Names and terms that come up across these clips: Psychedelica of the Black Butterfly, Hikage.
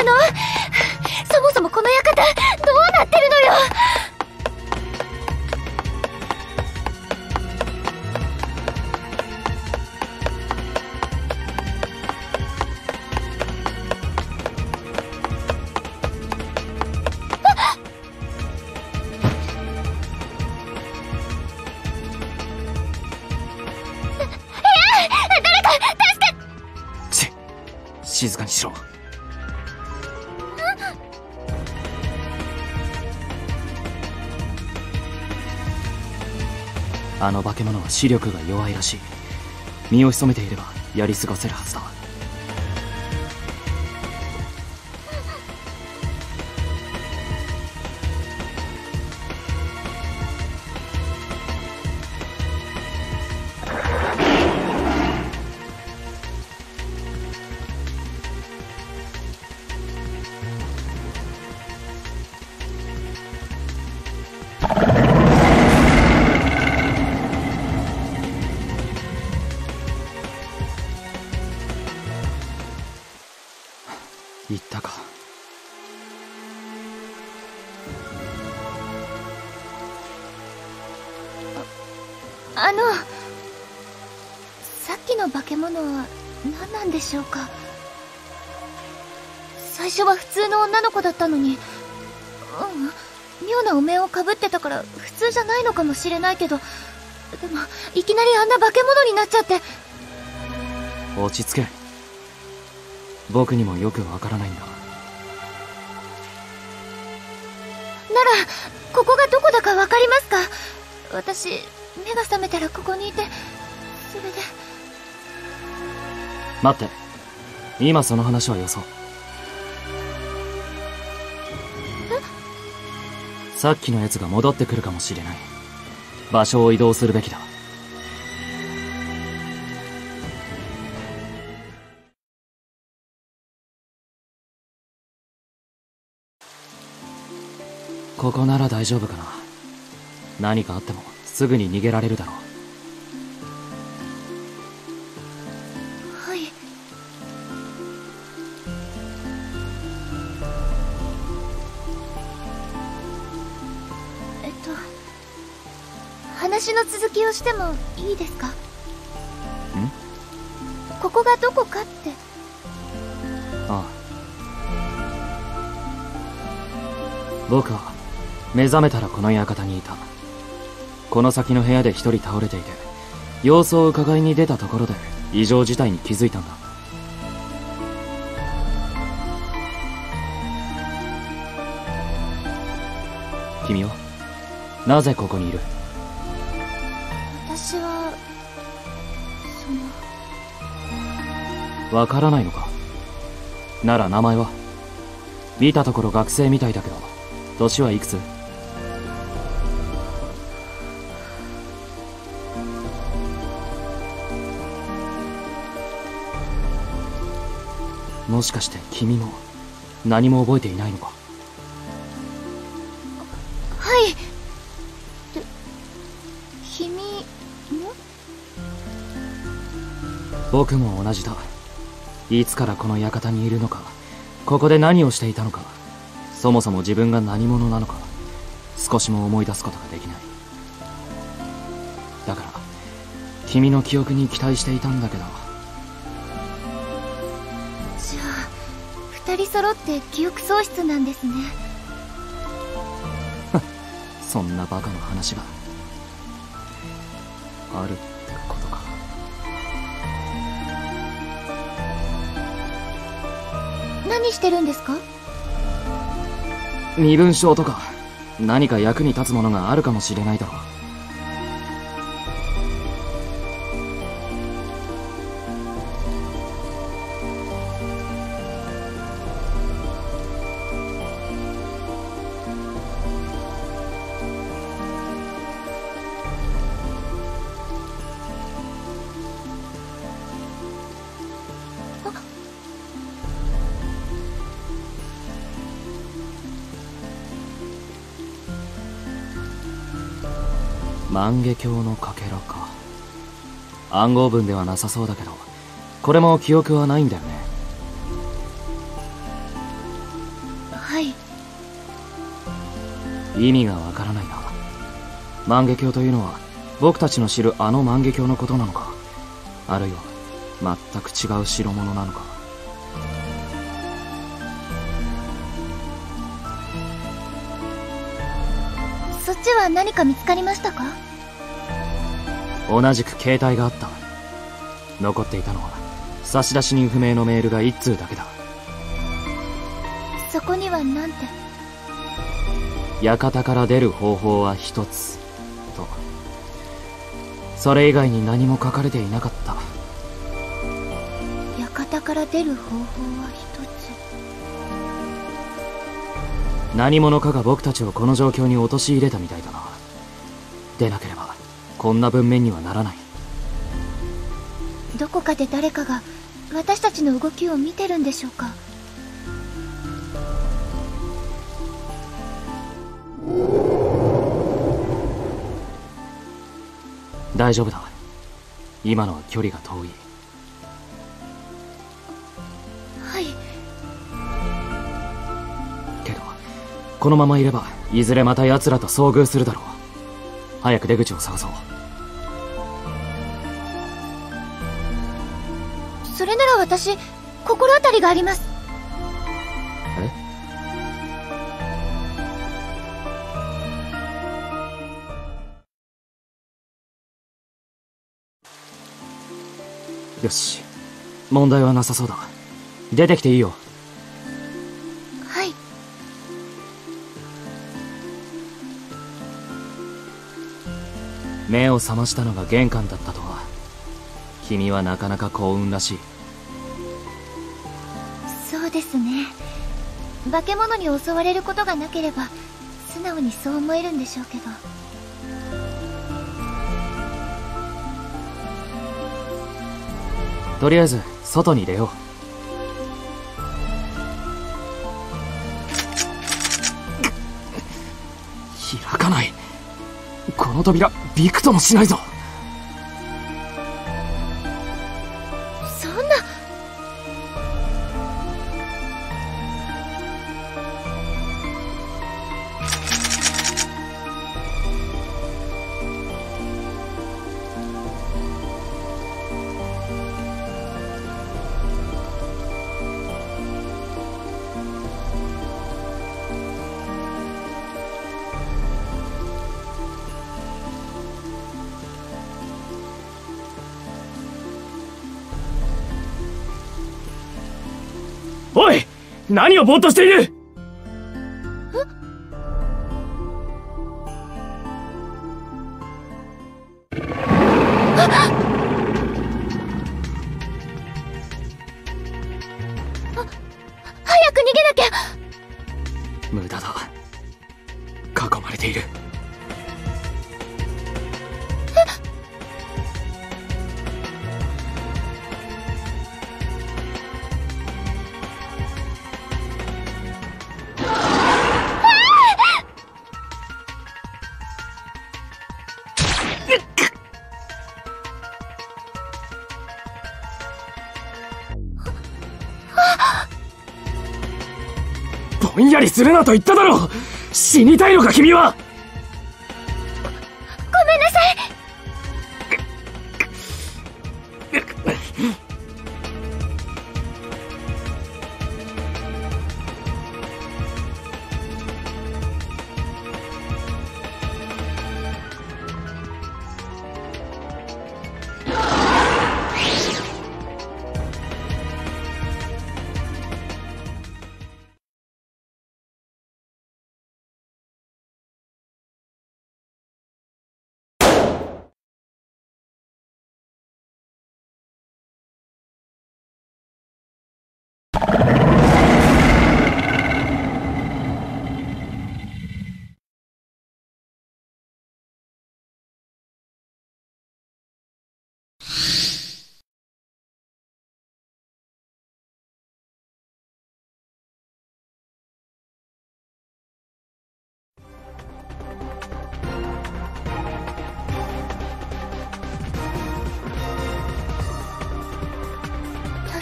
るの？そもそもこの館どうなってるのよ。静かにしろ。あの化け物は視力が弱いらしい。身を潜めていればやり過ごせるはずだ。言ったか。あのさっきの化け物は何なんでしょうか。最初は普通の女の子だったのに、妙なお面をかぶってたから普通じゃないのかもしれないけど、でもいきなりあんな化け物になっちゃって。落ち着け。僕にもよくわからないんだ。ならここがどこだかわかりますか？私目が覚めたらここにいて、それで。待って、今その話はよそう。さっきのやつが戻ってくるかもしれない。場所を移動するべきだ。ここなら大丈夫かな。何かあってもすぐに逃げられるだろう。はい。話の続きをしてもいいですか？ん？ここがどこかって。ああ、僕は目覚めたらこの館にいた。この先の部屋で一人倒れていて、様子を伺いに出たところで異常事態に気づいたんだ。君はなぜここにいる？私はわからないのか。なら名前は？見たところ学生みたいだけど、年はいくつ？もしかして君も何も覚えていないのか？はい。君も？僕も同じだ。いつからこの館にいるのか、ここで何をしていたのか、そもそも自分が何者なのか、少しも思い出すことができない。だから君の記憶に期待していたんだけど。二人揃って記憶喪失なんですね。そんなバカな話があるってことか。何してるんですか？身分証とか何か役に立つものがあるかもしれないだろう。万華鏡のかけらか。暗号文ではなさそうだけど、これも記憶はないんだよね。はい。意味がわからないな。万華鏡というのは僕たちの知るあの万華鏡のことなのか、あるいは全く違う代物なのか。そっちは何か見つかりましたか？同じく携帯があった。残っていたのは差出人不明のメールが1通だけだ。そこにはなんて？館から出る方法は一つと、それ以外に何も書かれていなかった。館から出る方法は一つ。何者かが僕たちをこの状況に陥れたみたいだな。でなければこんな文面にはならない。どこかで誰かが私たちの動きを見てるんでしょうか？大丈夫だ。今のは距離が遠い。はい。けどこのままいればいずれまた奴らと遭遇するだろう。早く出口を探そう。それなら私、心当たりがあります。え？よし、問題はなさそうだ。出てきていいよ。はい。目を覚ましたのが玄関だったとは。君はなかなか幸運らしい。そうですね。化け物に襲われることがなければ素直にそう思えるんでしょうけど。とりあえず外に出よう。開かない。この扉びくともしないぞ。そんな。おい、何をぼーっとしている？早く逃げなきゃ。無駄だ。囲まれている。ぼんやりするなと言っただろう。死にたいのか君は。ごめんなさい。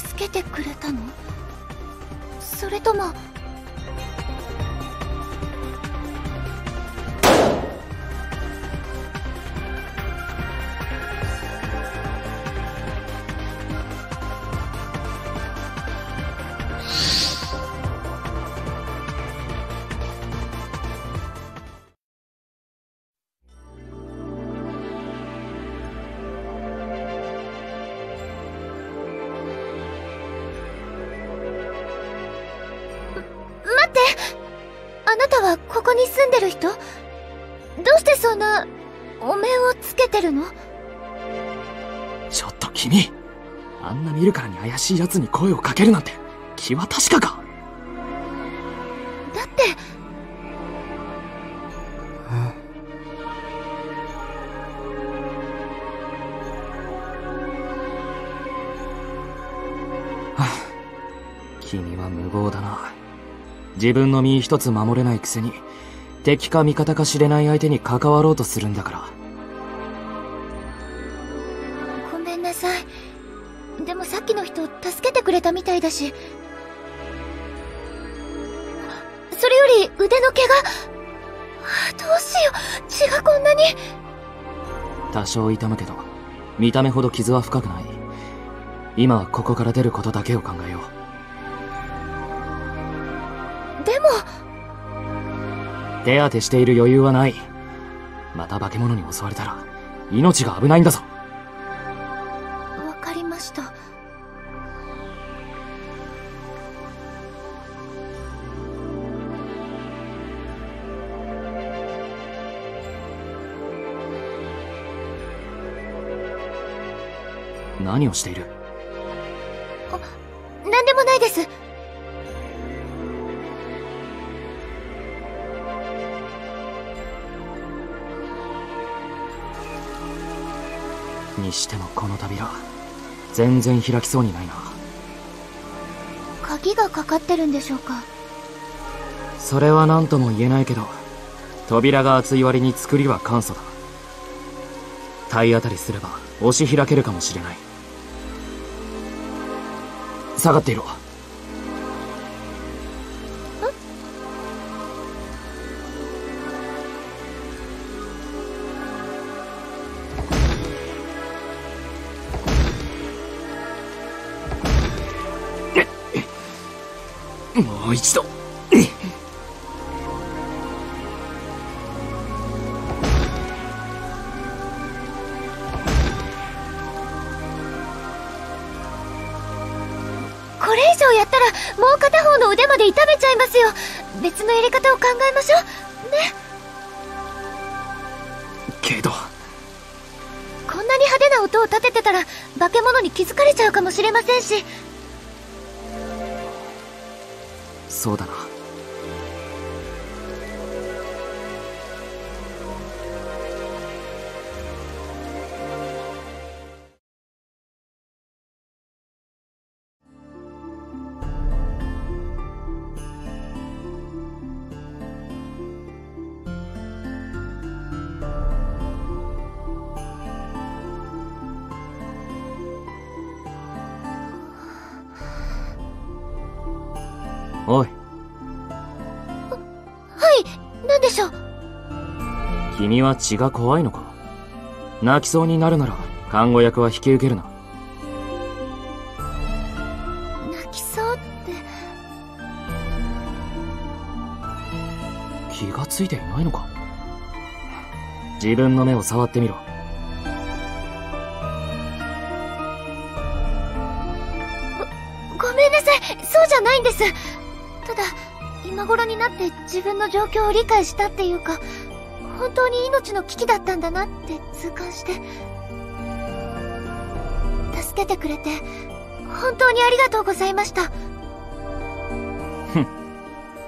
助けてくれたの？それともあなたはここに住んでる人？どうしてそんなお面をつけてるの？ちょっと君、あんな見るからに怪しい奴に声をかけるなんて気は確かか？だって君は無謀だな。自分の身一つ守れないくせに敵か味方か知れない相手に関わろうとするんだから。ごめんなさい。でもさっきの人助けてくれたみたいだし、それより腕の怪我。どうしよう、血がこんなに。多少痛むけど見た目ほど傷は深くない。今はここから出ることだけを考えよう。でも手当てしている余裕はない。また化け物に襲われたら命が危ないんだぞ。わかりました。何をしている？何でもないです。にしてもこの扉全然開きそうにないな。鍵がかかってるんでしょうか？それは何とも言えないけど、扉が厚い割に作りは簡素だ。体当たりすれば押し開けるかもしれない。下がっていろ。もう一度。これ以上やったらもう片方の腕まで痛めちゃいますよ。別のやり方を考えましょうね。けどこんなに派手な音を立ててたら化け物に気づかれちゃうかもしれませんし。そうだな。おい。はい、なんでしょう。君は血が怖いのか？泣きそうになるなら看護役は引き受けるな。泣きそうって気がついていないのか？自分の目を触ってみろ。ごめんなさい、そうじゃないんです。ただ今頃になって自分の状況を理解したっていうか、本当に命の危機だったんだなって痛感して。助けてくれて本当にありがとうございました。ふん、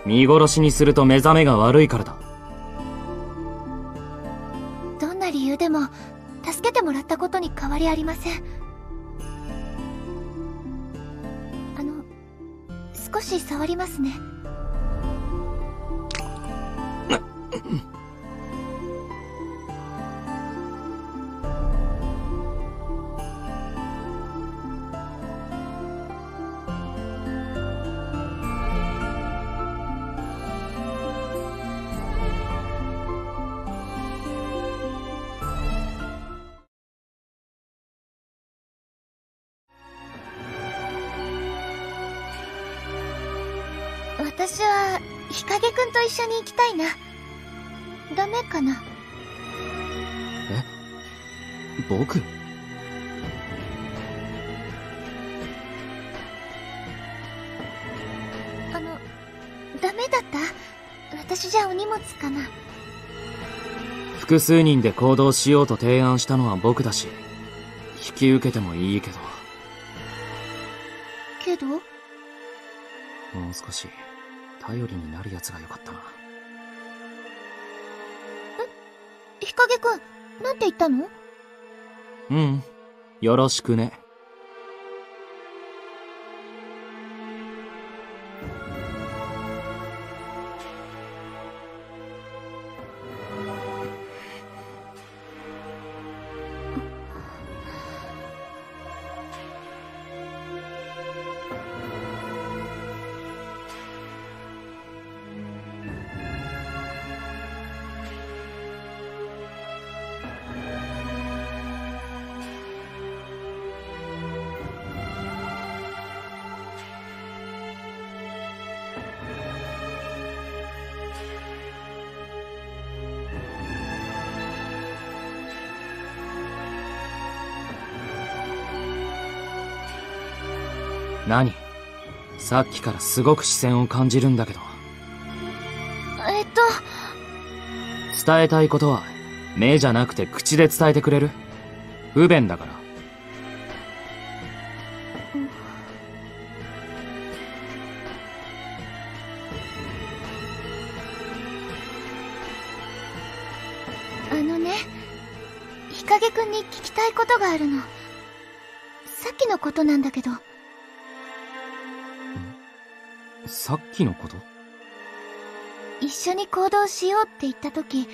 見殺しにすると目覚めが悪いからだ。どんな理由でも助けてもらったことに変わりありません。少し触りますね。私は日陰くんと一緒に行きたいな。ダメかな？え？僕？ダメだった？私じゃお荷物かな。複数人で行動しようと提案したのは僕だし、引き受けてもいいけど。けど？もう少し頼りになるやつがよかったな。え、日陰くん、なんて言ったの？うん、よろしくね。何？さっきからすごく視線を感じるんだけど。伝えたいことは目じゃなくて口で伝えてくれる？不便だから。あのね、日陰くんに聞きたいことがあるの。さっきのことなんだけど。さっきのこと？一緒に行動しようって言ったとき、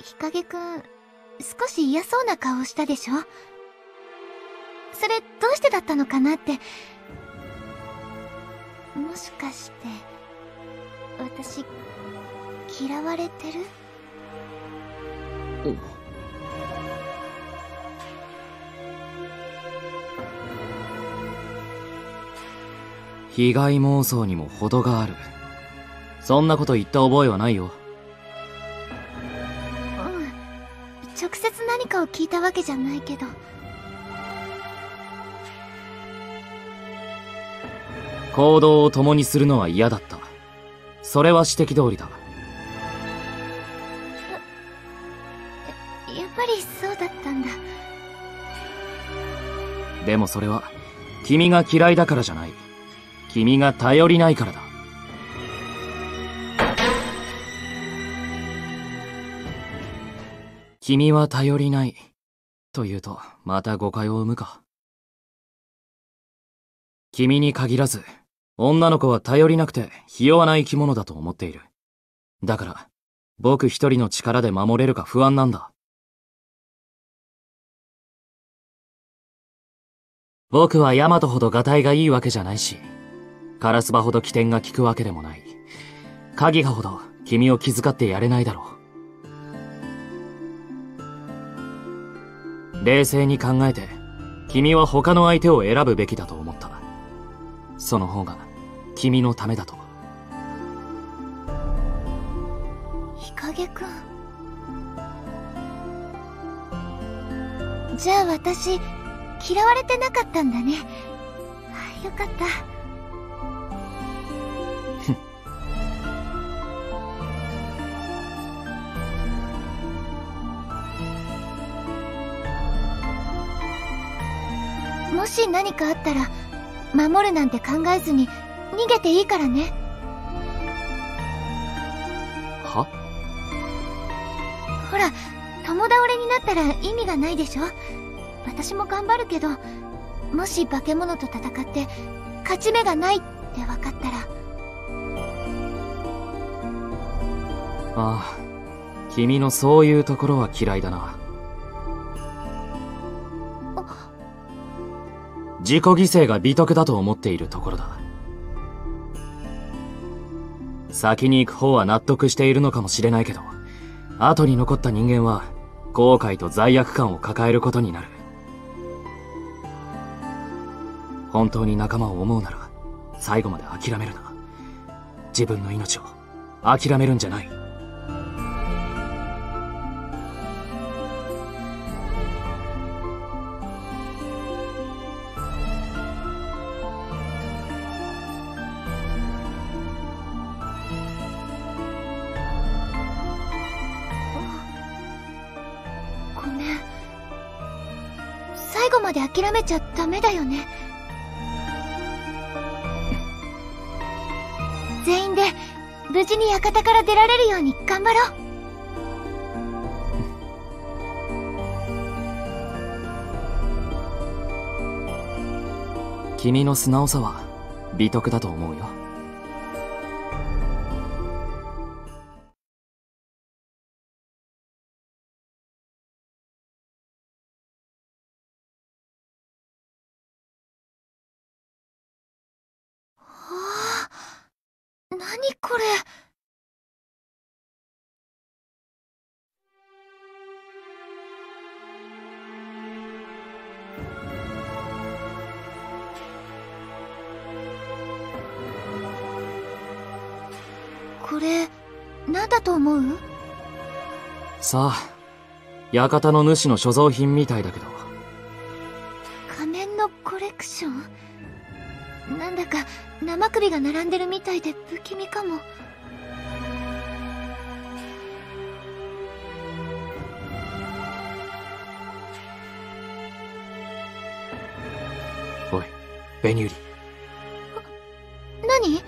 日陰くん、少し嫌そうな顔をしたでしょ？それ、どうしてだったのかなって。もしかして、私、嫌われてる？被害妄想にも程がある。そんなこと言った覚えはないよ。うん。直接何かを聞いたわけじゃないけど。行動を共にするのは嫌だった。それは指摘通りだ。やっぱりそうだったんだ。でもそれは、君が嫌いだからじゃない。君が頼りないからだ。君は頼りないというとまた誤解を生むか。君に限らず女の子は頼りなくてひ弱な生き物だと思っている。だから僕一人の力で守れるか不安なんだ。僕はヤマトほどがたいがいいわけじゃないし、カラスバほど機転が利くわけでもない。カギハほど君を気遣ってやれないだろう。冷静に考えて、君は他の相手を選ぶべきだと思った。その方が君のためだと。日陰くん。じゃあ私、嫌われてなかったんだね。よかった。もし何かあったら、守るなんて考えずに逃げていいからね。は？ほら、共倒れになったら意味がないでしょ？私も頑張るけど、もし化け物と戦って勝ち目がないって分かったら。ああ、君のそういうところは嫌いだな。自己犠牲が美徳だと思っているところだ。先に行く方は納得しているのかもしれないけど、後に残った人間は後悔と罪悪感を抱えることになる。本当に仲間を思うなら、最後まで諦めるな。自分の命を諦めるんじゃない。後まで諦めちゃダメだよね。全員で無事に館から出られるように頑張ろう。君の素直さは美徳だと思うよ。何これ。これ何だと思う？さあ、館の主の所蔵品みたいだけど。仮面のコレクション？なんだか生首が並んでるみたいで不気味かも。おい、ベニューリ。何？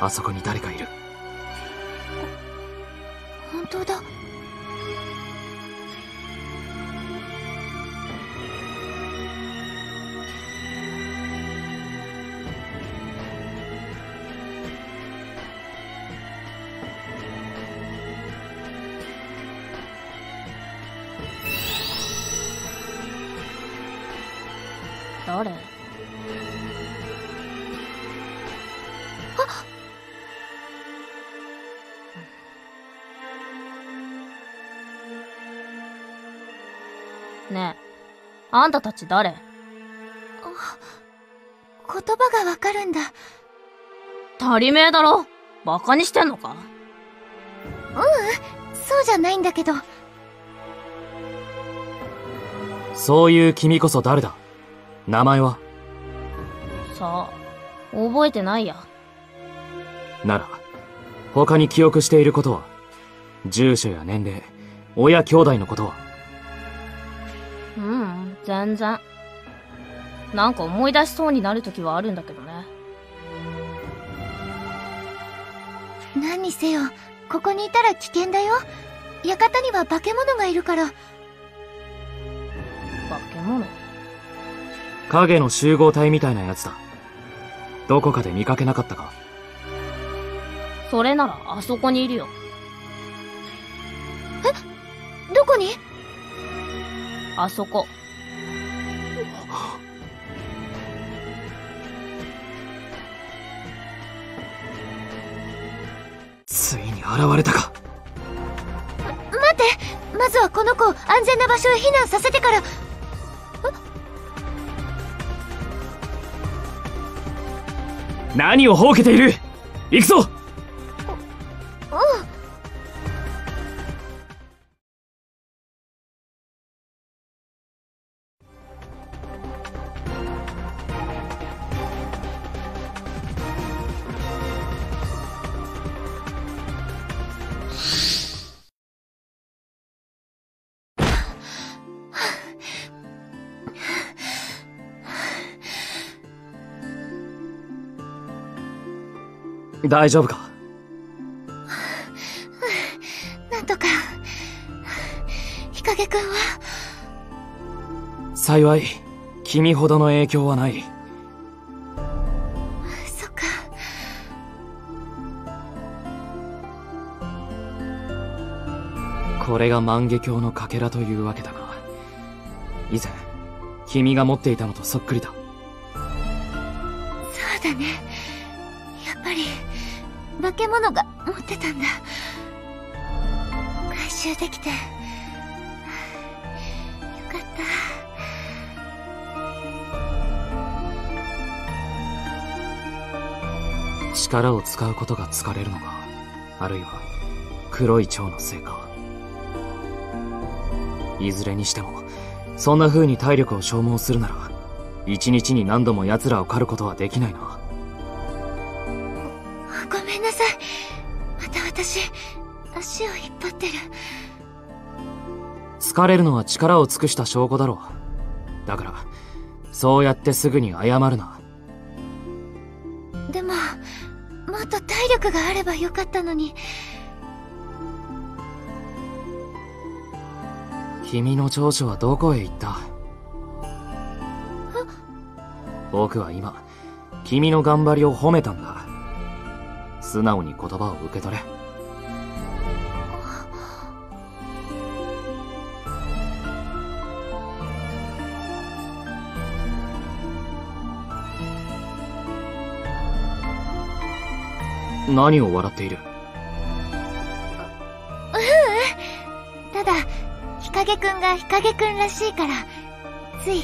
あそこに誰かいる。本当だ。誰？あっ！ねえ、あんたたち誰？あ、言葉がわかるんだ。足りめえだろ？バカにしてんのか？ううん、そうじゃないんだけど。そういう君こそ誰だ？名前は？さあ、覚えてないや。なら、他に記憶していることは？住所や年齢、親兄弟のことは？うん、全然。なんか思い出しそうになるときはあるんだけどね。何にせよ、ここにいたら危険だよ。館には化け物がいるから。化け物？影の集合体みたいなやつだ。どこかで見かけなかったか？それならあそこにいるよ。え？どこに？あそこ。ついに現れたか。待って、まずはこの子を安全な場所へ避難させてから。何をほうけている。行くぞ。大丈夫か？なんとか。日陰くんは？幸い君ほどの影響はない。そっか。これが万華鏡のかけらというわけだが、以前君が持っていたのとそっくりだ。そうだね、やっぱり。化け物が持ってたんだ。回収できてよかった。力を使うことが疲れるのか、あるいは黒い蝶のせいか。いずれにしてもそんな風に体力を消耗するなら、一日に何度も奴らを狩ることはできないな。ごめんなさい。また私、足を引っ張ってる。疲れるのは力を尽くした証拠だろう。だからそうやってすぐに謝るな。でももっと体力があればよかったのに。君の長所はどこへ行った？僕は今君の頑張りを褒めたんだ。素直に言葉を受け取れ。何を笑っている？ううん、ただ日陰くんが日陰くんらしいからつい。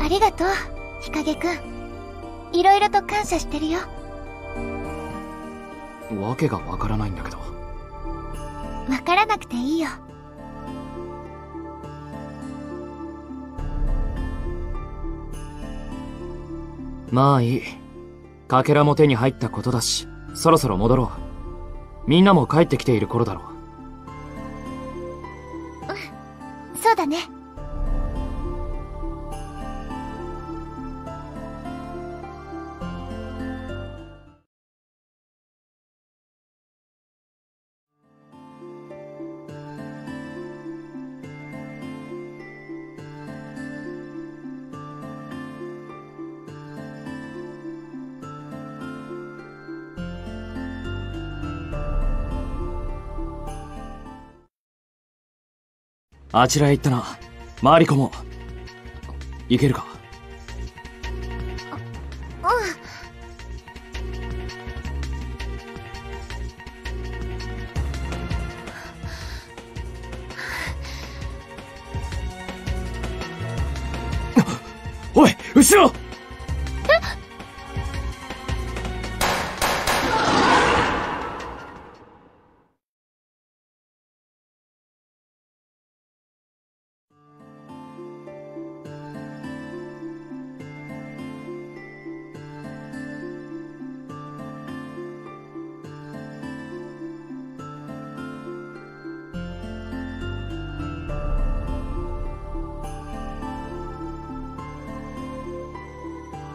ありがとう日陰くん、いろいろと感謝してるよ。わけがわからないんだけど。わからなくていいよ。まあいい。かけらも手に入ったことだし、そろそろ戻ろう。みんなも帰ってきている頃だろう。うん、そうだね。あちらへ行ったな。マリコも行けるか？うんおい後ろ！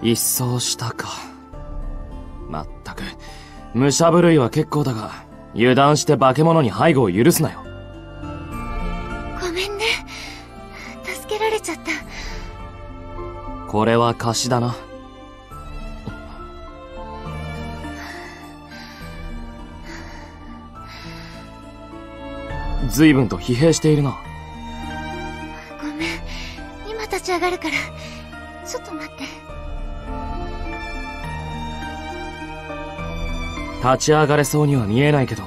一掃したか。まったく武者震いは結構だが、油断して化け物に背後を許すなよ。ごめんね、助けられちゃった。これは貸しだな。随分と疲弊しているな。ごめん、今立ち上がるからちょっと待って。立ち上がれそうには見えないけど。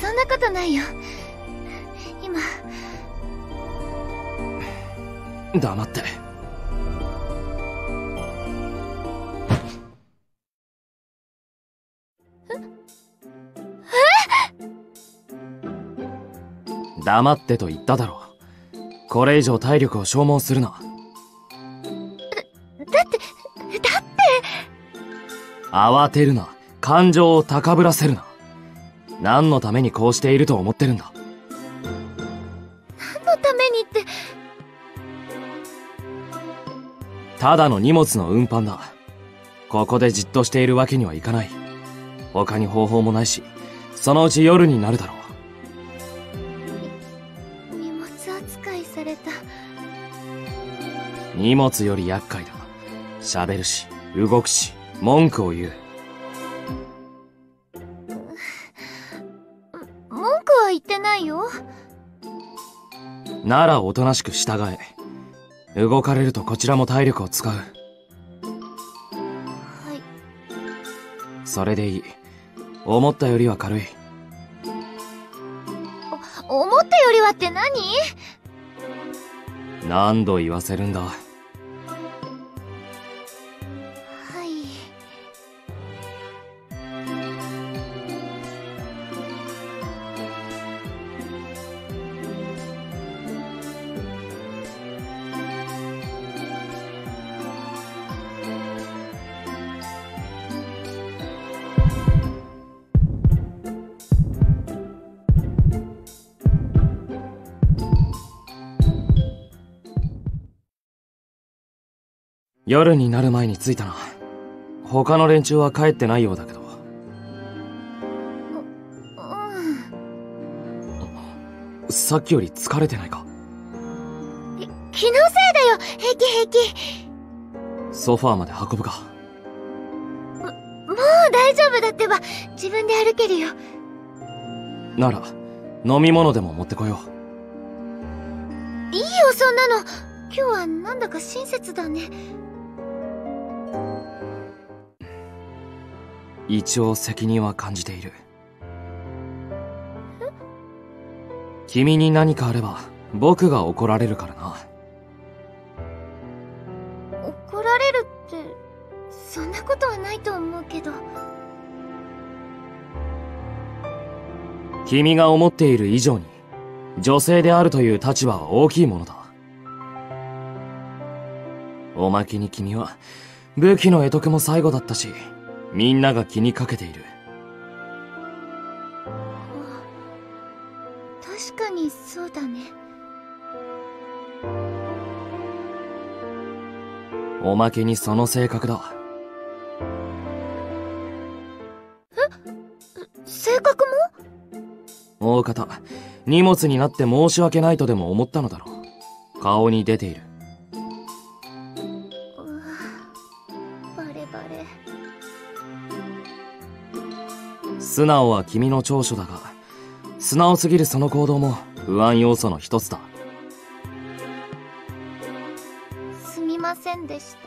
そんなことないよ。今黙って。黙ってと言っただろう。これ以上体力を消耗するな。だって慌てるな。感情を高ぶらせるな。何のためにこうしていると思ってるんだ。何のためにって。ただの荷物の運搬だ。ここでじっとしているわけにはいかない。他に方法もないし、そのうち夜になるだろう。荷物扱いされた。荷物より厄介だ。喋るし動くし文句を言う。言ってないよ。ならおとなしく従え。動かれるとこちらも体力を使う。はい。それでいい。思ったよりは軽い。思ったよりはって何？何度言わせるんだ。夜になる前に着いたな。他の連中は帰ってないようだけど。さっきより疲れてないか？気のせいだよ。平気平気。ソファーまで運ぶか。もう大丈夫だってば。自分で歩けるよ。なら飲み物でも持ってこよう。いいよそんなの。今日はなんだか親切だね。一応責任は感じている。君に何かあれば僕が怒られるからな。怒られるってそんなことはないと思うけど。君が思っている以上に女性であるという立場は大きいものだ。おまけに君は武器の会得も最後だったし、みんなが気にかけている。確かにそうだね。おまけにその性格だ。性格も？大方荷物になって申し訳ないとでも思ったのだろう。顔に出ている。バレバレ。素直は君の長所だが、素直すぎるその行動も不安要素の一つだ。すみませんでした。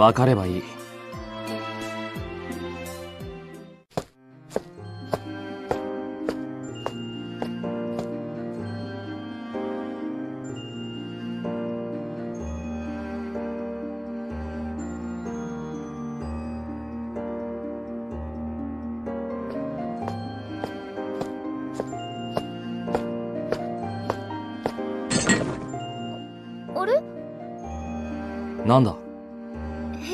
分かればいい。なんだ？部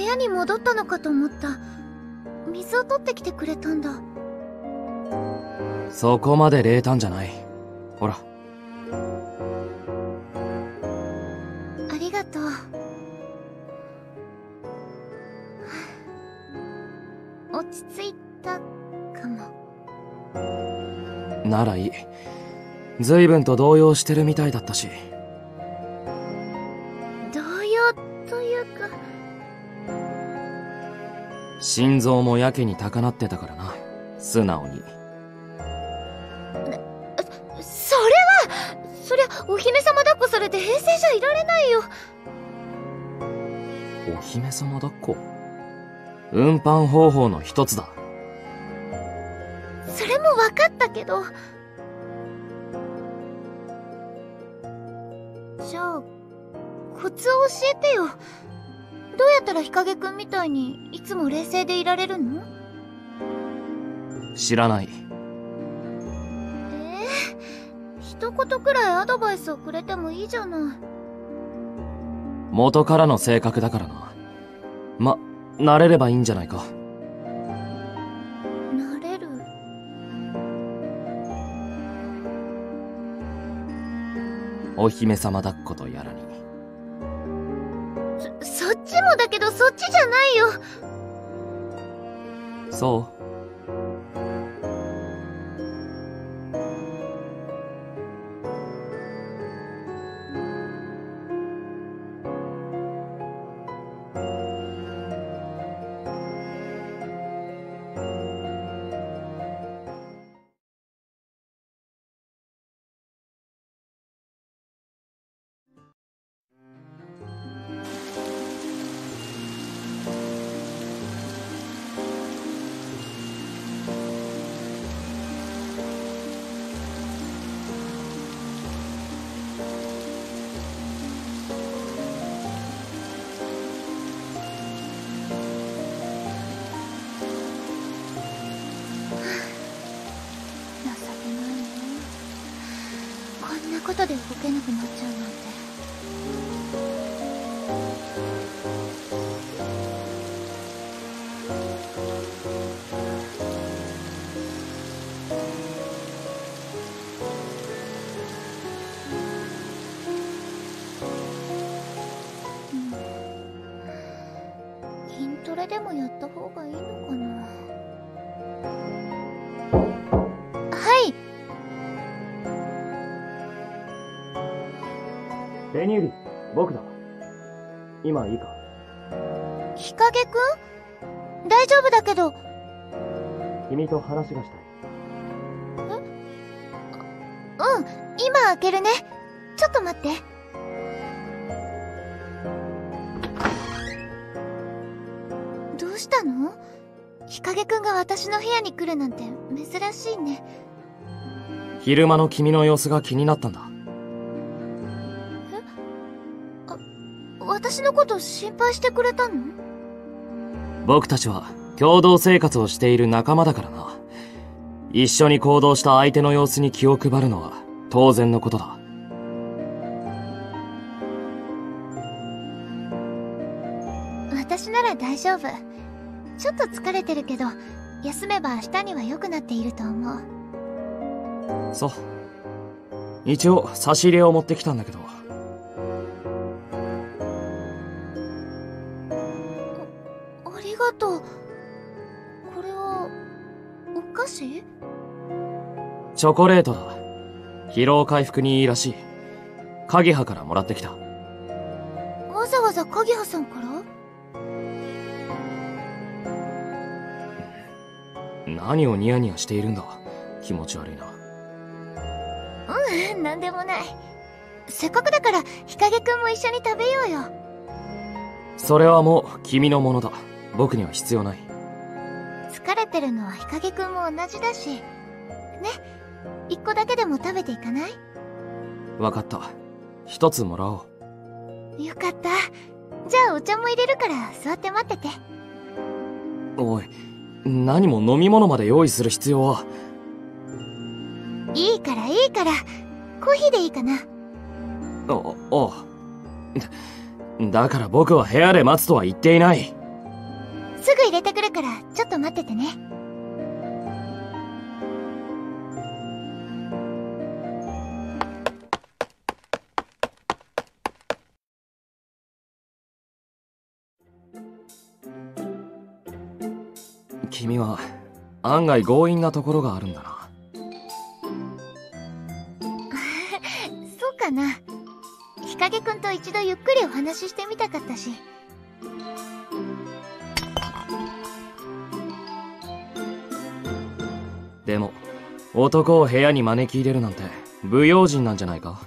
屋に戻ったのかと思った。水を取ってきてくれたんだ。そこまで冷淡じゃない。ほら。ありがとう。落ち着いたかも。ならいい。随分と動揺してるみたいだったし。心臓もやけに高鳴ってたからな、素直に。そりゃお姫様抱っこされて平静じゃいられないよ。お姫様抱っこ？運搬方法の一つだ。それも分かったけど。じゃあコツを教えてよ。どうやったら日陰くんみたいにいつも冷静でいられるの？知らない。一言くらいアドバイスをくれてもいいじゃない。元からの性格だからな。慣れればいいんじゃないか。慣れる？お姫様抱っことやらに。そっちもだけど、そっちじゃないよ。そう。ことで動けなくなっちゃうなんて。それでもやった方がいいのかな。はい。紅指、僕だ。今いいか？日陰くん？大丈夫だけど。君と話がしたい。うん、今開けるね。ちょっと待って。どうしたの？日陰くんが私の部屋に来るなんて珍しいね。昼間の君の様子が気になったんだ。私のこと心配してくれたの？僕たちは共同生活をしている仲間だからな。一緒に行動した相手の様子に気を配るのは当然のことだ。私なら大丈夫。ちょっと疲れてるけど、休めば明日には良くなっていると思う。そう。一応差し入れを持ってきたんだけど。あと、これはお菓子？チョコレートだ。疲労回復にいいらしい。鍵葉からもらってきた。わざわざ鍵葉さんから？何をニヤニヤしているんだ。気持ち悪いな。うん、なんでもない。せっかくだから日陰くんも一緒に食べようよ。それはもう君のものだ。僕には必要ない。疲れてるのは日陰くんも同じだしね。一個だけでも食べていかない？分かった。一つもらおう。よかった。じゃあお茶も入れるから座って待ってて。おい、何も飲み物まで用意する必要は。いいからいいから、コーヒーでいいかな。だから僕は部屋で待つとは言っていない。すぐ入れてくるからちょっと待っててね。君は案外強引なところがあるんだな。そうかな。日陰くんと一度ゆっくりお話ししてみたかったし。でも男を部屋に招き入れるなんて不用心なんじゃないか？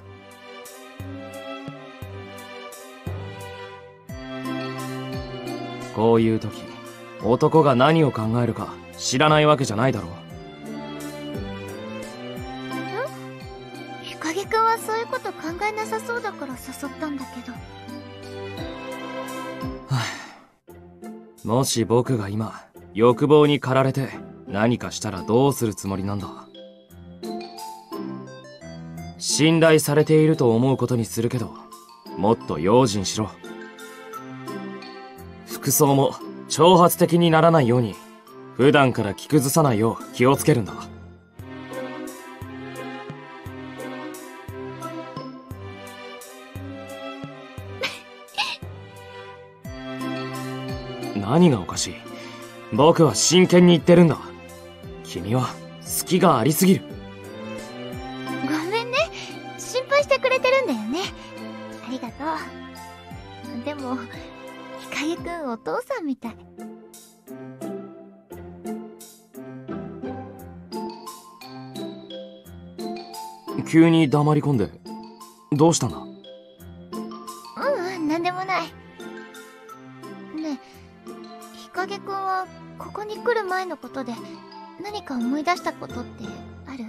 こういう時、男が何を考えるか知らないわけじゃないだろう。日陰くんはそういうこと考えなさそうだから誘ったんだけど。もし僕が今欲望に駆られて何かしたらどうするつもりなんだ。信頼されていると思うことにするけど、もっと用心しろ。服装も挑発的にならないように、普段から着崩さないよう気をつけるんだ。何がおかしい？僕は真剣に言ってるんだ。君は隙がありすぎる。ごめんね。心配してくれてるんだよね。ありがとう。でも日陰くんお父さんみたい。急に黙り込んでどうしたんだ？なんでもない。ねえ、日陰くんはここに来る前のことで何か思い出したことってある？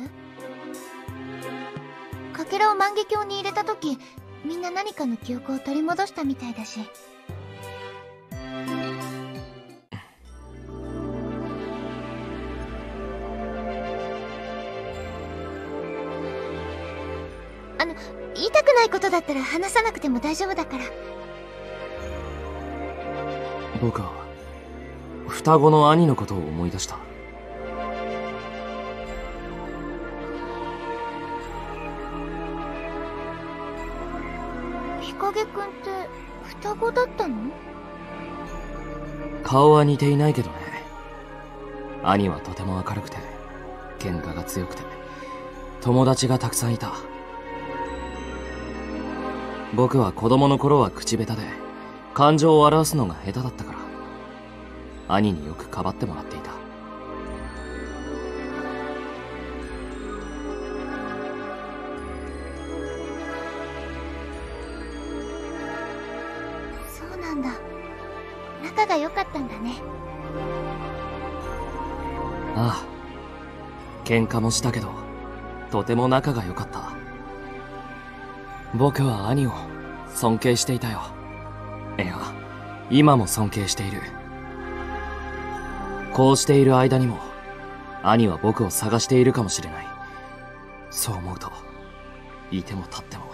かけらを万華鏡に入れた時、みんな何かの記憶を取り戻したみたいだし。言いたくないことだったら話さなくても大丈夫だから。僕は双子の兄のことを思い出した。日陰くんって双子だったの？顔は似ていないけどね。兄はとても明るくて喧嘩が強くて友達がたくさんいた。僕は子供の頃は口下手で感情を表すのが下手だったから、兄によくかばってもらっていた。そうなんだ、仲が良かったんだね。ああ、喧嘩もしたけどとても仲が良かった。僕は兄を尊敬していたよ。いや、今も尊敬している。こうしている間にも兄は僕を探しているかもしれない。そう思うといても立っても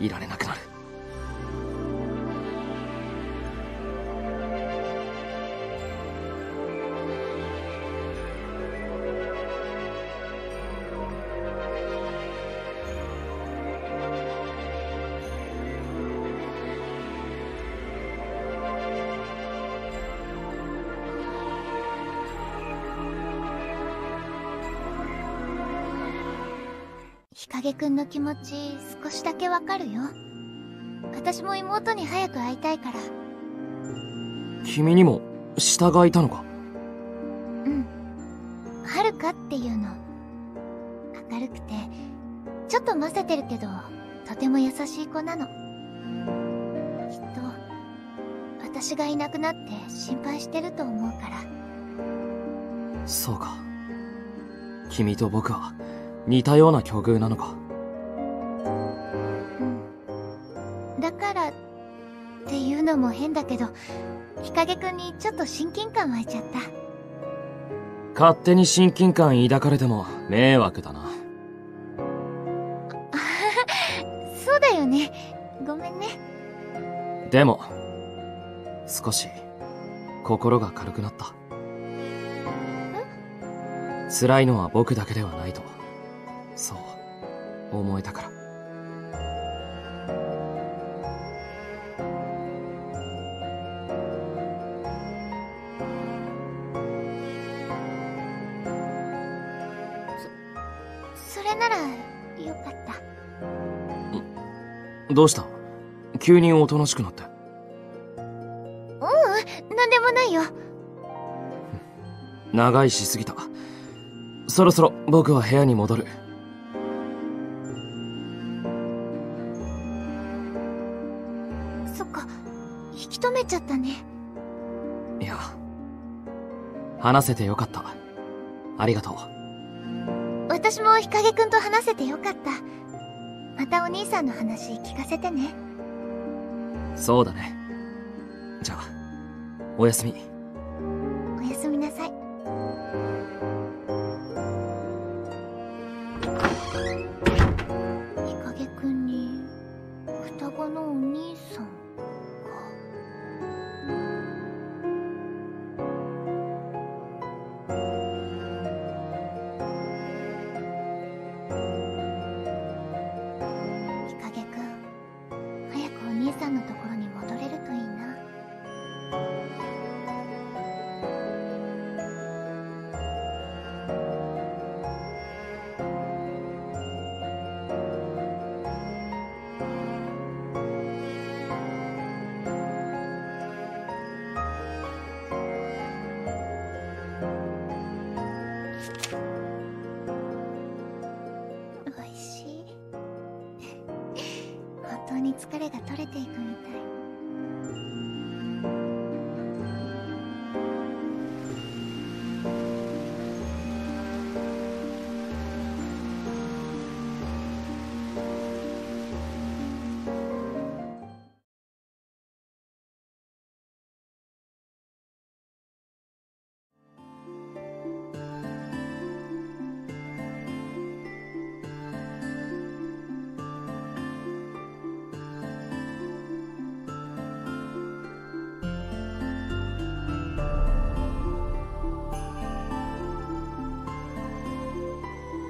いられなくなる。日陰くんの気持ち少しだけわかるよ。私も妹に早く会いたいから。君にも下がいたのか？うん、はるかっていうの。明るくてちょっと混ぜてるけどとても優しい子なの。きっと私がいなくなって心配してると思うから。そうか、君と僕は似たような境遇なのか。うん、だからっていうのも変だけど、日陰くんにちょっと親近感湧いちゃった。勝手に親近感抱かれても迷惑だな。そうだよね、ごめんね。でも少し心が軽くなった。辛いのは僕だけではないとそう思えたから。それならよかった。どうした？急におとなしくなって。うん、なんでもないよ。長いしすぎた。そろそろ僕は部屋に戻る。ちゃったね。いや、話せてよかった。ありがとう。私も日陰くんと話せてよかった。またお兄さんの話聞かせてね。そうだね。じゃあおやすみ。おやすみなさい。日陰くんに双子のお兄さん。疲れが取れていくみたい。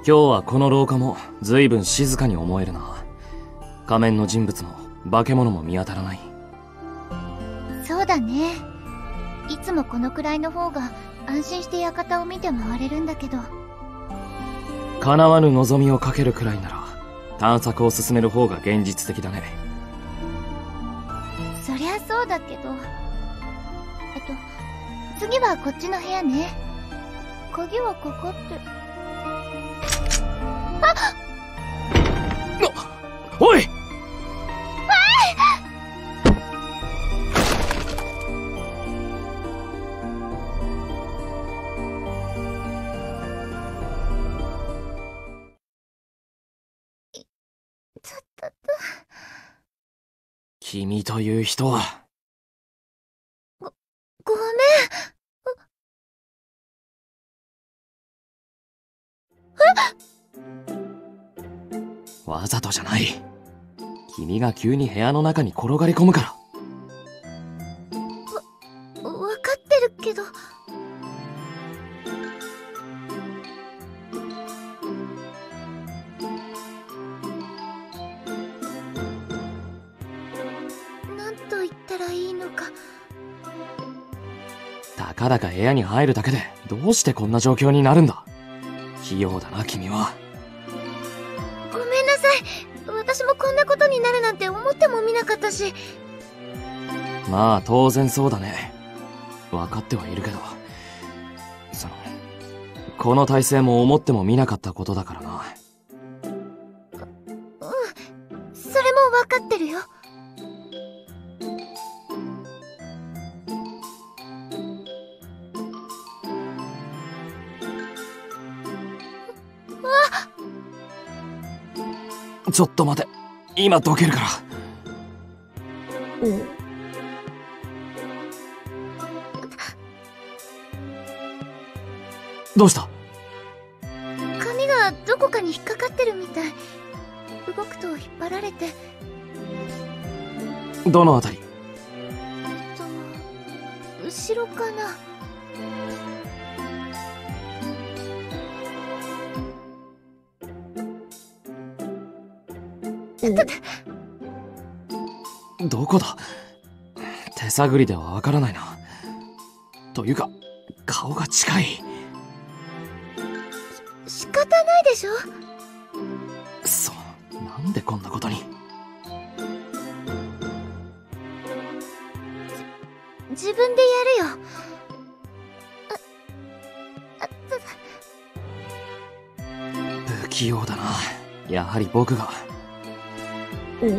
今日はこの廊下も随分静かに思えるな。仮面の人物も化け物も見当たらない。そうだね。いつつもこのくらいの方が安心して館を見て回れるんだけど。叶わぬ望みをかけるくらいなら探索を進める方が現実的だね。そりゃそうだけど、次はこっちの部屋ね。鍵はかかって。あっ、おい。君という人は。ごめん。わざとじゃない。君が急に部屋の中に転がり込むから。分かってるけど。たかだか部屋に入るだけでどうしてこんな状況になるんだ。器用だな君は。ごめんなさい。私もこんなことになるなんて思ってもみなかったし。まあ当然そうだね。分かってはいるけど、この体勢も思ってもみなかったことだからな。うん、それも分かってるよ。ちょっと待て、今どけるから。どうした？髪がどこかに引っかかってるみたい。動くと引っ張られて。どのあたり？後ろかな。どこだ？手探りではわからないな。というか顔が近い。仕方ないでしょ。そう、なんでこんなことに。自分でやるよ。不器用だな、やはり僕が。そう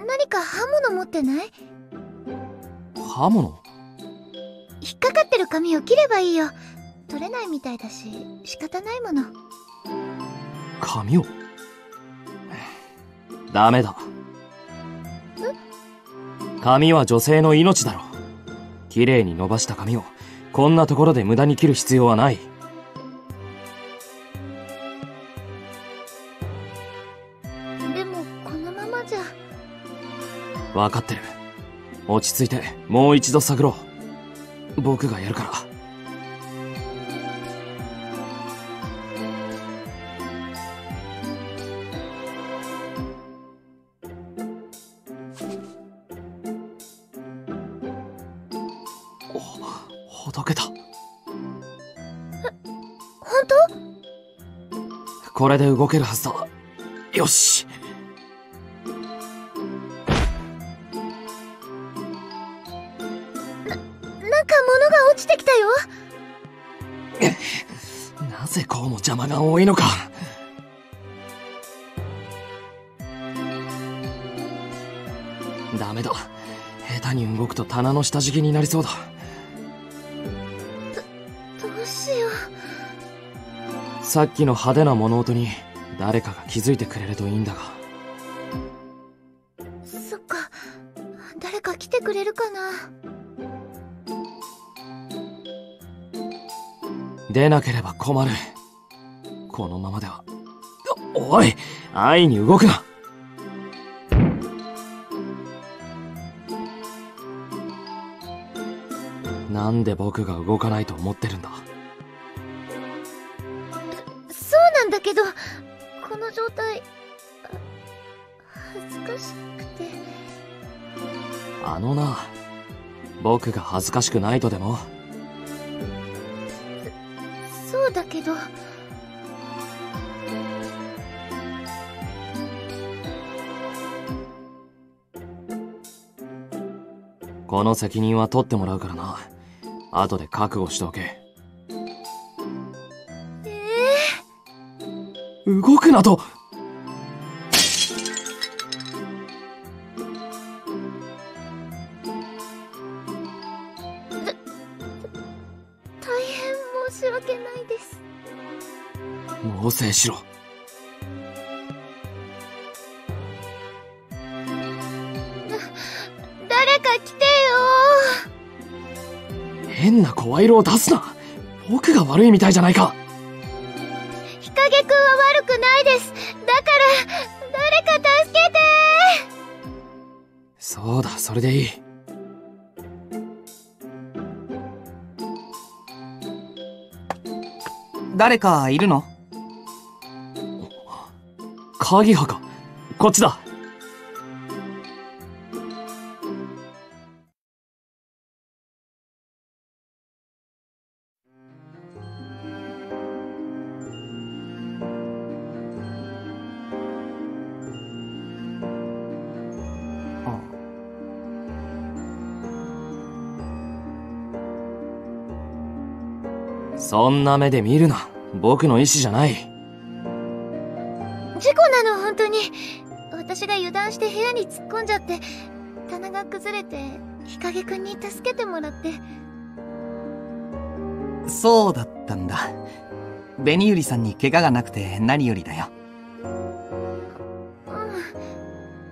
だ、何か刃物持ってない？刃物？引っかかってる髪を切ればいいよ。取れないみたいだし仕方ないもの。髪を？ダメだ。髪は女性の命だろ。綺麗に伸ばした髪をこんなところで無駄に切る必要はない。でもこのままじゃ。分かってる。落ち着いてもう一度探ろう。僕がやるから。ほどけた。本当？これで動けるはずだ。よし。なんか物が落ちてきたよ。なぜこうも邪魔が多いのか。ダメだ。下手に動くと棚の下敷きになりそうだ。さっきの派手な物音に誰かが気づいてくれるといいんだが。そっか、誰か来てくれるかな。出なければ困る。このままでは。おい、安易に動くな。なんで僕が動かないと思ってるんだ。けど、この状態恥ずかしくて。あのな、僕が恥ずかしくないとでも？そうだけど。この責任は取ってもらうからな。後で覚悟しておけ。動くなど。大変申し訳ないです。猛省しろ。誰か来てよ。変な声色を出すな。僕が悪いみたいじゃないか。日陰くんは悪くないです。だから誰か助けて。そうだ、それでいい。誰かいるの？鍵派か。こっちだ。そんな目で見るな。僕の意思じゃない。事故なの、本当に。私が油断して部屋に突っ込んじゃって、棚が崩れて、日陰くんに助けてもらって。そうだったんだ。紅百合さんに怪我がなくて何よりだよ。うん。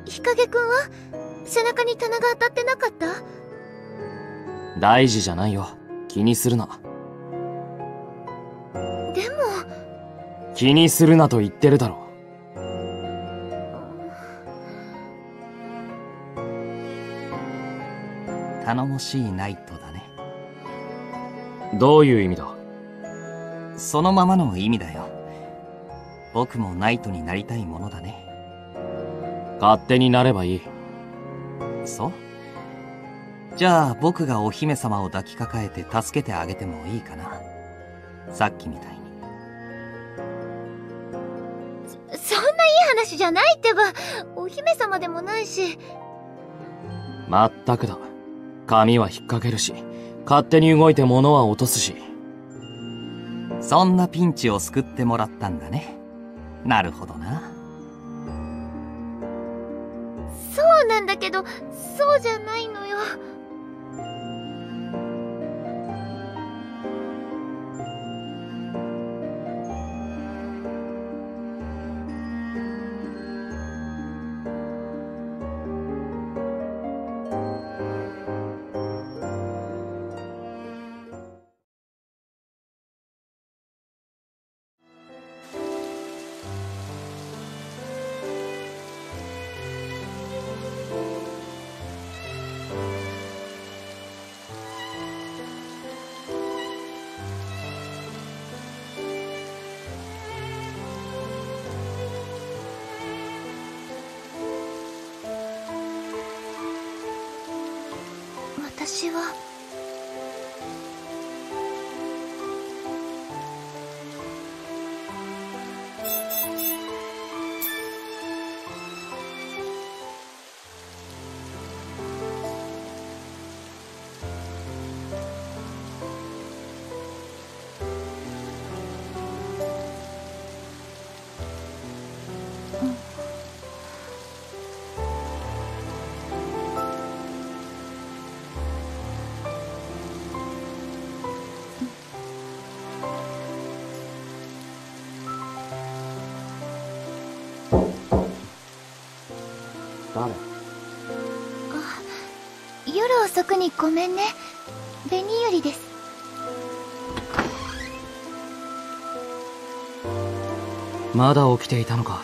日陰くんは背中に棚が当たってなかった？大事じゃないよ。気にするな。気にするなと言ってるだろ。頼もしいナイトだね。どういう意味だ？そのままの意味だよ。僕もナイトになりたいものだね。勝手になればいい。そう？じゃあ僕がお姫様を抱きかかえて助けてあげてもいいかな。さっきみたいに。話じゃないってば。お姫様でもないし。まったくだ。髪は引っ掛けるし、勝手に動いて物は落とすし。そんなピンチを救ってもらったんだね。なるほどな。そうなんだけど、そうじゃないのよ。私は誰？あ、夜遅くにごめんね。紅よりです。まだ起きていたのか。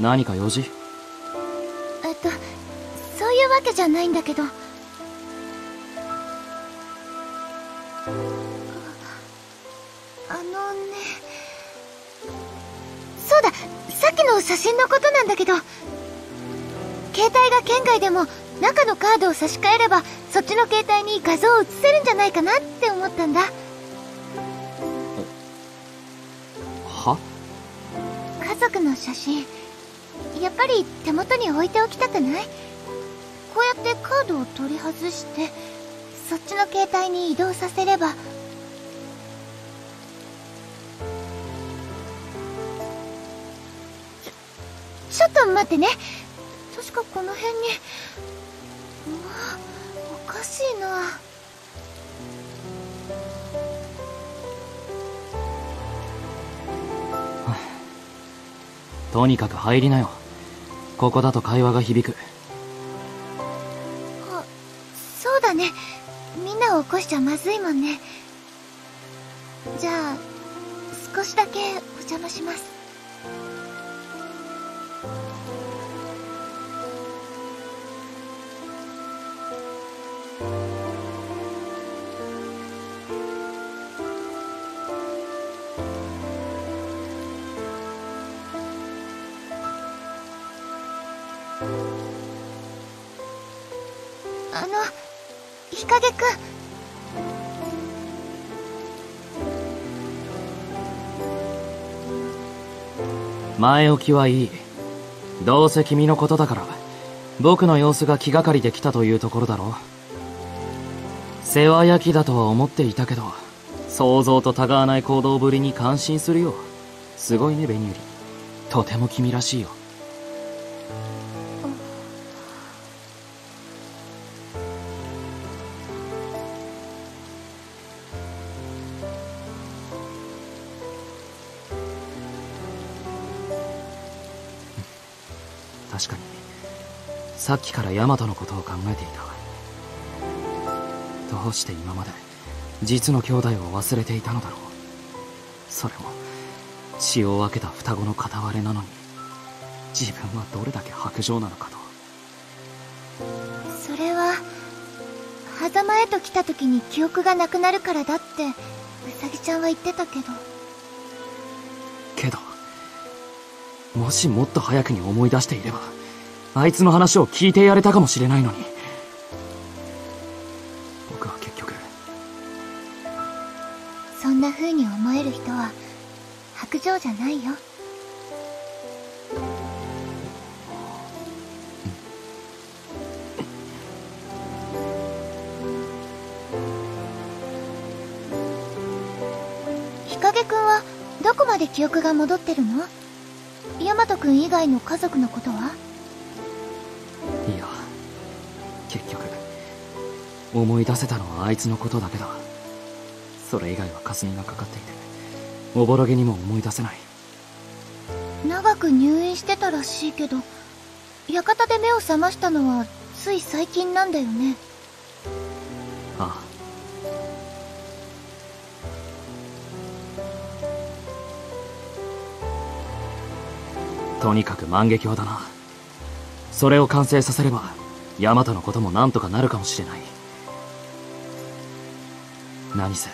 何か用事？そういうわけじゃないんだけど。あのね。そうだ、さっきの写真のことなんだけど、携帯が圏外でも中のカードを差し替えればそっちの携帯に画像を写せるんじゃないかなって思ったんだ。は？家族の写真やっぱり手元に置いておきたくない？こうやってカードを取り外してそっちの携帯に移動させれば。ちょっと待ってね、確かこの辺に。おかしいな。とにかく入りなよ、ここだと会話が響く。あ、そうだね、みんなを起こしちゃまずいもんね。じゃあ少しだけお邪魔します。日陰くん、前置きはいい。どうせ君のことだから僕の様子が気がかりできたというところだろう。世話焼きだとは思っていたけど、想像とたがわない行動ぶりに感心するよ。すごいね、ベニューリ。とても君らしいよ。確かにさっきからヤマトのことを考えていた。どうして今まで実の兄弟を忘れていたのだろう。それも血を分けた双子の片割れなのに、自分はどれだけ薄情なのかと。それは狭間へと来た時に記憶がなくなるからだってウサギちゃんは言ってたけど。けどもしもっと早くに思い出していれば、あいつの話を聞いてやれたかもしれないのに。僕は結局。そんな風に思える人は薄情じゃないよ。日陰くんはどこまで記憶が戻ってるの？ヤマト君以外の家族のことは？いや、結局思い出せたのはあいつのことだけだ。それ以外は霞がかかっていておぼろげにも思い出せない。長く入院してたらしいけど、館で目を覚ましたのはつい最近なんだよね。ああ、とにかく万華鏡だな。それを完成させればヤマトのこともなんとかなるかもしれない。何せ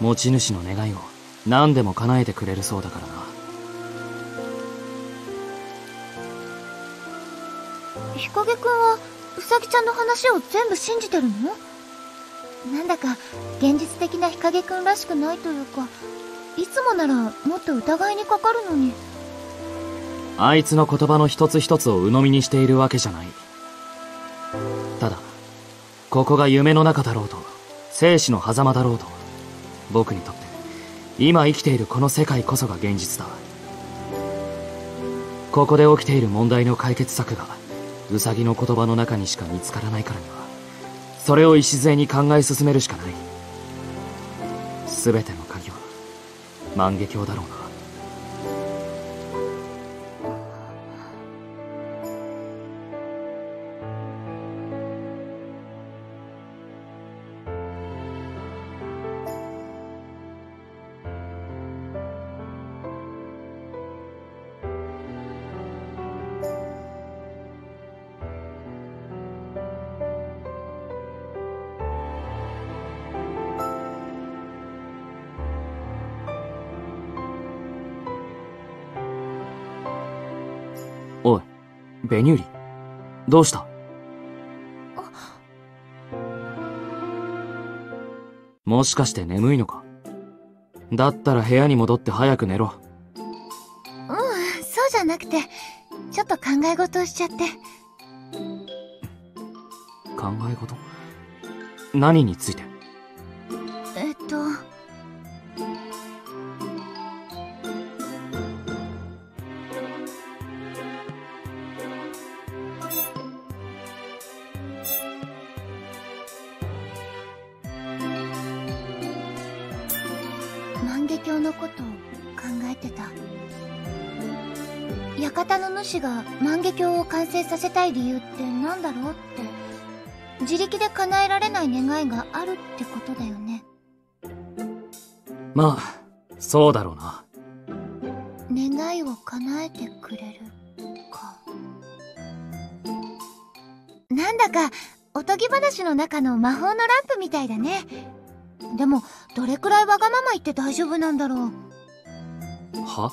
持ち主の願いを何でも叶えてくれるそうだからな。日陰くんはウサギちゃんの話を全部信じてるの？なんだか現実的な日陰くんらしくないというか、いつもならもっと疑いにかかるのに。あいつの言葉の一つ一つを鵜呑みにしているわけじゃない。ただここが夢の中だろうと生死の狭間だろうと、僕にとって今生きているこの世界こそが現実だ。ここで起きている問題の解決策がウサギの言葉の中にしか見つからないからには、それを礎に考え進めるしかない。全ての鍵は万華鏡だろうな。おい、ベニューリ、どうした？もしかして眠いのか？だったら部屋に戻って早く寝ろ。うん、そうじゃなくて、ちょっと考え事をしちゃって。考え事？何について？万華鏡のことを考えてた。館の主が万華鏡を完成させたい理由って何だろうって、自力で叶えられない願いがあるってことだよね。まあそうだろうな。願いを叶えてくれるか。なんだかおとぎ話の中の魔法のランプみたいだね。でもどれくらいわがまま言って大丈夫なんだろう。は？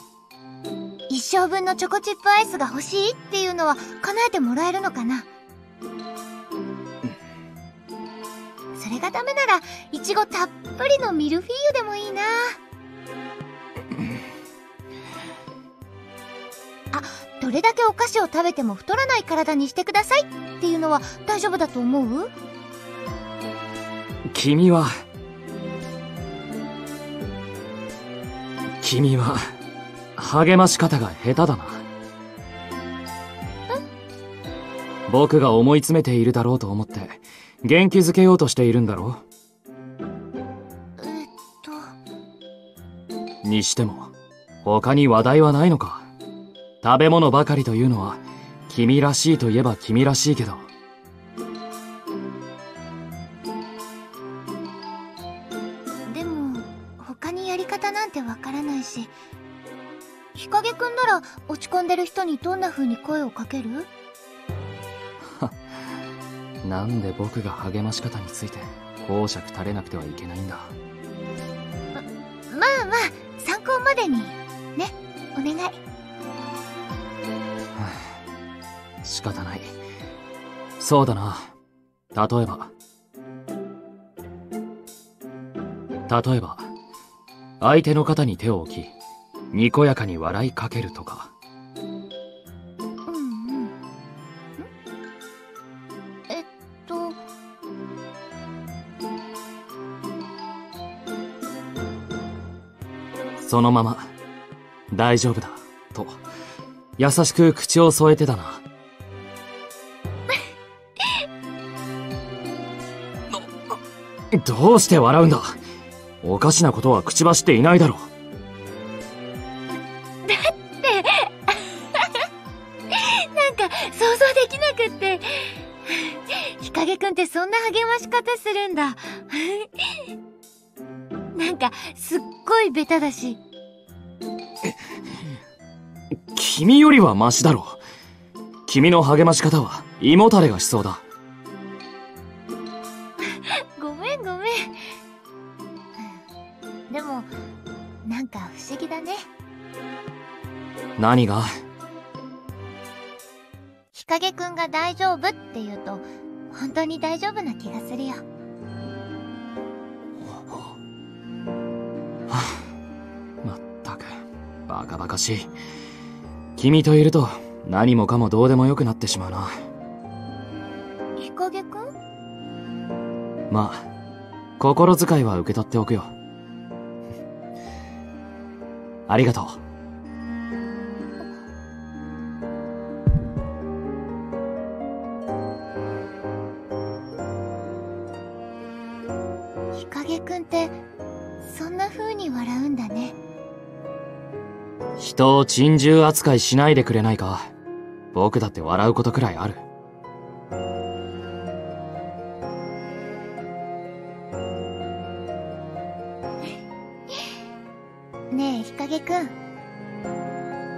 一生分のチョコチップアイスが欲しいっていうのは叶えてもらえるのかな？それがダメならイチゴたっぷりのミルフィーユでもいいな。あ、どれだけお菓子を食べても太らない体にしてくださいっていうのは大丈夫だと思う？君は励まし方が下手だな。僕が思い詰めているだろうと思って元気づけようとしているんだろう。にしても他に話題はないのか。食べ物ばかりというのは君らしいといえば君らしいけど、日陰くんなら落ち込んでる人にどんな風に声をかける？なんで僕が励まし方について講釈垂れなくてはいけないんだ。まあ参考までにね、お願い。仕方ない。そうだな。例えば相手の肩に手を置き、にこやかに笑いかけるとか。そのまま「大丈夫だ」と優しく口を添えてだな。どうして笑うんだ。おかしなことは口走っていないだろう。そんな励まし方するんだ。なんかすっごいベタだし。君よりはマシだろう。君の励まし方は胃もたれがしそうだ。ごめん。でもなんか不思議だね。何が？日陰くんが大丈夫って言うと本当に大丈夫な気がするよ。まったくバカバカしい。君といると何もかもどうでもよくなってしまうな。日陰くん？まあ心遣いは受け取っておくよ。ありがとう。人を珍獣扱いしないでくれないか。僕だって笑うことくらいある。ねえ日陰くん。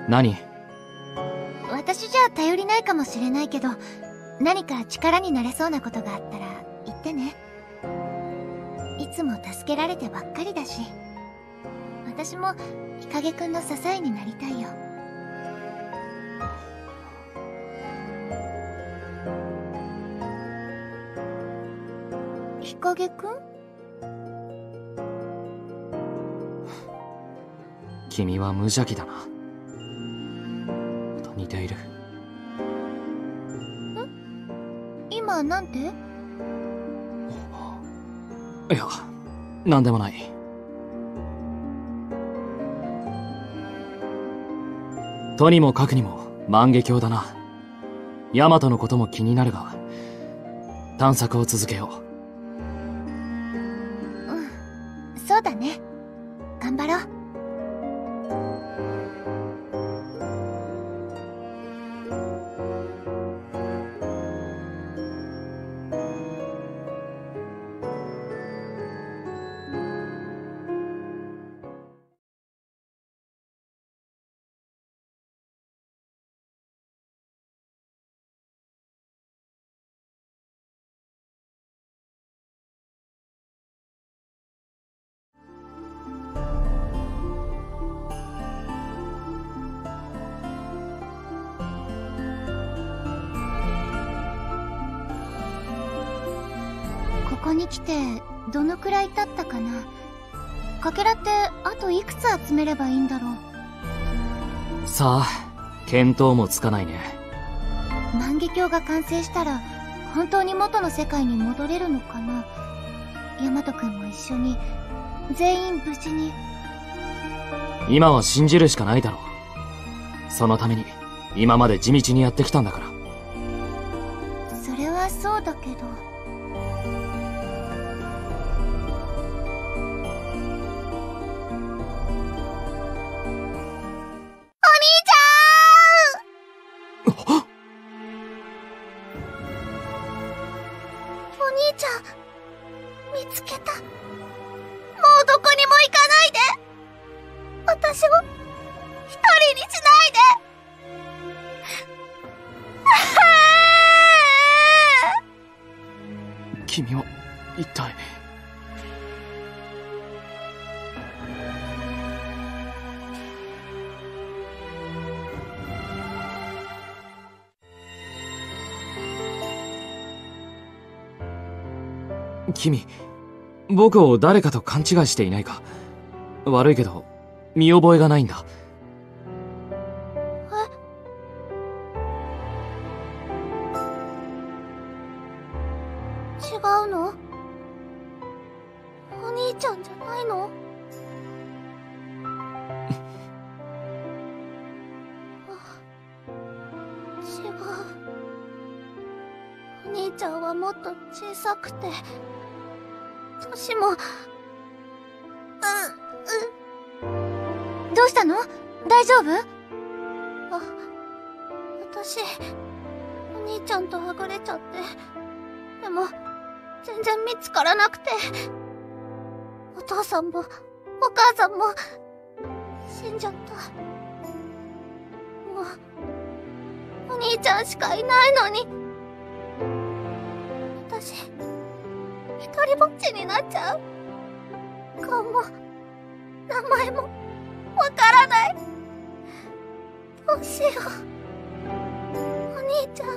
何？私じゃ頼りないかもしれないけど、何か力になれそうなことがあったら言ってね。いつも助けられてばっかりだし、私も日陰くんの支えになりたいよ。影くん？君は無邪気だな。また似ている。ん？今なんて？いや、なんでもない。とにもかくにも万華鏡だな。ヤマトのことも気になるが、探索を続けよう。うん、そうだね。頑張ろう。ここに来てどのくらい経ったかな。かけらってあといくつ集めればいいんだろう。さあ、見当もつかないね。万華鏡が完成したら本当に元の世界に戻れるのかな。ヤマト君も一緒に、全員無事に。今は信じるしかないだろう。そのために今まで地道にやってきたんだから。それはそうだけど。君は一体。君、僕を誰かと勘違いしていないか。悪いけど見覚えがないんだ。お兄ちゃんはもっと小さくて、年も…どうしたの？大丈夫？あ、私、お兄ちゃんとはぐれちゃって、でも、全然見つからなくて、お父さんも、お母さんも、死んじゃった。もう、お兄ちゃんしかいないのに、私、一人ぼっちになっちゃう。顔も、名前も、わからない。どうしよう。お兄ちゃん。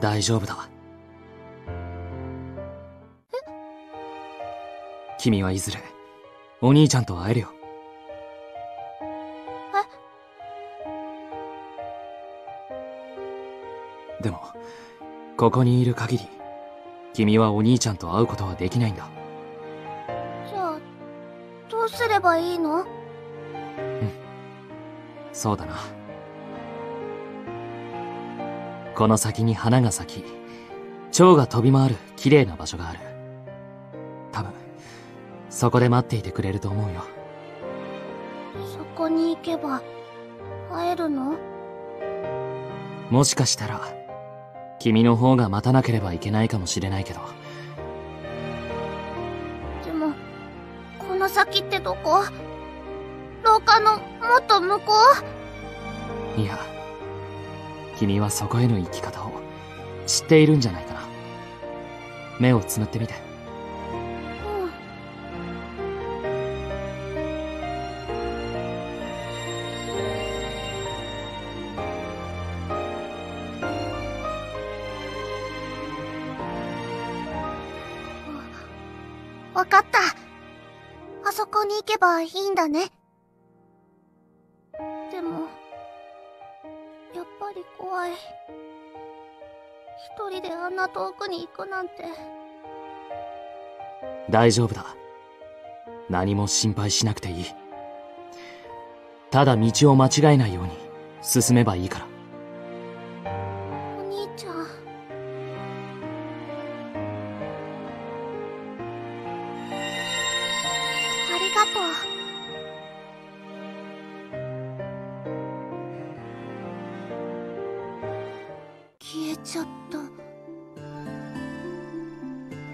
大丈夫だ。君はいずれ、お兄ちゃんと会えるよ。でも、ここにいる限り、君はお兄ちゃんと会うことはできないんだ。じゃあ、どうすればいいの？うん、そうだな。この先に花が咲き、蝶が飛び回る綺麗な場所がある。多分、そこで待っていてくれると思うよ。そこに行けば、会えるの？もしかしたら、君の方が待たなければいけないかもしれないけど。でも、この先ってどこ？廊下のもっと向こう？いや、君はそこへの行き方を知っているんじゃないかな。目をつむってみて。うん。わかった。あそこに行けばいいんだね。でも、やっぱり怖い。一人であんな遠くに行くなんて。大丈夫だ。何も心配しなくていい。ただ道を間違えないように進めばいいから。お兄ちゃん。ありがとう。ちょっと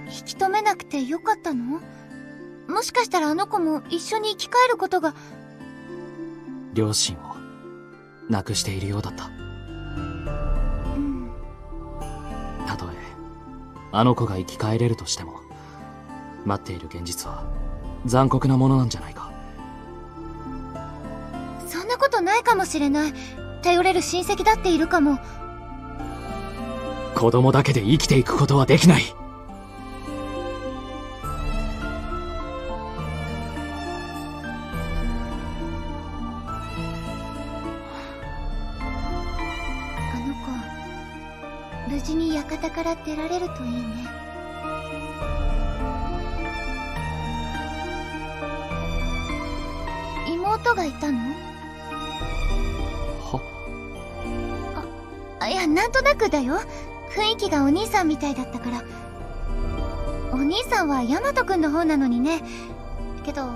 引き止めなくてよかったの？もしかしたらあの子も一緒に生き返ることが。両親を亡くしているようだった。うん、たとえあの子が生き返れるとしても、待っている現実は残酷なものなんじゃないか。そんなことないかもしれない。頼れる親戚だっているかも。子供だけで生きていくことはできない。あの子、無事に館から出られるといいね。妹がいたの？は？あ、いや、なんとなくだよ。雰囲気がお兄さんみたいだったから。お兄さんはヤマト君の方なのにね。けど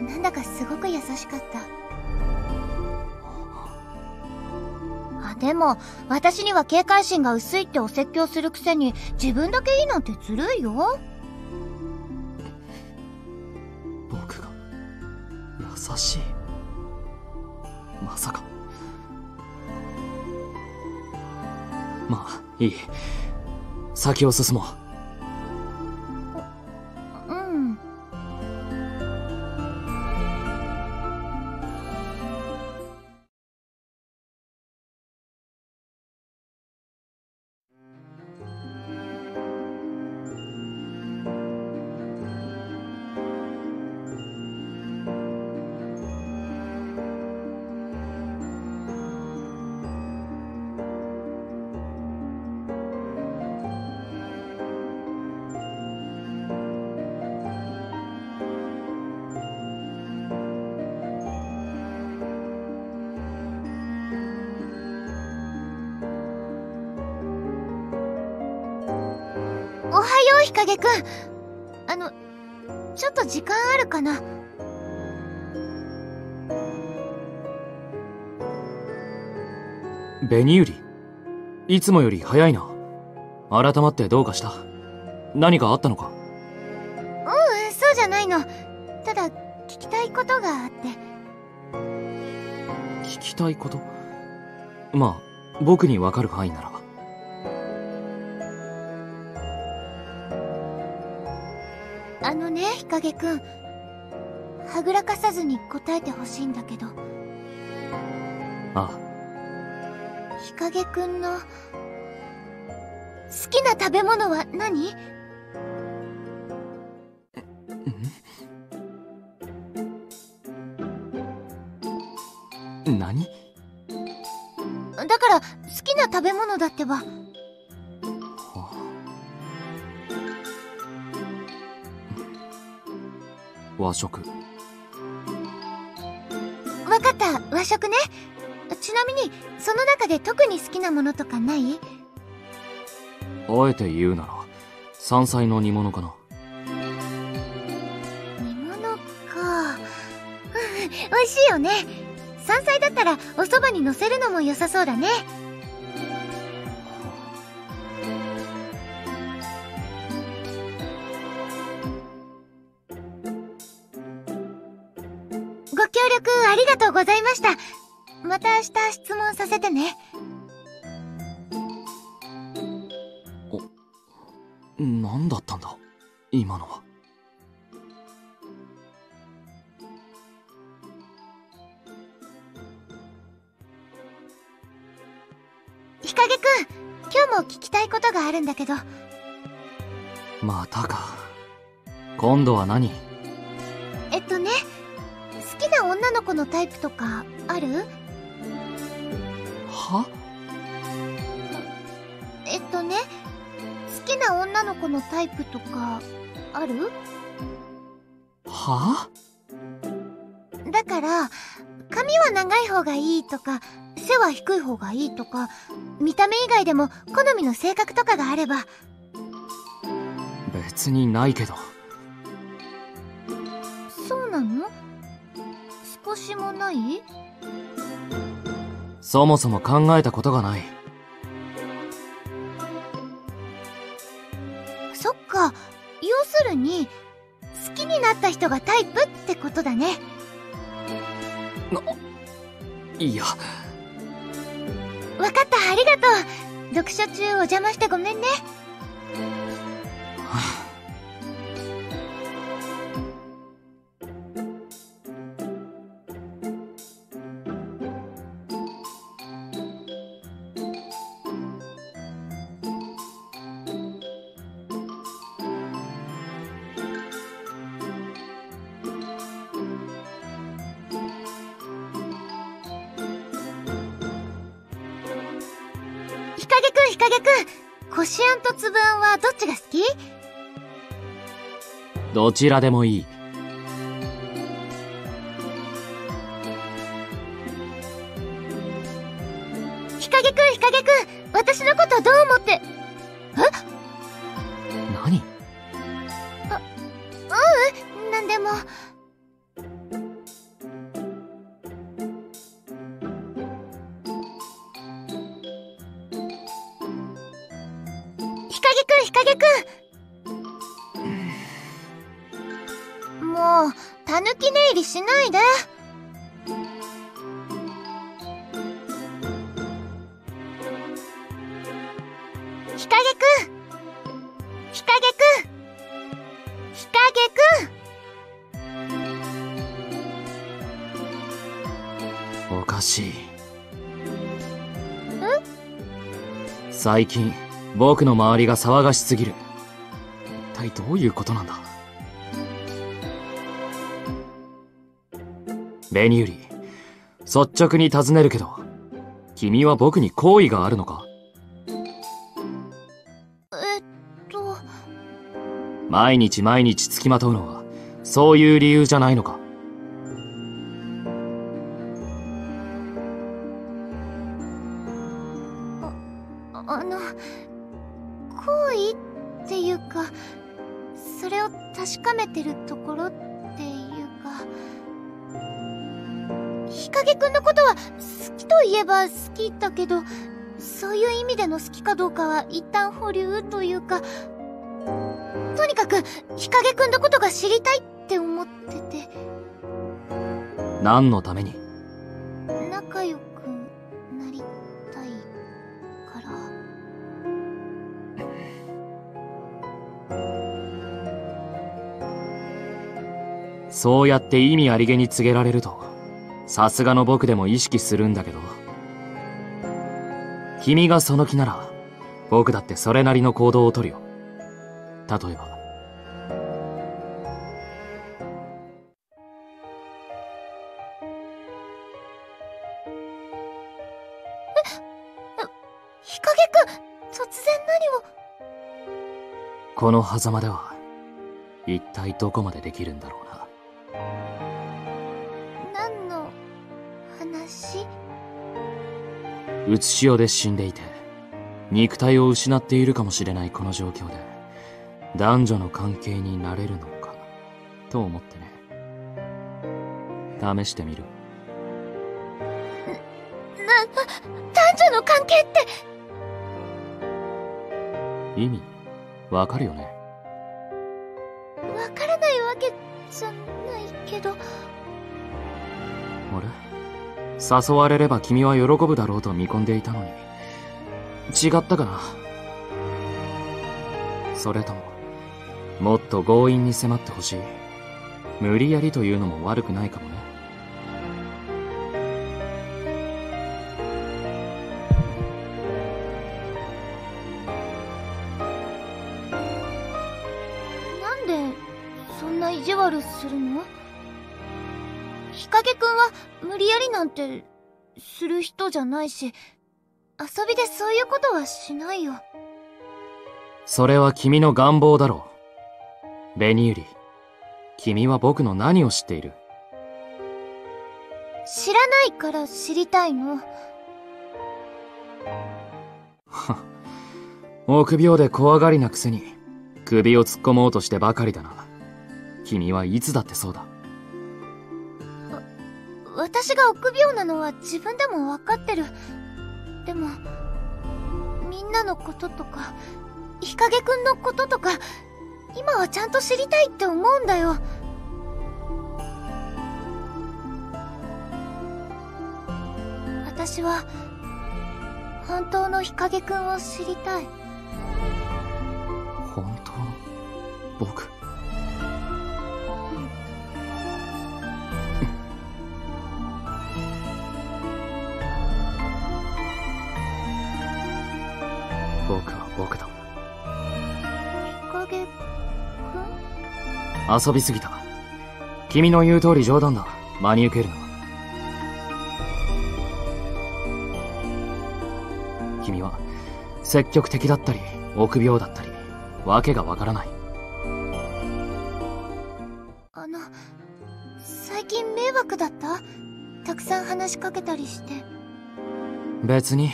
なんだかすごく優しかった。あ、でも私には警戒心が薄いってお説教するくせに、自分だけいいなんてずるいよ。僕が優しい？まさか。まあいい、先を進もう。うん。おはよう、日陰くん。ちょっと時間あるかな？紅百合、いつもより早いな。改まってどうかした？何かあったのか？うん、そうじゃないの。ただ、聞きたいことがあって。聞きたいこと？まあ、僕にわかる範囲なら。日陰くん、はぐらかさずに答えてほしいんだけど。ああ。日陰くんの好きな食べ物は何？何？だから好きな食べ物だってば。和食。わかった、和食ね。ちなみにその中で特に好きなものとかない？あえて言うなら山菜の煮物かな。煮物か。美味しいよね。山菜だったらおそばにのせるのも良さそうだね。ありがとうございました。また明日質問させてね。お、何だったんだ、今のは。日陰くん、今日も聞きたいことがあるんだけど。またか。今度は何？ね、好きな女の子のタイプとかある？は？ね、好きな女の子のタイプとかある？は？だから髪は長い方がいいとか背は低い方がいいとか見た目以外でも好みの性格とかがあれば。別にないけど。そうなの？少しもない？そもそも考えたことがない。そっか、要するに好きになった人がタイプってことだね。いや、分かった、ありがとう。読書中お邪魔してごめんね。日陰くん、こしあんとつぶあんはどっちが好き？どちらでもいい。日陰くん、私のことどう思って？え？何？あ、ううん、なんでも。日陰くん、もうたぬき寝入りしないで。日陰くん、おかしい。最近僕の周りが騒がしすぎる。一体どういうことなんだ。紅百合、率直に尋ねるけど、君は僕に好意があるのか？毎日毎日つきまとうのはそういう理由じゃないのか？それを確かめてるところっていうか、日陰くんのことは好きといえば好きだけど、そういう意味での好きかどうかは一旦保留というか、とにかく日陰くんのことが知りたいって思ってて。何のために？仲良くなりたいから。そうやって意味ありげに告げられると、さすがの僕でも意識するんだけど、君がその気なら僕だってそれなりの行動をとるよ。例えば日陰くん、突然何を。この狭間では一体どこまでできるんだろうな。何の話？うつしおで死んでいて肉体を失っているかもしれないこの状況で、男女の関係になれるのかと思ってね。試してみる？男女の関係って？意味わかるよね？わからないわけじゃないけど。あれ？誘われれば君は喜ぶだろうと見込んでいたのに、違ったかな？それとももっと強引に迫ってほしい。無理やりというのも悪くないかもね。な意地悪するの？日陰くんは無理やりなんてする人じゃないし、遊びでそういうことはしないよ。それは君の願望だろう。紅百合、君は僕の何を知っている？知らないから知りたいの。臆病で怖がりなくせに首を突っ込もうとしてばかりだな。君はいつだってそうだ。私が臆病なのは自分でも分かってる。でもみんなのこととか日陰くんのこととか今はちゃんと知りたいって思うんだよ。私は本当の日陰くんを知りたい。本当の僕？僕は僕だ。日陰くん？遊びすぎた。君の言う通り冗談だ。真に受けるな。君は積極的だったり臆病だったりわけがわからない。最近迷惑だった？たくさん話しかけたりして。別に、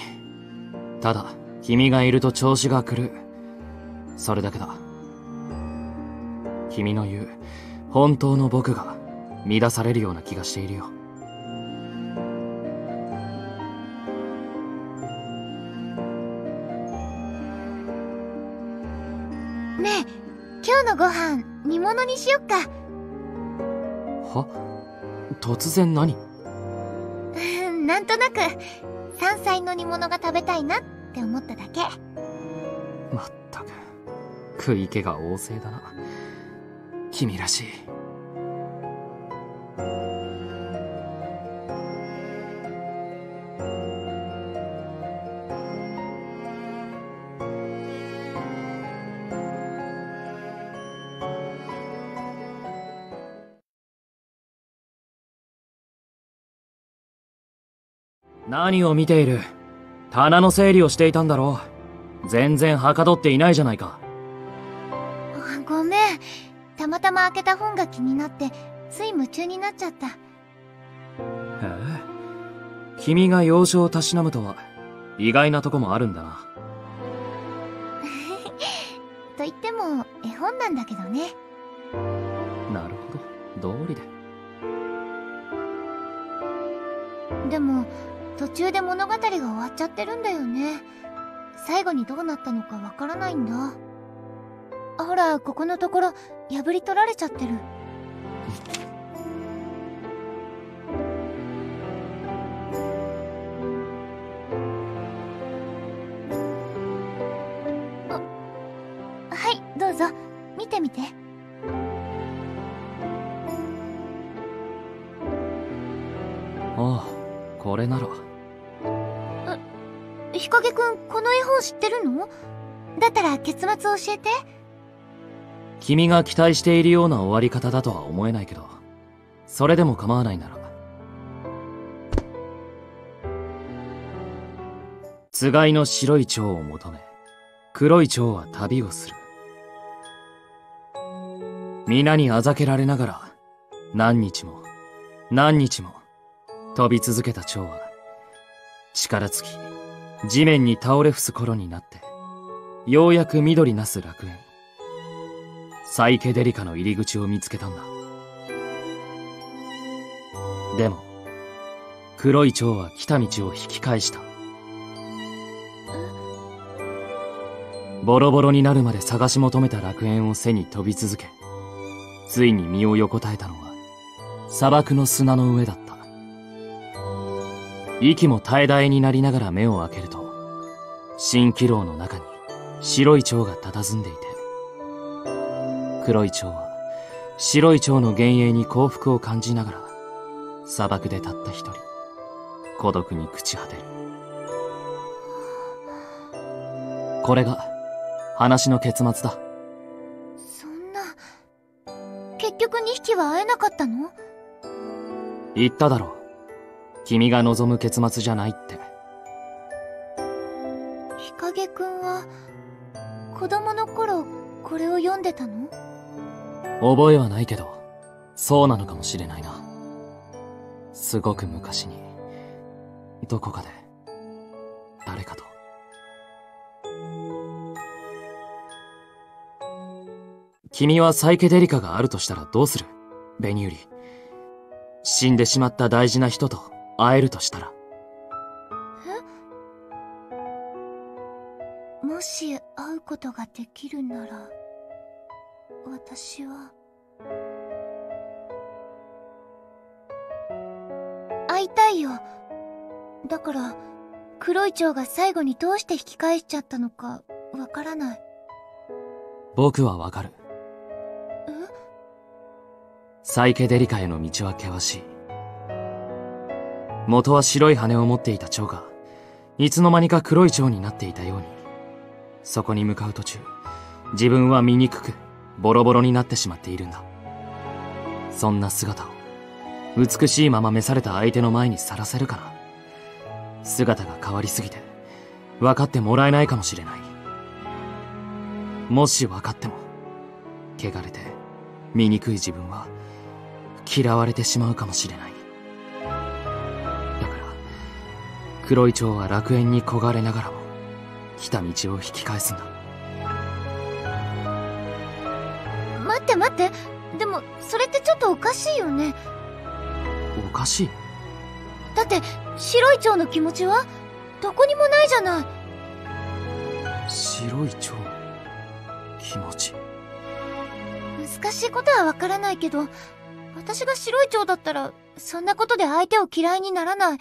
ただ君がいると調子が狂う、それだけだ。君の言う本当の僕が乱されるような気がしているよ。ご飯煮物にしよっか。は？突然何？なんとなく山菜の煮物が食べたいなって思っただけ。まったく食い気が旺盛だな。君らしい。何を見ている？棚の整理をしていたんだろう。全然はかどっていないじゃないか。ごめん。たまたま開けた本が気になってつい夢中になっちゃった。君が洋書をたしなむとは意外なとこもあるんだな。と言っても絵本なんだけどね。なるほど、道理で。でも途中で物語が終わっちゃってるんだよね。最後にどうなったのかわからないんだ。ほら、ここのところ破り取られちゃってる。はい、どうぞ見てみて。ああ、これなら。日陰くん、この絵本知ってるの？だったら結末教えて。君が期待しているような終わり方だとは思えないけど、それでも構わないなら。つがいの白い蝶を求め、黒い蝶は旅をする。皆にあざけられながら、何日も、何日も、飛び続けた蝶は、力尽き、地面に倒れ伏す頃になって、ようやく緑なす楽園、サイケデリカの入り口を見つけたんだ。でも、黒い蝶は来た道を引き返した。ボロボロになるまで探し求めた楽園を背に飛び続け、ついに身を横たえたのは、砂漠の砂の上だった。息も絶え絶えになりながら目を開けると、蜃気楼の中に白い蝶が佇んでいて、黒い蝶は白い蝶の幻影に幸福を感じながら、砂漠でたった一人、孤独に朽ち果てる。これが話の結末だ。そんな、結局は会えなかったの？言っただろ。君が望む結末じゃないって。日陰くんは、子供の頃、これを読んでたの？覚えはないけど、そうなのかもしれないな。すごく昔に、どこかで、誰かと。君はサイケデリカがあるとしたらどうする？ベニューリ。死んでしまった大事な人と会えるとしたら。え？もし会うことができるなら、私は。会いたいよ。だから、黒い蝶が最後にどうして引き返しちゃったのかわからない。僕はわかる。サイケデリカへの道は険しい。元は白い羽を持っていた蝶が、いつの間にか黒い蝶になっていたように、そこに向かう途中、自分は醜く、ボロボロになってしまっているんだ。そんな姿を、美しいまま召された相手の前にさらせるかな。姿が変わりすぎて、分かってもらえないかもしれない。もし分かっても、汚れて、醜い自分は、嫌われてしまうかもしれない。だから、黒い蝶は楽園に焦がれながらも、来た道を引き返すんだ。待って待って、でも、それってちょっとおかしいよね。おかしい？だって、白い蝶の気持ちはどこにもないじゃない。白い蝶の気持ち。難しいことはわからないけど、私が白い蝶だったら、そんなことで相手を嫌いにならない。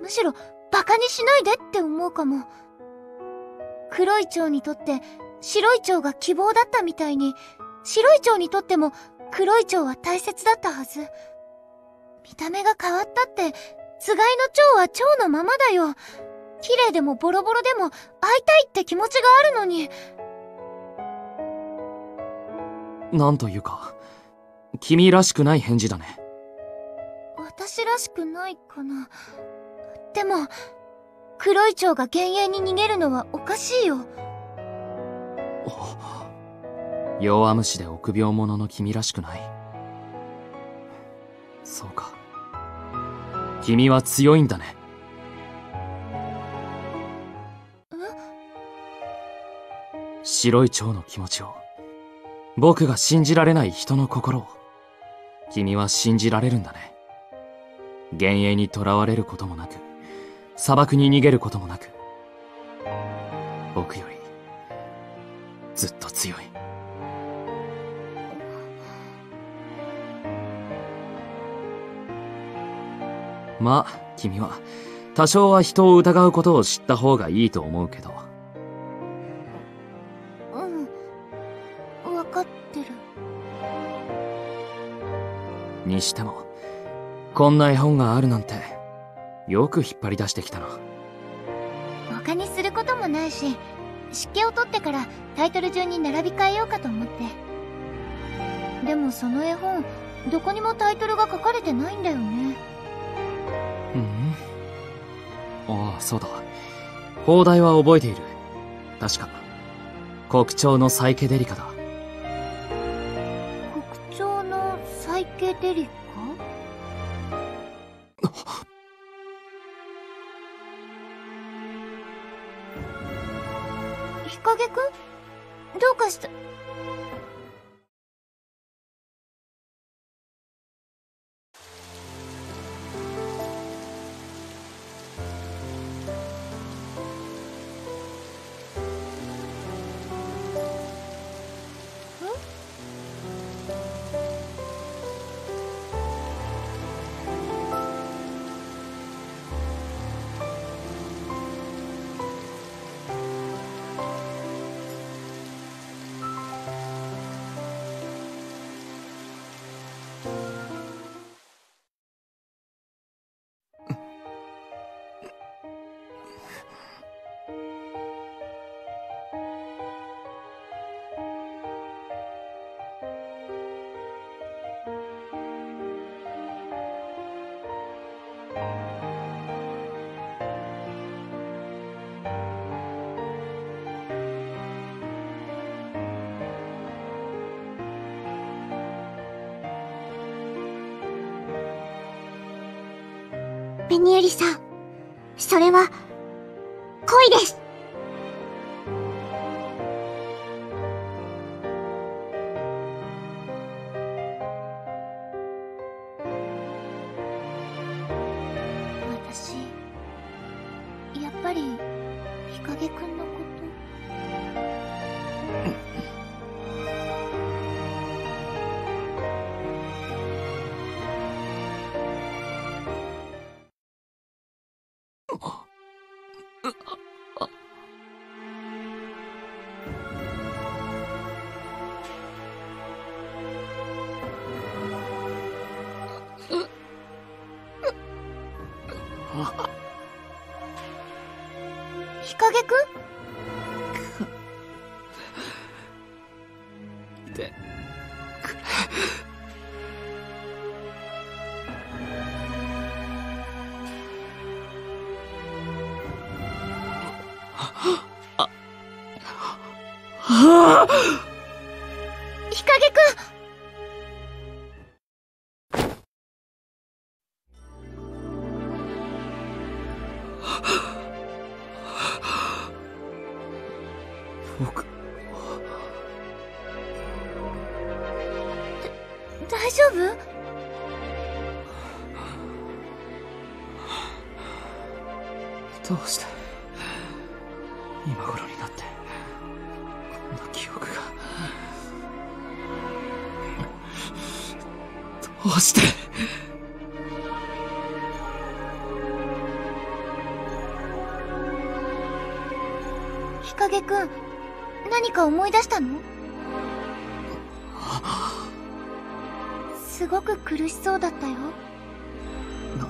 むしろ、馬鹿にしないでって思うかも。黒い蝶にとって、白い蝶が希望だったみたいに、白い蝶にとっても、黒い蝶は大切だったはず。見た目が変わったって、つがいの蝶は蝶のままだよ。綺麗でもボロボロでも、会いたいって気持ちがあるのに。なんというか、君らしくない返事だね。私らしくないかな。でも、黒い蝶が幻影に逃げるのはおかしいよ。弱虫で臆病者の君らしくない。そうか。君は強いんだね。白い蝶の気持ちを、僕が信じられない人の心を。君は信じられるんだね。幻影に囚われることもなく、砂漠に逃げることもなく、僕より、ずっと強い。まあ、君は、多少は人を疑うことを知った方がいいと思うけど。うん、わかってる。にしても、こんな絵本があるなんて、よく引っ張り出してきたな。他にすることもないし、湿気を取ってからタイトル順に並び替えようかと思って。でもその絵本、どこにもタイトルが書かれてないんだよね。うん？ああ、そうだ。放題は覚えている。確か。黒蝶のサイケデリカだ。黒蝶のサイケデリカ？日陰くん？どうかした？ベニエリさん、それは恋です。私、やっぱり日陰くんのこと。日陰くんで日陰くん大丈夫？どうして今頃になってこんな記憶が。どうして日陰くん、何か思い出したの？すごく苦しそうだったよ。な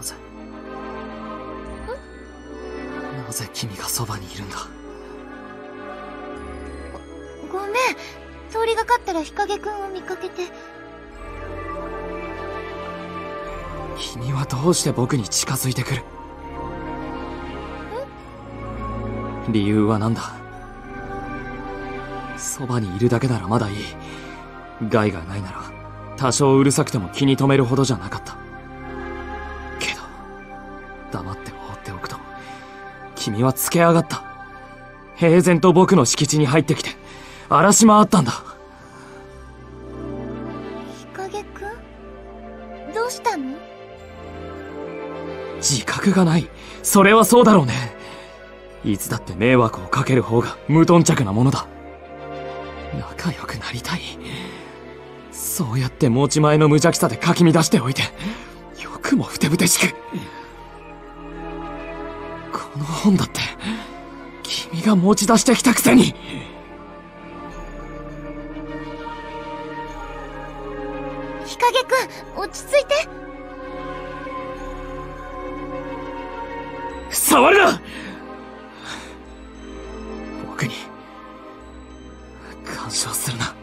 ぜ君がそばにいるんだ。ごめん、通りがかったら日陰くんを見かけて。君はどうして僕に近づいてくる？理由は何だ？そばにいるだけならまだいい。害がないなら多少うるさくても気に留めるほどじゃなかったけど、黙って放っておくと君はつけ上がった。平然と僕の敷地に入ってきて荒らし回ったんだ。日陰くん、どうしたの？自覚がない。それはそうだろうね。いつだって迷惑をかける方が無頓着なものだ。仲良くなりたい。そうやって持ち前の無邪気さでかき乱しておいて、よくもふてぶてしく。この本だって君が持ち出してきたくせに。日陰くん、落ち着いて。触るな！僕に干渉するな。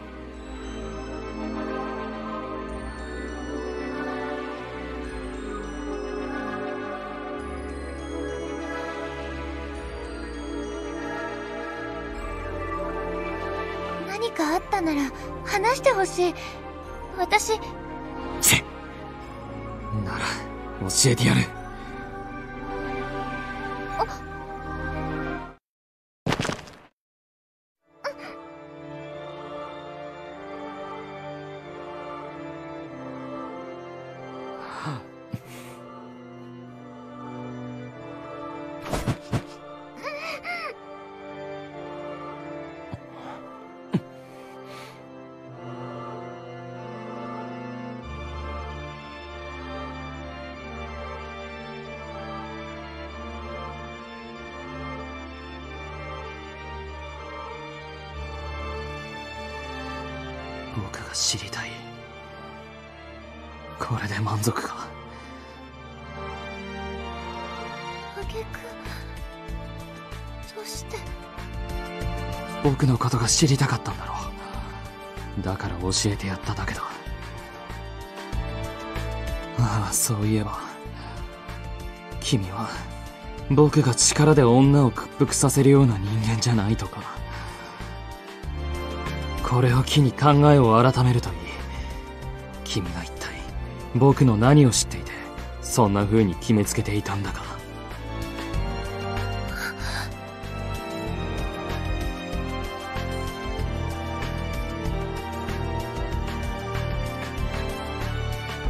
何かあったなら話してほしい。私なら教えてやる。僕が知りたい。これで満足か？日陰くん、どうして？僕のことが知りたかったんだろう。だから教えてやっただけだ。ああ、そういえば君は僕が力で女を屈服させるような人間じゃないとか。これを機に考えを改めるといい。君が一体僕の何を知っていて、そんな風に決めつけていたんだが。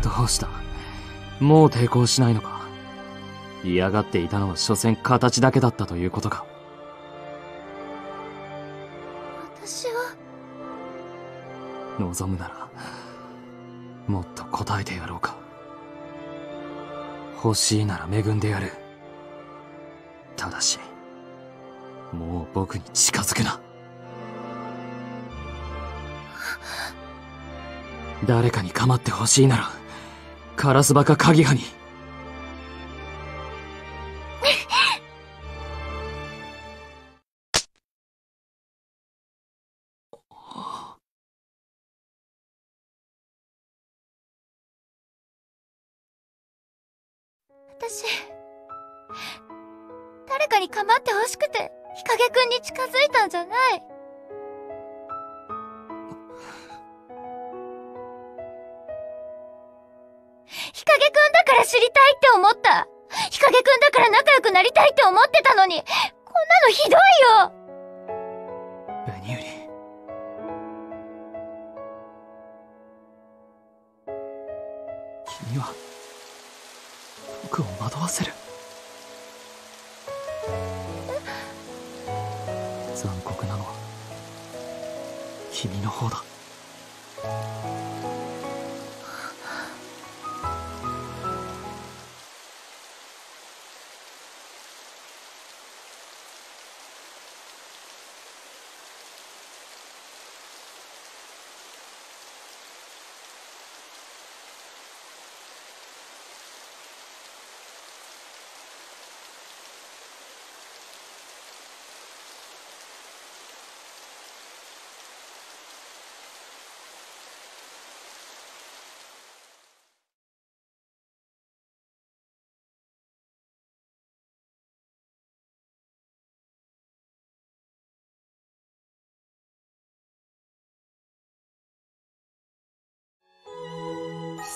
どうした？もう抵抗しないのか？嫌がっていたのは所詮形だけだったということか。私は望むならもっと答えてやろうか。欲しいなら恵んでやる。ただしもう僕に近づくな。誰かに構ってほしいならカラスバかカギハに。私、誰かに構ってほしくて日陰くんに近づいたんじゃない。日陰くんだから知りたいって思った。日陰くんだから仲良くなりたいって思ってたのに、こんなのひどいよ。ベニウリ、君は僕を惑わせる。残酷なのは君の方だ。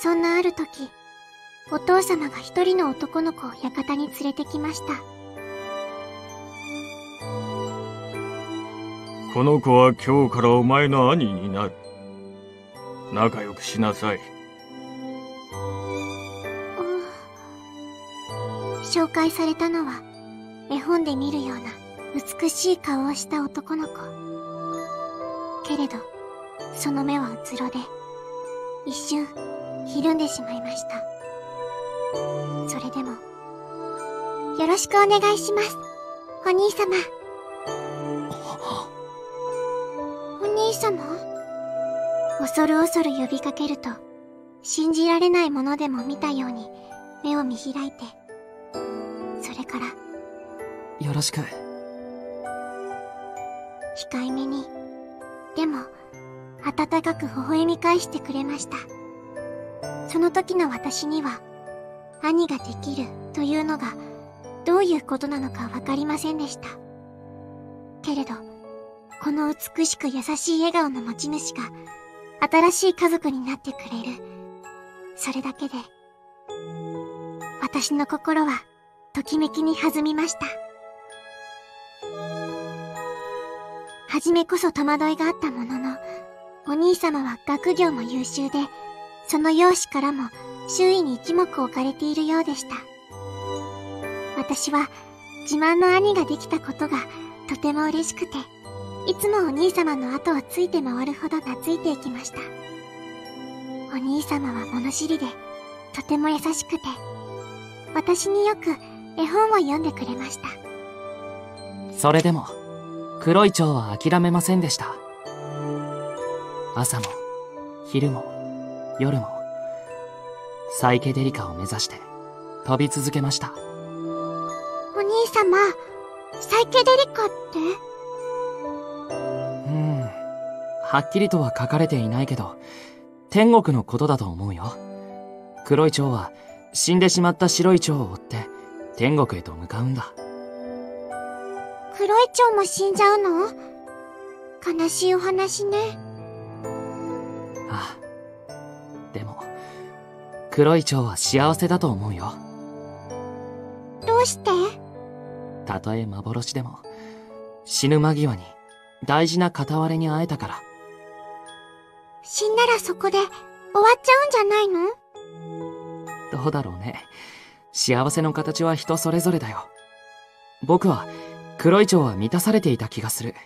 そんなある時、お父様が一人の男の子を館に連れてきました。この子は今日からお前の兄になる。仲良くしなさい。紹介されたのは、絵本で見るような美しい顔をした男の子。けれど、その目はうつろで、一瞬、ひるんでしまいました。それでも、よろしくお願いします、お兄様。お兄様？恐る恐る呼びかけると、信じられないものでも見たように目を見開いて、それから、よろしく。控えめに、でも、温かく微笑み返してくれました。その時の私には、兄ができるというのがどういうことなのかわかりませんでした。けれど、この美しく優しい笑顔の持ち主が、新しい家族になってくれる。それだけで、私の心は、ときめきに弾みました。はじめこそ戸惑いがあったものの、お兄様は学業も優秀で、その容姿からも周囲に一目置かれているようでした。私は自慢の兄ができたことがとても嬉しくて、いつもお兄様の後をついて回るほど懐いていきました。お兄様は物知りで、とても優しくて、私によく絵本を読んでくれました。それでも、黒い蝶は諦めませんでした。朝も、昼も、夜も、サイケデリカを目指して飛び続けました。お兄様、サイケデリカって？はっきりとは書かれていないけど、天国のことだと思うよ。黒い蝶は死んでしまった白い蝶を追って天国へと向かうんだ。黒い蝶も死んじゃうの？悲しいお話ね。ああ。黒い蝶は幸せだと思うよ。どうして？たとえ幻でも、死ぬ間際に大事な片割れに会えたから。死んだらそこで終わっちゃうんじゃないの？どうだろうね。幸せの形は人それぞれだよ。僕は黒い蝶は満たされていた気がする。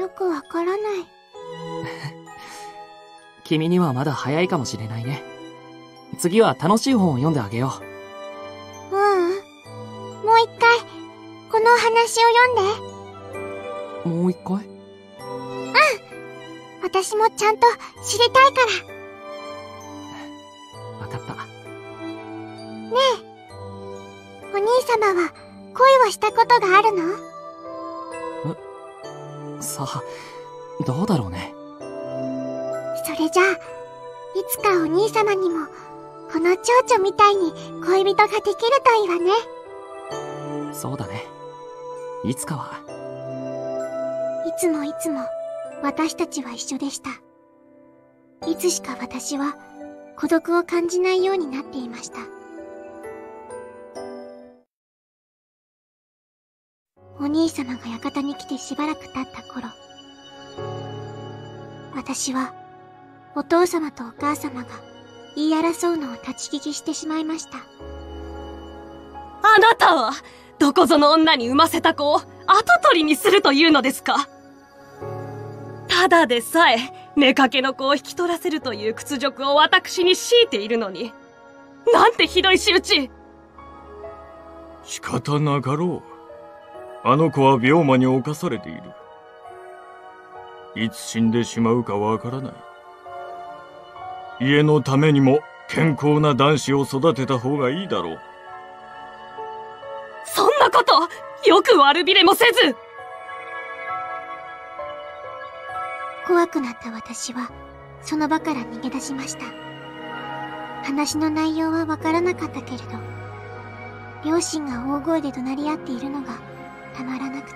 よくわからない。君にはまだ早いかもしれないね。次は楽しい本を読んであげよう。もう一回この話を読んで。もう一回？うん、私もちゃんと知りたいから。わかった。ねえ、お兄様は恋をしたことがあるの？さあ、どうだろうね。それじゃあ、いつかお兄様にも、この蝶々みたいに恋人ができるといいわね。そうだね。いつかは。いつも、私たちは一緒でした。いつしか私は、孤独を感じないようになっていました。お兄様が館に来てしばらく経った頃、私は、お父様とお母様が言い争うのを立ち聞きしてしまいました。あなたは、どこぞの女に産ませた子を後取りにするというのですか？ただでさえ、妾の子を引き取らせるという屈辱を私に強いているのに、なんてひどい仕打ち！仕方なかろう。あの子は病魔に侵されている。いつ死んでしまうかわからない。家のためにも健康な男子を育てた方がいいだろう。そんなこと、よく悪びれもせず。怖くなった私は、その場から逃げ出しました。話の内容はわからなかったけれど、両親が大声で怒鳴り合っているのがたまらなく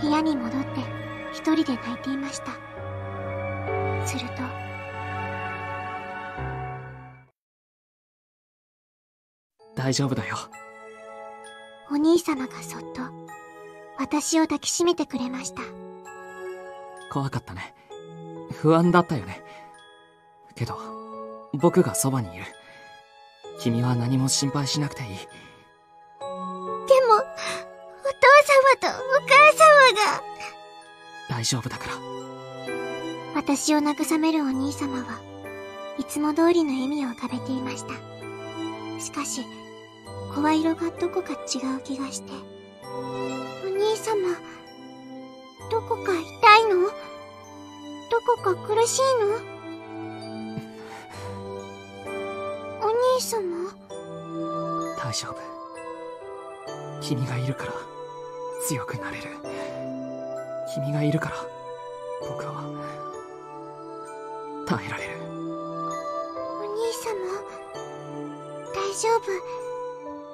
て、部屋に戻って一人で泣いていました。すると、大丈夫だよ。お兄様がそっと私を抱きしめてくれました。怖かったね。不安だったよね。けど僕がそばにいる。君は何も心配しなくていい。でもお父様とお母様が。大丈夫だから。私を慰めるお兄様はいつも通りの笑みを浮かべていました。しかし声色がどこか違う気がして。お兄様、どこか痛いの？どこか苦しいの？お兄様。大丈夫。君がいるから強くなれる。君がいるから僕は耐えられる。お兄様、大丈夫。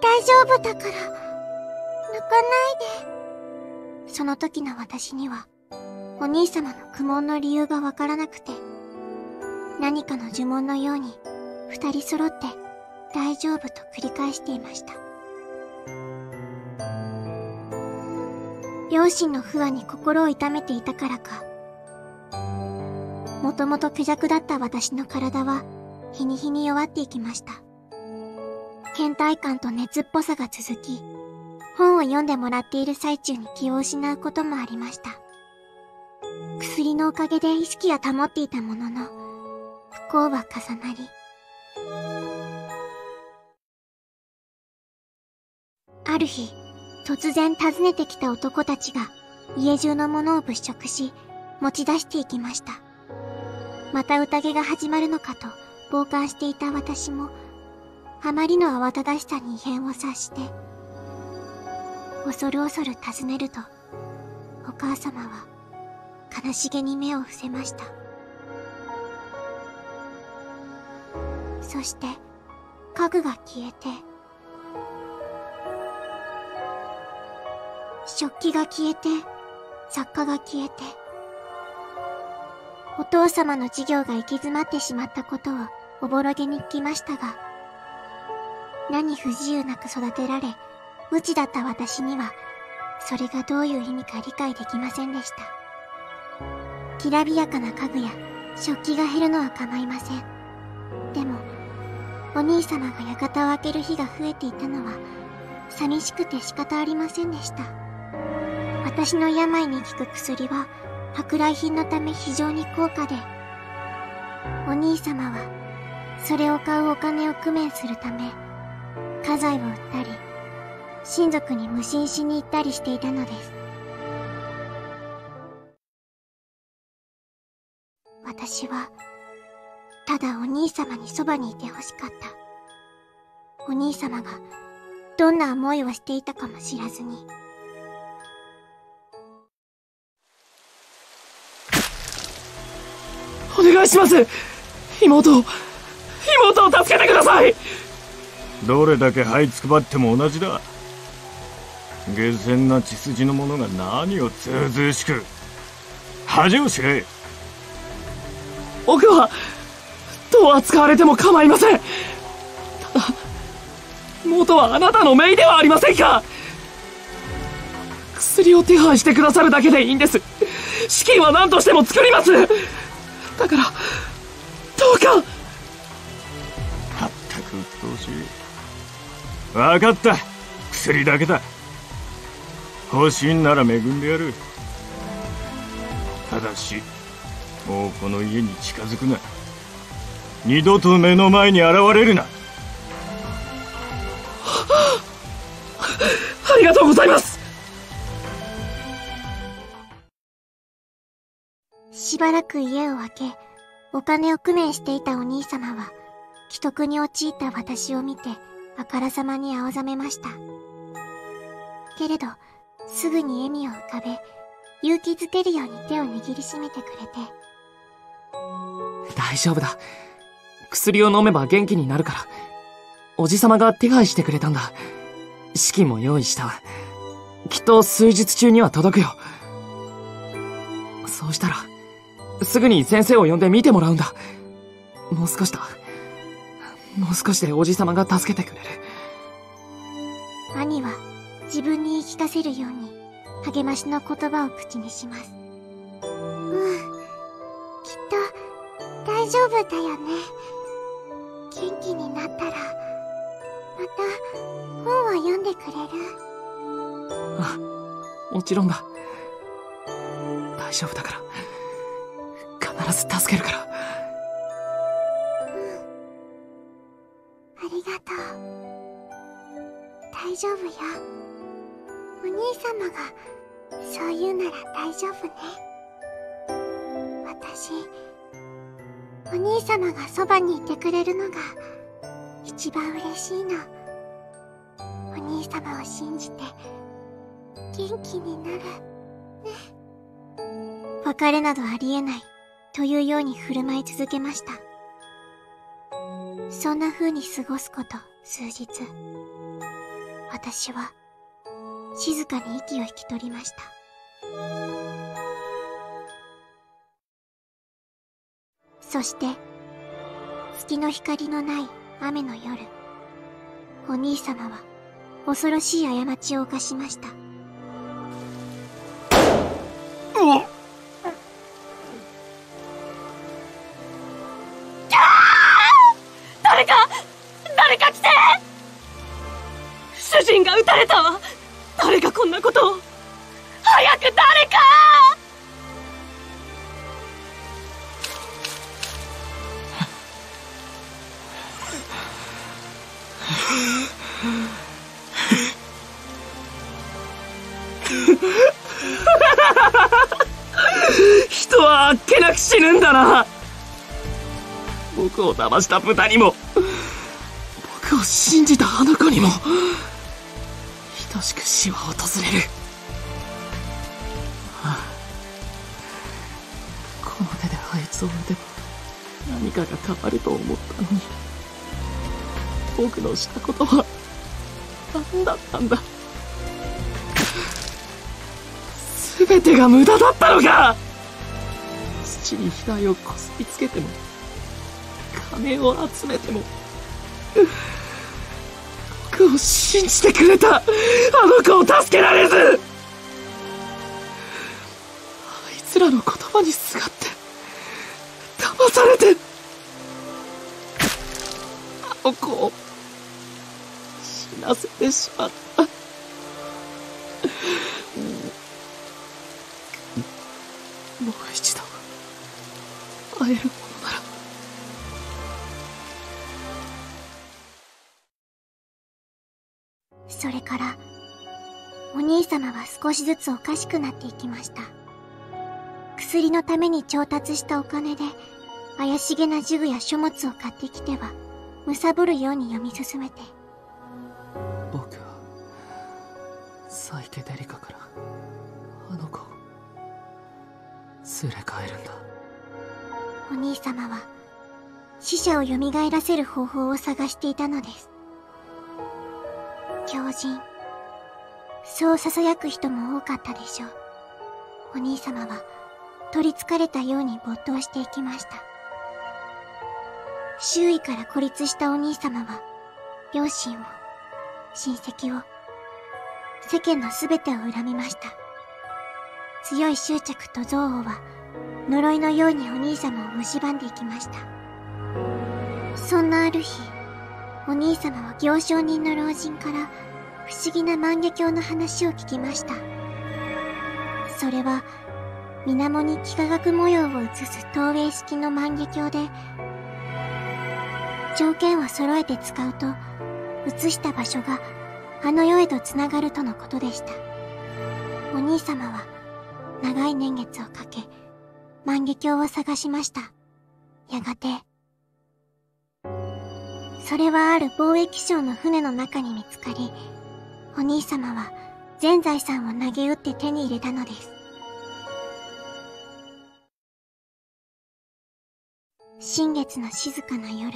大丈夫だから、泣かないで。その時の私には、お兄様の苦悶の理由がわからなくて、何かの呪文のように、二人揃って、大丈夫と繰り返していました。両親の不安に心を痛めていたからか、もともと虚弱だった私の体は、日に日に弱っていきました。倦怠感と熱っぽさが続き、本を読んでもらっている最中に気を失うこともありました。薬のおかげで意識は保っていたものの、不幸は重なり。ある日、突然訪ねてきた男たちが家中のものを物色し、持ち出していきました。また宴が始まるのかと傍観していた私も、あまりの慌ただしさに異変を察して、恐る恐る尋ねると、お母様は悲しげに目を伏せました。そして、家具が消えて、食器が消えて、雑貨が消えて、お父様の事業が行き詰まってしまったことをおぼろげに聞きましたが、何不自由なく育てられ、無知だった私には、それがどういう意味か理解できませんでした。きらびやかな家具や食器が減るのは構いません。でも、お兄様が館を開ける日が増えていたのは、寂しくて仕方ありませんでした。私の病に効く薬は、舶来品のため非常に高価で、お兄様は、それを買うお金を工面するため、家財を売ったり、親族に無心しに行ったりしていたのです。私は、ただお兄様にそばにいてほしかった。お兄様が、どんな思いをしていたかも知らずに。お願いします！妹を助けてください！どれだけ這いつくばっても同じだ。下賤な血筋の者が何をずうずうしく。恥を知れ。僕はどう扱われても構いません。ただ妹はあなたの姪ではありませんか。薬を手配してくださるだけでいいんです。資金は何としても作ります。だからどうか。まったくうっとうしい。分かった。薬だけだ。欲しいんなら恵んでやる。ただしもうこの家に近づくな。二度と目の前に現れるな。ありがとうございます。しばらく家を空け、お金を工面していたお兄様は危篤に陥った私を見て、あからさまに青ざめました。けれど、すぐに笑みを浮かべ、勇気づけるように手を握りしめてくれて。大丈夫だ。薬を飲めば元気になるから。おじさまが手配してくれたんだ。資金も用意したわ。きっと数日中には届くよ。そうしたら、すぐに先生を呼んで見てもらうんだ。もう少しだ。もう少しでおじさまが助けてくれる。兄は自分に言い聞かせるように励ましの言葉を口にします。うん、きっと大丈夫だよね。元気になったらまた本を読んでくれる？あ、もちろんだ。大丈夫だから、必ず助けるから。ありがとう。大丈夫よ。お兄様がそう言うなら大丈夫ね。私、お兄様がそばにいてくれるのが一番嬉しいの。お兄様を信じて元気になるね。別れなどありえないというように振る舞い続けました。そんな風に過ごすこと数日。私は静かに息を引き取りました。そして、月の光のない雨の夜、お兄様は恐ろしい過ちを犯しました。誰がこんなことを。早く誰か。人はあっけなく死ぬんだな。僕を騙した豚にも、僕を信じた花子にも、等しく死は訪れる。この手であいつを撃てば何かが変わると思ったのに、僕のしたことは何だったんだ。全てが無駄だったのか。土に額をこすりつけても金を集めても僕を信じてくれたあの子を助けられず、あいつらの言葉にすがって騙されてあの子を死なせてしまった。もう一度会えるものなら。それからお兄様は少しずつおかしくなっていきました。薬のために調達したお金で怪しげな呪具や書物を買ってきては貪るように読み進めて、僕はサイケデリカからあの子を連れ帰るんだ。お兄様は死者をよみがえらせる方法を探していたのです。狂人、そうささやく人も多かったでしょう。お兄様は取りつかれたように没頭していきました。周囲から孤立したお兄様は両親を、親戚を、世間のすべてを恨みました。強い執着と憎悪は呪いのようにお兄様を蝕んでいきました。そんなある日、お兄様は行商人の老人から不思議な万華鏡の話を聞きました。それは水面に幾何学模様を映す投影式の万華鏡で、条件を揃えて使うと映した場所があの世へとつながるとのことでした。お兄様は長い年月をかけ万華鏡を探しました。やがてそれはある貿易商の船の中に見つかり、お兄様は全財産を投げ打って手に入れたのです。新月の静かな夜、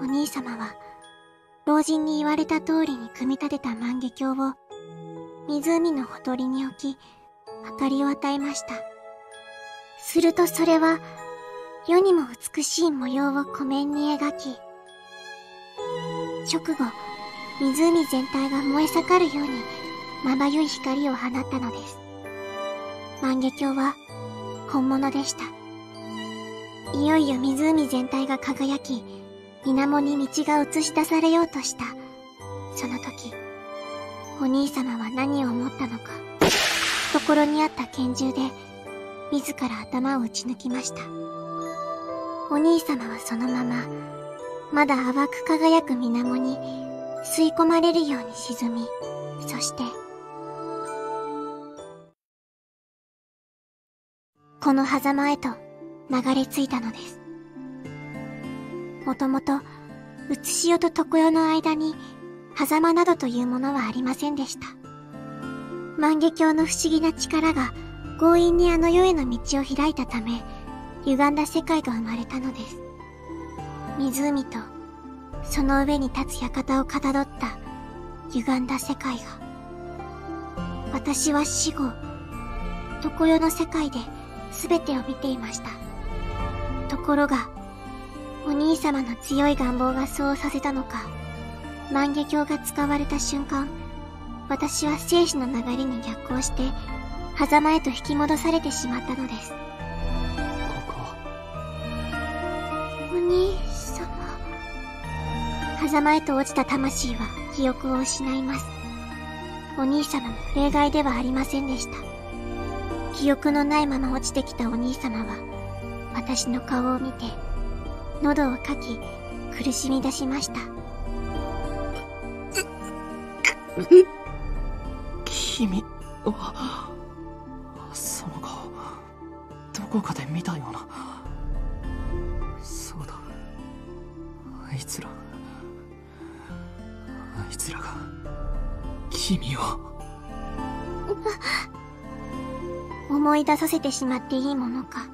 お兄様は老人に言われた通りに組み立てた万華鏡を湖のほとりに置き、明かりを与えました。するとそれは、世にも美しい模様を湖面に描き、直後、湖全体が燃え盛るように、まばゆい光を放ったのです。万華鏡は、本物でした。いよいよ湖全体が輝き、水面に道が映し出されようとした、その時、お兄様は何を思ったのか、懐にあった拳銃で自ら頭を打ち抜きました。お兄様はそのまままだ淡く輝く水面に吸い込まれるように沈み、そしてこの狭間へと流れ着いたのです。もともと写し代と常世の間に狭間などというものはありませんでした。万華鏡の不思議な力が強引にあの世への道を開いたため、歪んだ世界が生まれたのです。湖とその上に立つ館をかたどった歪んだ世界が、私は死後常世の世界で全てを見ていました。ところがお兄様の強い願望がそうさせたのか、万華鏡が使われた瞬間、私は生死の流れに逆行して狭間へと引き戻されてしまったのです。ここ、お兄様。狭間へと落ちた魂は記憶を失います。お兄様も例外ではありませんでした。記憶のないまま落ちてきたお兄様は私の顔を見て喉をかき苦しみ出しました。君はその顔、どこかで見たような。そうだ、あいつらが君を思い出させてしまっていいものか。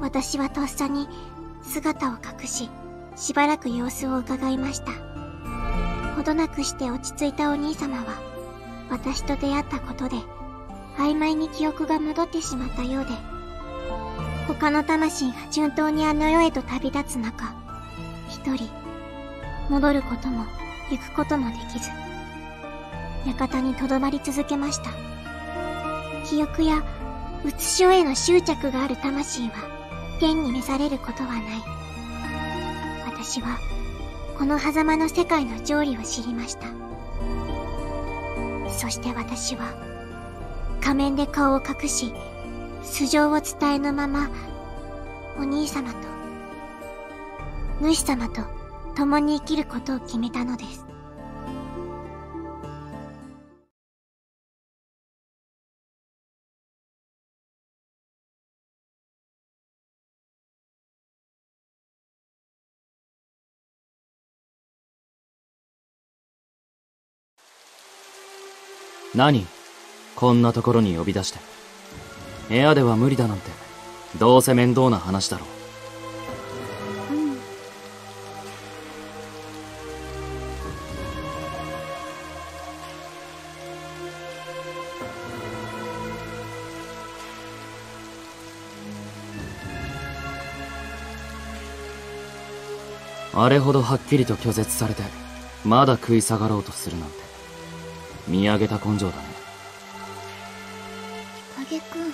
私はとっさに姿を隠し、しばらく様子を伺いました。ほどなくして落ち着いたお兄様は、私と出会ったことで曖昧に記憶が戻ってしまったようで、他の魂が順当にあの世へと旅立つ中、一人、戻ることも行くこともできず、館に留まり続けました。記憶や写し世への執着がある魂は、天に召されることはない。私は、この狭間の世界の条理を知りました。そして私は、仮面で顔を隠し、素性を伝えぬまま、お兄様と、主様と共に生きることを決めたのです。何？こんなところに呼び出して。部屋では無理だなんて、どうせ面倒な話だろう。うん。あれほどはっきりと拒絶されて、まだ食い下がろうとするなんて。見上げた根性だね。影くん。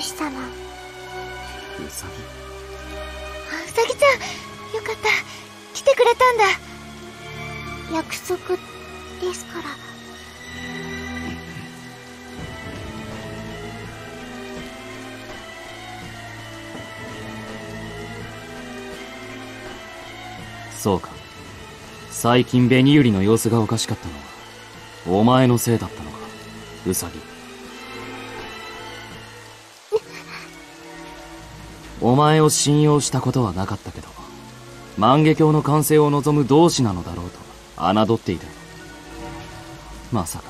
主様。ウサギ。あ、ウサギちゃん、よかった。来てくれたんだ。約束ですから。そうか。最近紅百合の様子がおかしかったのは、お前のせいだったのか、ウサギ。お前を信用したことはなかったけど、万華鏡の完成を望む同志なのだろうと、侮っていた。まさか、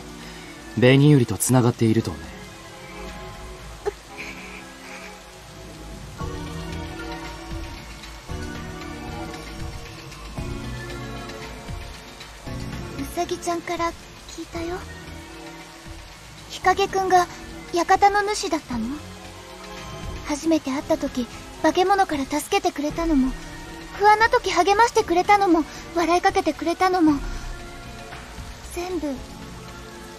紅百合と繋がっているとね。ちゃんから聞いたよ。日陰くんが館の主だったの。初めて会った時、化け物から助けてくれたのも、不安な時励ましてくれたのも、笑いかけてくれたのも、全部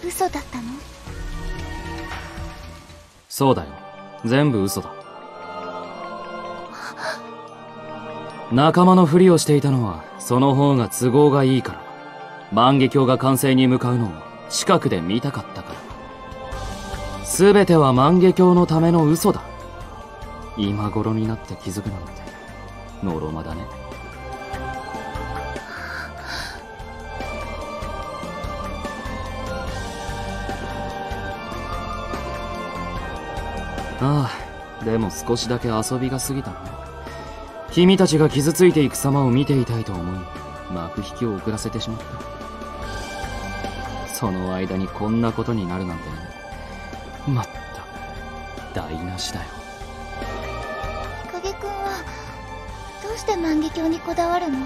嘘だったの。そうだよ、全部嘘だ。仲間のふりをしていたのは、その方が都合がいいから。万華鏡が完成に向かうのを近くで見たかったから。全ては万華鏡のための嘘だ。今頃になって気づくなんて、のろまだね。ああ、でも少しだけ遊びが過ぎたな。君たちが傷ついていく様を見ていたいと思い、幕引きを遅らせてしまった。その間にこんなことになるなんてね。まったく台無しだよ。影くんはどうして万華鏡にこだわるの？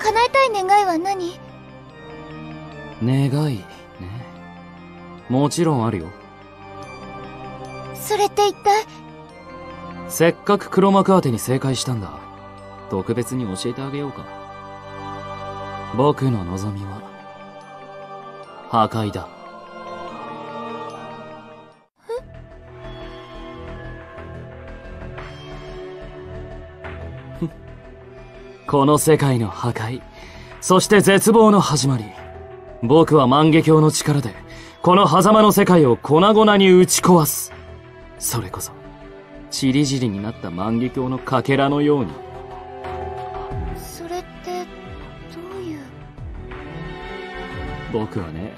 叶えたい願いは何？願いね。もちろんあるよ。それって一体？せっかく黒幕当てに正解したんだ。特別に教えてあげようか。僕の望みは破壊だ。この世界の破壊、そして絶望の始まり。僕は万華鏡の力で、この狭間の世界を粉々に打ち壊す。それこそ、ちりぢりになった万華鏡のかけらのように。それって、どういう？僕はね、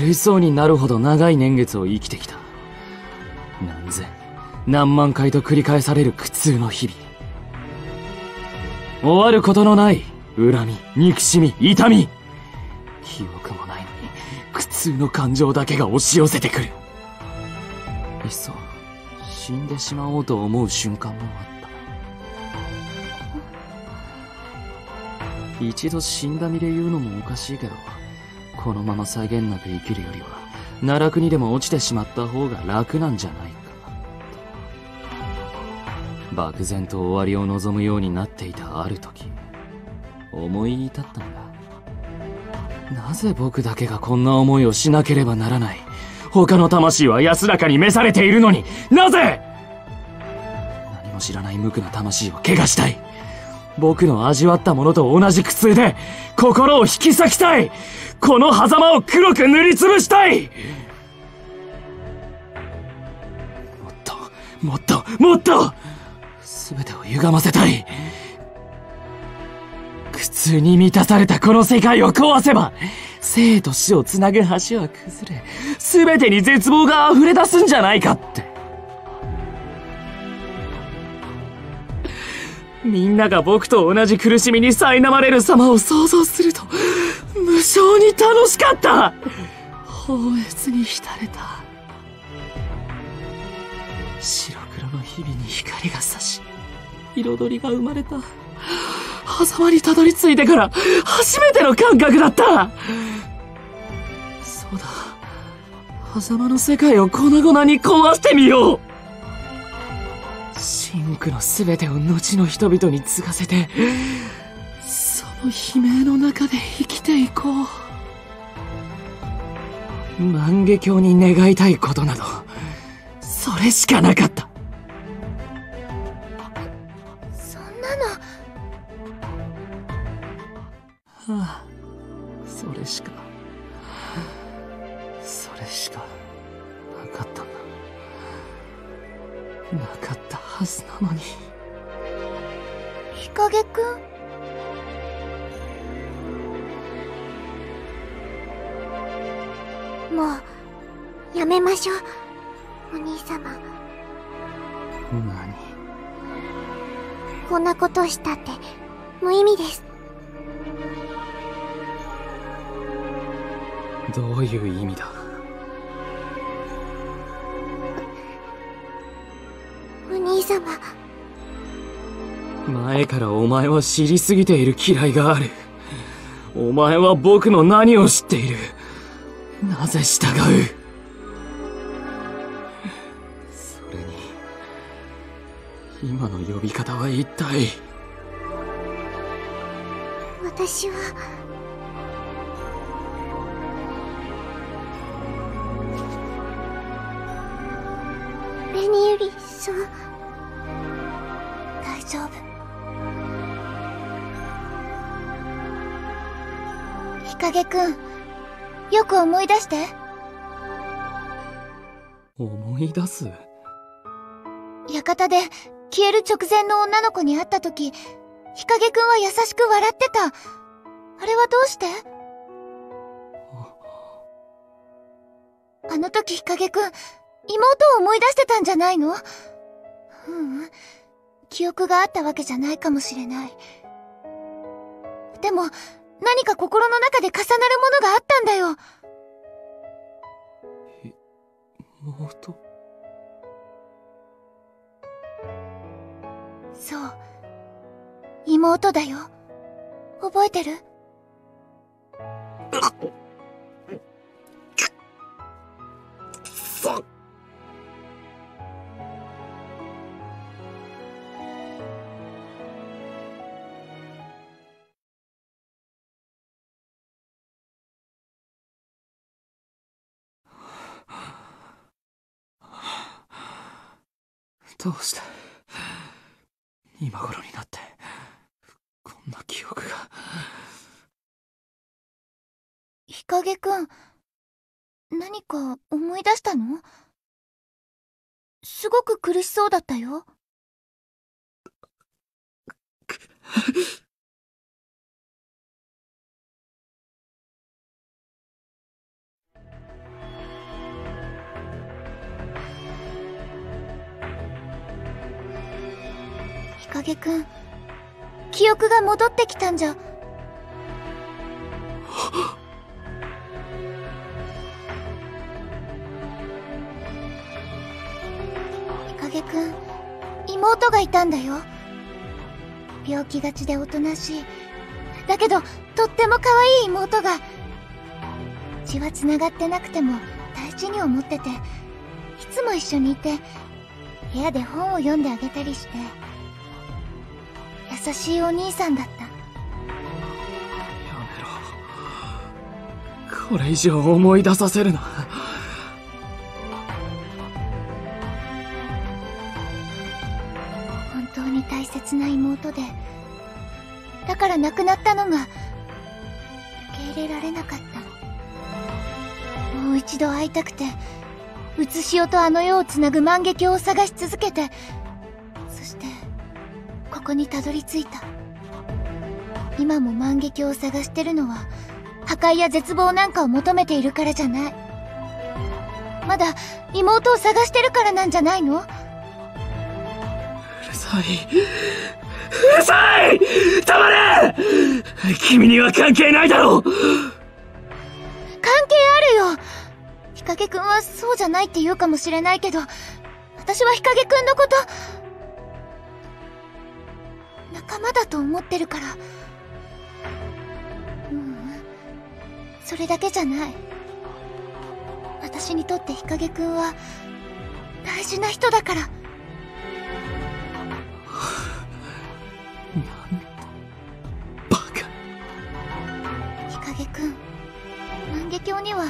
狂いそうになるほど長い年月を生きてきた。何千、何万回と繰り返される苦痛の日々。終わることのない恨み、憎しみ、痛み。記憶もないのに、苦痛の感情だけが押し寄せてくる。いっそ、死んでしまおうと思う瞬間もあった。一度死んだ身で言うのもおかしいけど、このまま際限なく生きるよりは奈落にでも落ちてしまった方が楽なんじゃないかと、漠然と終わりを望むようになっていたある時、思い至ったのだ。なぜ僕だけがこんな思いをしなければならない。他の魂は安らかに召されているのに、なぜ何も知らない無垢な魂を汚したい。僕の味わったものと同じ苦痛で心を引き裂きたい。この狭間を黒く塗りつぶしたい。もっともっともっと全てを歪ませたい。苦痛に満たされたこの世界を壊せば、生と死をつなぐ橋は崩れ、全てに絶望が溢れ出すんじゃないかって。みんなが僕と同じ苦しみに苛まれる様を想像すると、無性に楽しかった。放逸に浸れた。白黒の日々に光が差し、彩りが生まれた。狭間にたどり着いてから初めての感覚だった。そうだ、狭間の世界を粉々に壊してみよう。深紅の全てを後の人々に継がせて、その悲鳴の中で生きていこう。万華鏡に願いたいことなどそれしかなかった。ああ、それしかなかったんだ。なかったはずなのに。日陰くん、もうやめましょう、お兄様。何、こんなことしたって無意味です。どういう意味だ。お兄様、前からお前は知りすぎている嫌いがある。お前は僕の何を知っている。なぜ従う。それに今の呼び方は一体。私は大丈夫。日陰くん、よく思い出して。思い出す？館で消える直前の女の子に会った時、日陰くんは優しく笑ってた。あれはどうして？あの時日陰くん、妹を思い出してたんじゃないの？記憶があったわけじゃないかもしれない。でも、何か心の中で重なるものがあったんだよ。妹？そう。妹だよ。覚えてる？どうして今頃になってこんな記憶が。日陰くん、何か思い出したの？すごく苦しそうだったよ。日陰くん、記憶が戻ってきたんじゃ。日陰くん、妹がいたんだよ。病気がちでおとなしい、だけどとっても可愛い妹が。血は繋がってなくても大事に思ってて、いつも一緒にいて、部屋で本を読んであげたりして、優しいお兄さんだった。やめろ、これ以上思い出させるな。本当に大切な妹で、だから亡くなったのが受け入れられなかった。もう一度会いたくて、写し代とあの世をつなぐ万華鏡を探し続けて、そしてここにたどり着いた。今も万華鏡を探してるのは破壊や絶望なんかを求めているからじゃない。まだ妹を探してるからなんじゃないの？うるさい、うるさい、黙れ。君には関係ないだろう。関係あるよ。日陰くんはそうじゃないって言うかもしれないけど、私は日陰くんのこと仲間だと思ってるから。ううん、それだけじゃない。私にとって日陰くんは大事な人だから。なんバカ。日陰くん、万華鏡には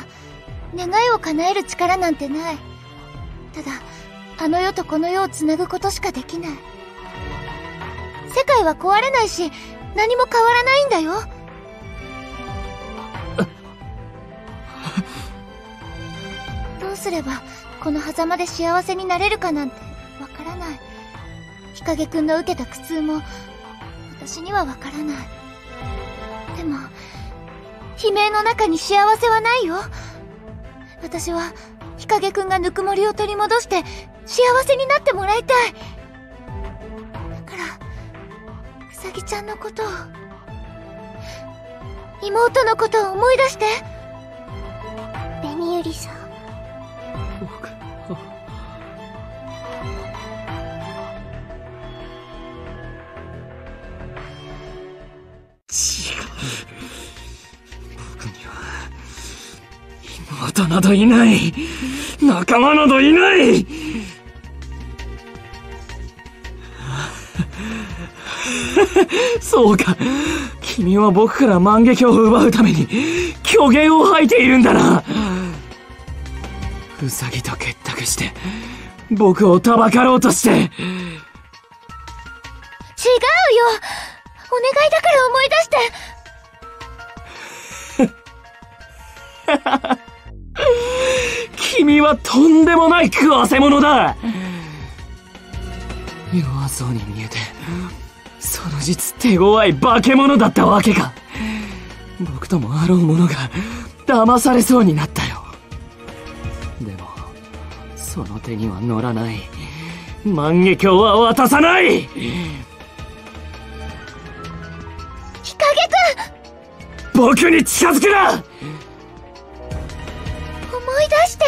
願いを叶える力なんてない。ただあの世とこの世をつなぐことしかできない。世界は壊れないし、何も変わらないんだよ。どうすればこの狭間で幸せになれるかなんてわからない。日陰くんの受けた苦痛も私にはわからない。でも悲鳴の中に幸せはないよ。私は日陰くんがぬくもりを取り戻して幸せになってもらいたい。だからうさぎちゃんのことを、妹のことを思い出して。紅ゆりさん、僕には妹などいない、仲間などいない。そうか、君は僕から万華鏡を奪うために虚言を吐いているんだな。ウサギと結託して僕をたばかろうとして。違うよ、お願いだから思い出して。君はとんでもない食わせ者だ。弱そうに見えて、その実手強い化け物だったわけか。僕ともあろうものが騙されそうになったよ。でもその手には乗らない。万華鏡は渡さない。日陰くん、僕に近づくな。思い出して。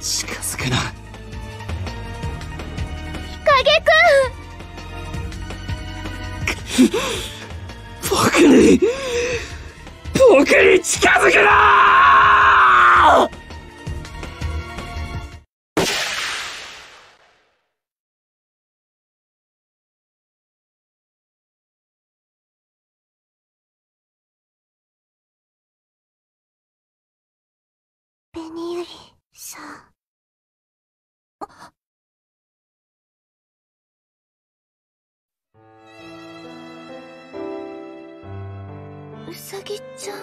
近づくな。日陰くん。僕に近づくな。紅ゆりさん。あっ、うさぎちゃん。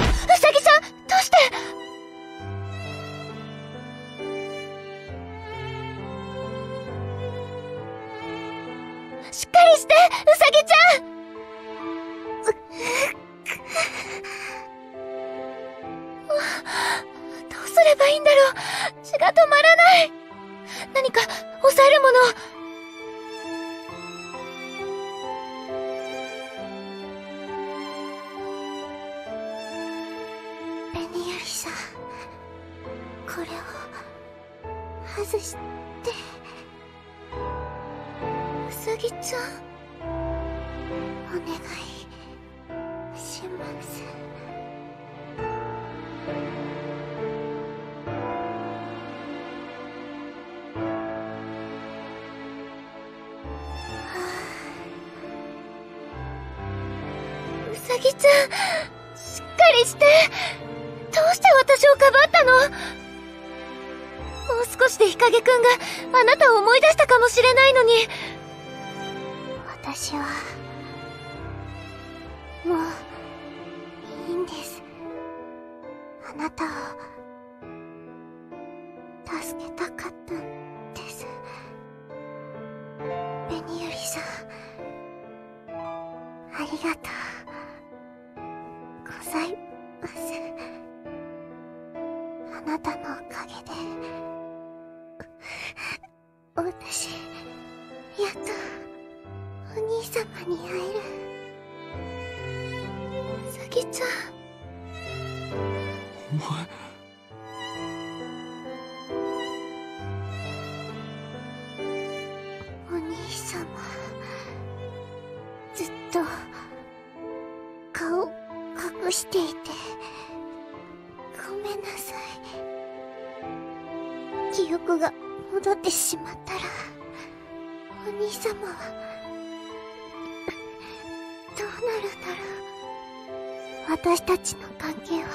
うさぎちゃん、どうして。しっかりして、うさぎちゃん。どうすればいいんだろう。血が止まらない。何か抑えるもの。紅ゆりさん、これを外返して。うさぎちゃん、お願いします。うさぎちゃん、しっかりして。どうして私をかばったの？もう少しで日陰くんがあなたを思い出したかもしれないのに。私はもういいんです。あなたを助けたかったんです。ベニユリさん、ありがとうございます。あなたのおかげで私、やっとお兄様に会える。うさぎちゃん、お前。お兄様、ずっと顔隠していてごめんなさい。記憶が戻ってしまったら、お兄様はどうなるんだろう。私たちの関係は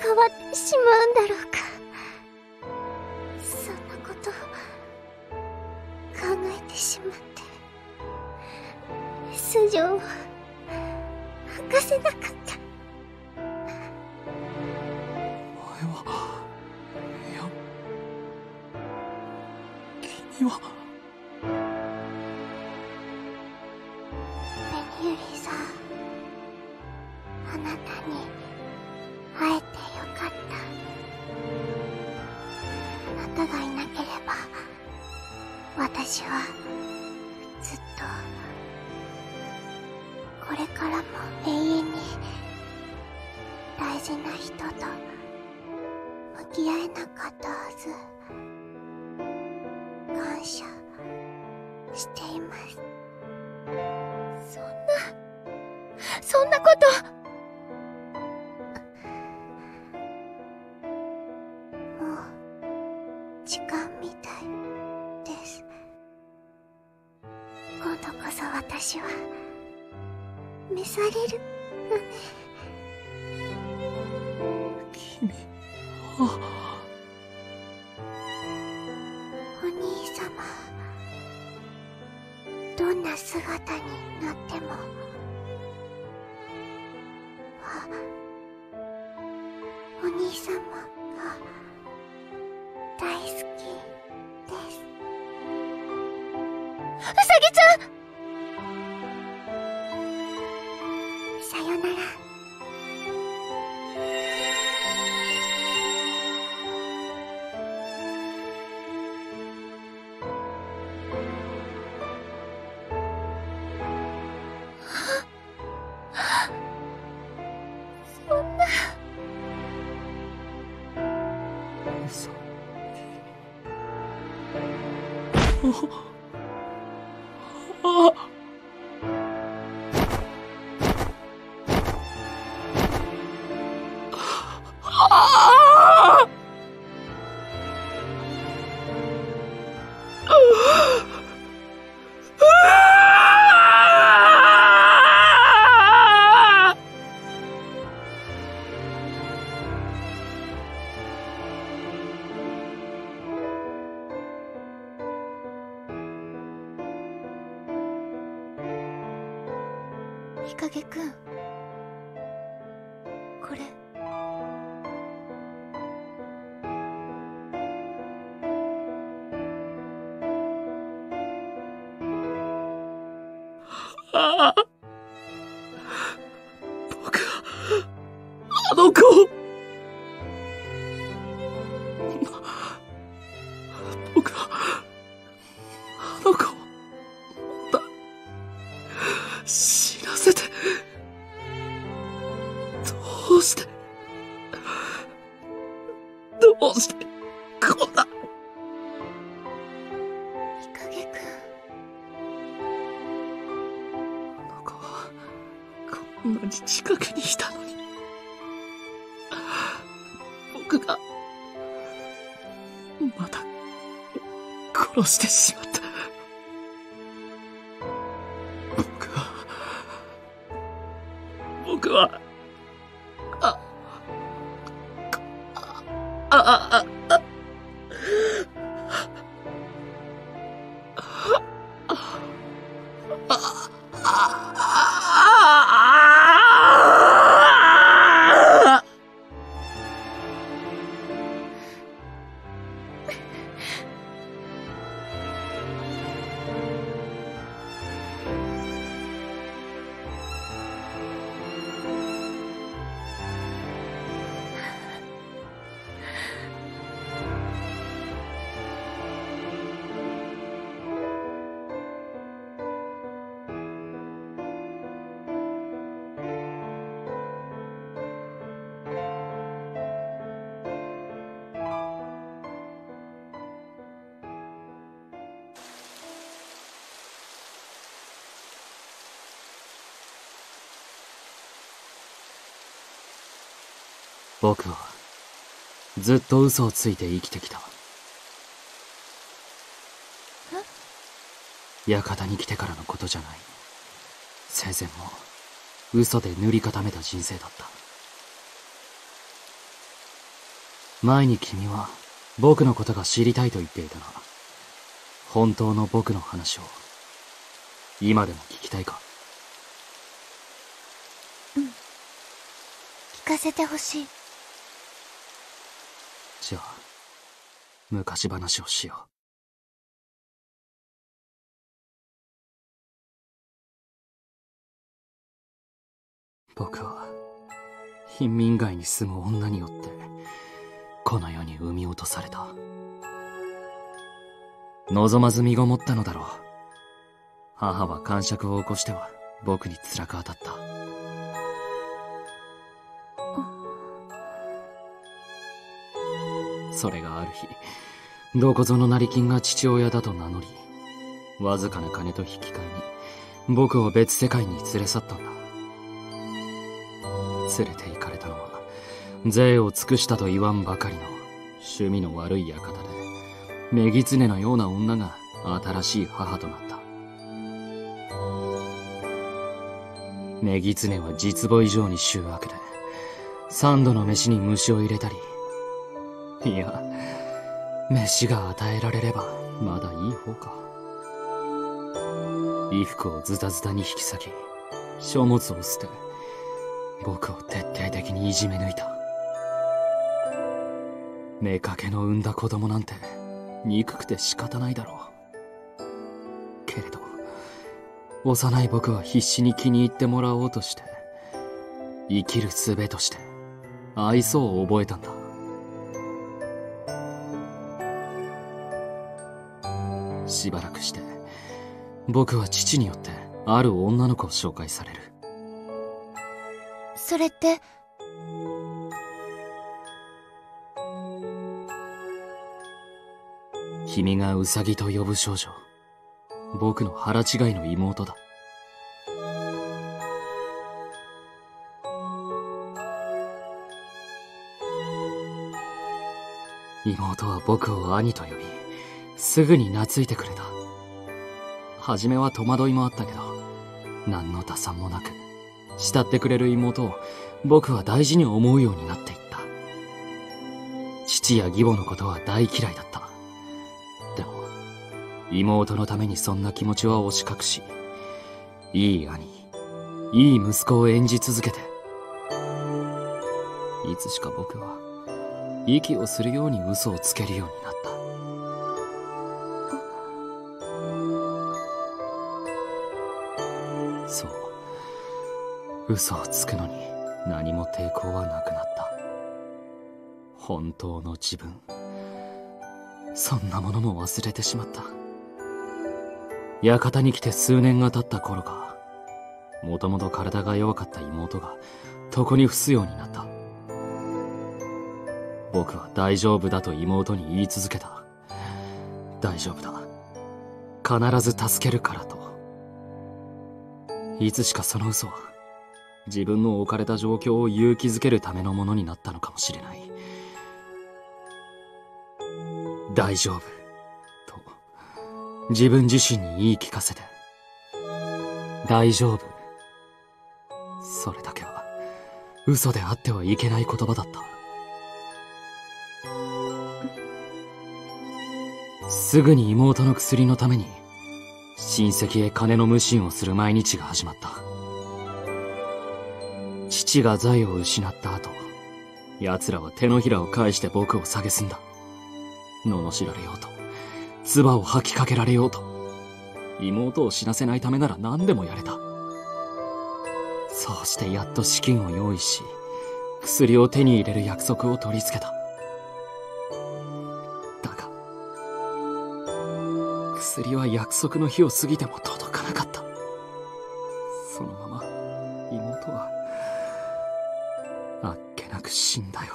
変わってしまうんだろうか。そんなことを考えてしまって、素性を明かせなかった。私はずっとこれからも永遠に大事な人と向き合えなかったはず。感謝しています。そんなこともう時間みたい。今度こそ私は召されるのね。君は。お兄様、どんな姿になってもお兄様が大好きです。うさぎちゃん、さよなら。日陰くん、これ僕はあの子をどうしてこんなんなに近くにいたのに、僕がまた殺してしまった。僕は僕はずっと嘘をついて生きてきた。館に来てからのことじゃない。生前も嘘で塗り固めた人生だった。前に君は僕のことが知りたいと言っていたな。本当の僕の話を今でも聞きたいか？うん、聞かせてほしい。じゃあ、昔話をしよう。僕は、貧民街に住む女によって、この世に産み落とされた。望まず身ごもったのだろう。母は癇癪を起こしては、僕に辛く当たった。それがある日、どこぞの成金が父親だと名乗り、わずかな金と引き換えに僕を別世界に連れ去ったんだ。連れて行かれたのは贅を尽くしたと言わんばかりの趣味の悪い館で、女狐のような女が新しい母となった。女狐は実母以上に醜悪で、三度の飯に虫を入れたり、いや、飯が与えられればまだいい方か。衣服をズタズタに引き裂き、書物を捨て、僕を徹底的にいじめ抜いた。妾の産んだ子供なんて憎くて仕方ないだろう。けれど幼い僕は必死に気に入ってもらおうとして、生きる術として愛想を覚えたんだ。しばらくして、僕は父によってある女の子を紹介される。それって、君がウサギと呼ぶ少女、僕の腹違いの妹だ。妹は僕を兄と呼び、すぐに懐いてくれた。初めは戸惑いもあったけど、何の打算もなく、慕ってくれる妹を僕は大事に思うようになっていった。父や義母のことは大嫌いだった。でも、妹のためにそんな気持ちは押し隠し、いい兄、いい息子を演じ続けて、いつしか僕は、息をするように嘘をつけるようになった。嘘をつくのに何も抵抗はなくなった。本当の自分、そんなものも忘れてしまった。館に来て数年が経った頃か、もともと体が弱かった妹が床に伏すようになった。僕は大丈夫だと妹に言い続けた。大丈夫だ、必ず助けるからと。いつしかその嘘は自分の置かれた状況を勇気づけるためのものになったのかもしれない。大丈夫と自分自身に言い聞かせて、大丈夫、それだけは嘘であってはいけない言葉だった。すぐに妹の薬のために親戚へ金の無心をする毎日が始まった。父が財を失った後、奴らは手のひらを返して僕を蔑んだ。罵られようと、唾を吐きかけられようと、妹を死なせないためなら何でもやれた。そうしてやっと資金を用意し、薬を手に入れる約束を取り付けた。だが、薬は約束の日を過ぎても届かなかった。そのまま妹は、あっけなく死んだよ。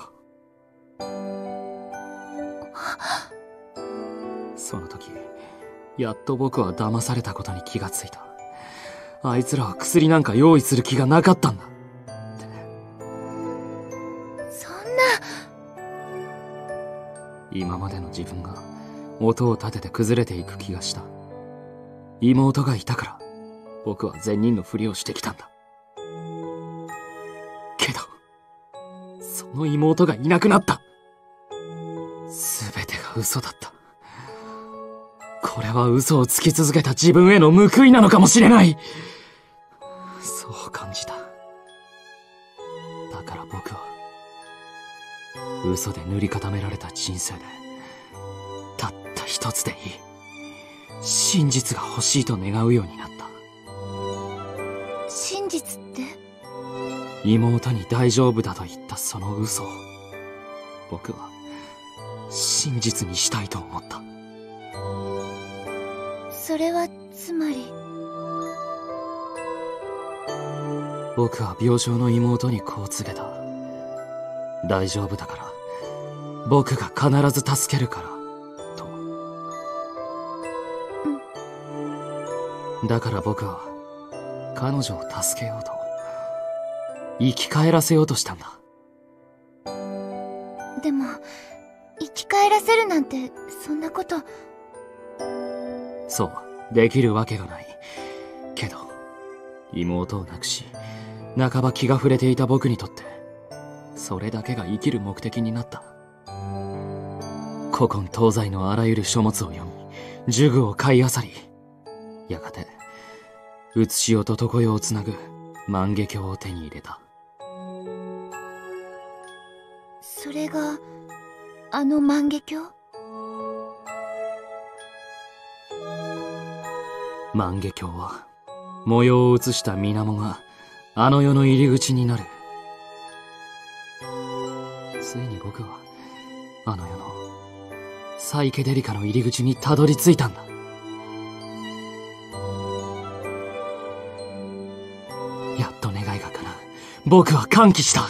その時、やっと僕は騙されたことに気がついた。あいつらは薬なんか用意する気がなかったんだって。そんな。今までの自分が音を立てて崩れていく気がした。妹がいたから、僕は善人のふりをしてきたんだ。けど、その妹がいなくなった。すべてが嘘だった。これは嘘をつき続けた自分への報いなのかもしれない。そう感じた。だから僕は嘘で塗り固められた人生でたった一つでいい真実が欲しいと願うようになった。真実って？妹に大丈夫だと言ったその嘘を僕は真実にしたいと思った。それはつまり、僕は病床の妹にこう告げた。大丈夫だから僕が必ず助けるからと、うん、だから僕は彼女を助けようと、生き返らせようとしたんだ。でも生き返らせるなんてそんなこと。そう、できるわけがない。けど、妹を亡くし、半ば気が触れていた僕にとって、それだけが生きる目的になった。古今東西のあらゆる書物を読み、呪具を買い漁り、やがて、写し代と常世をつなぐ万華鏡を手に入れた。それが、あの万華鏡？万華鏡は模様を映した水面があの世の入り口になる。ついに僕はあの世のサイケデリカの入り口にたどり着いたんだ。やっと願いが叶う。僕は歓喜した。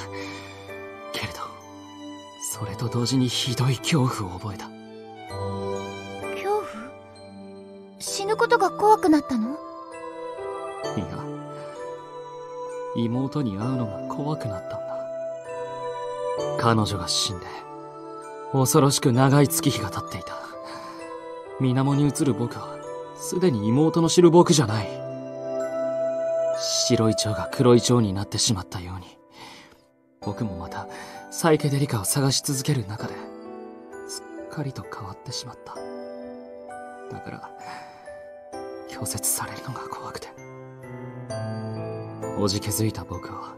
けれどそれと同時にひどい恐怖を覚えた。死ぬことが怖くなったの？いや、妹に会うのが怖くなったんだ。彼女が死んで恐ろしく長い月日が経っていた。水面に映る僕はすでに妹の知る僕じゃない。白い蝶が黒い蝶になってしまったように、僕もまたサイケデリカを探し続ける中で、すっかりと変わってしまった。だから拒絶されるのが怖くて、おじけづいた僕は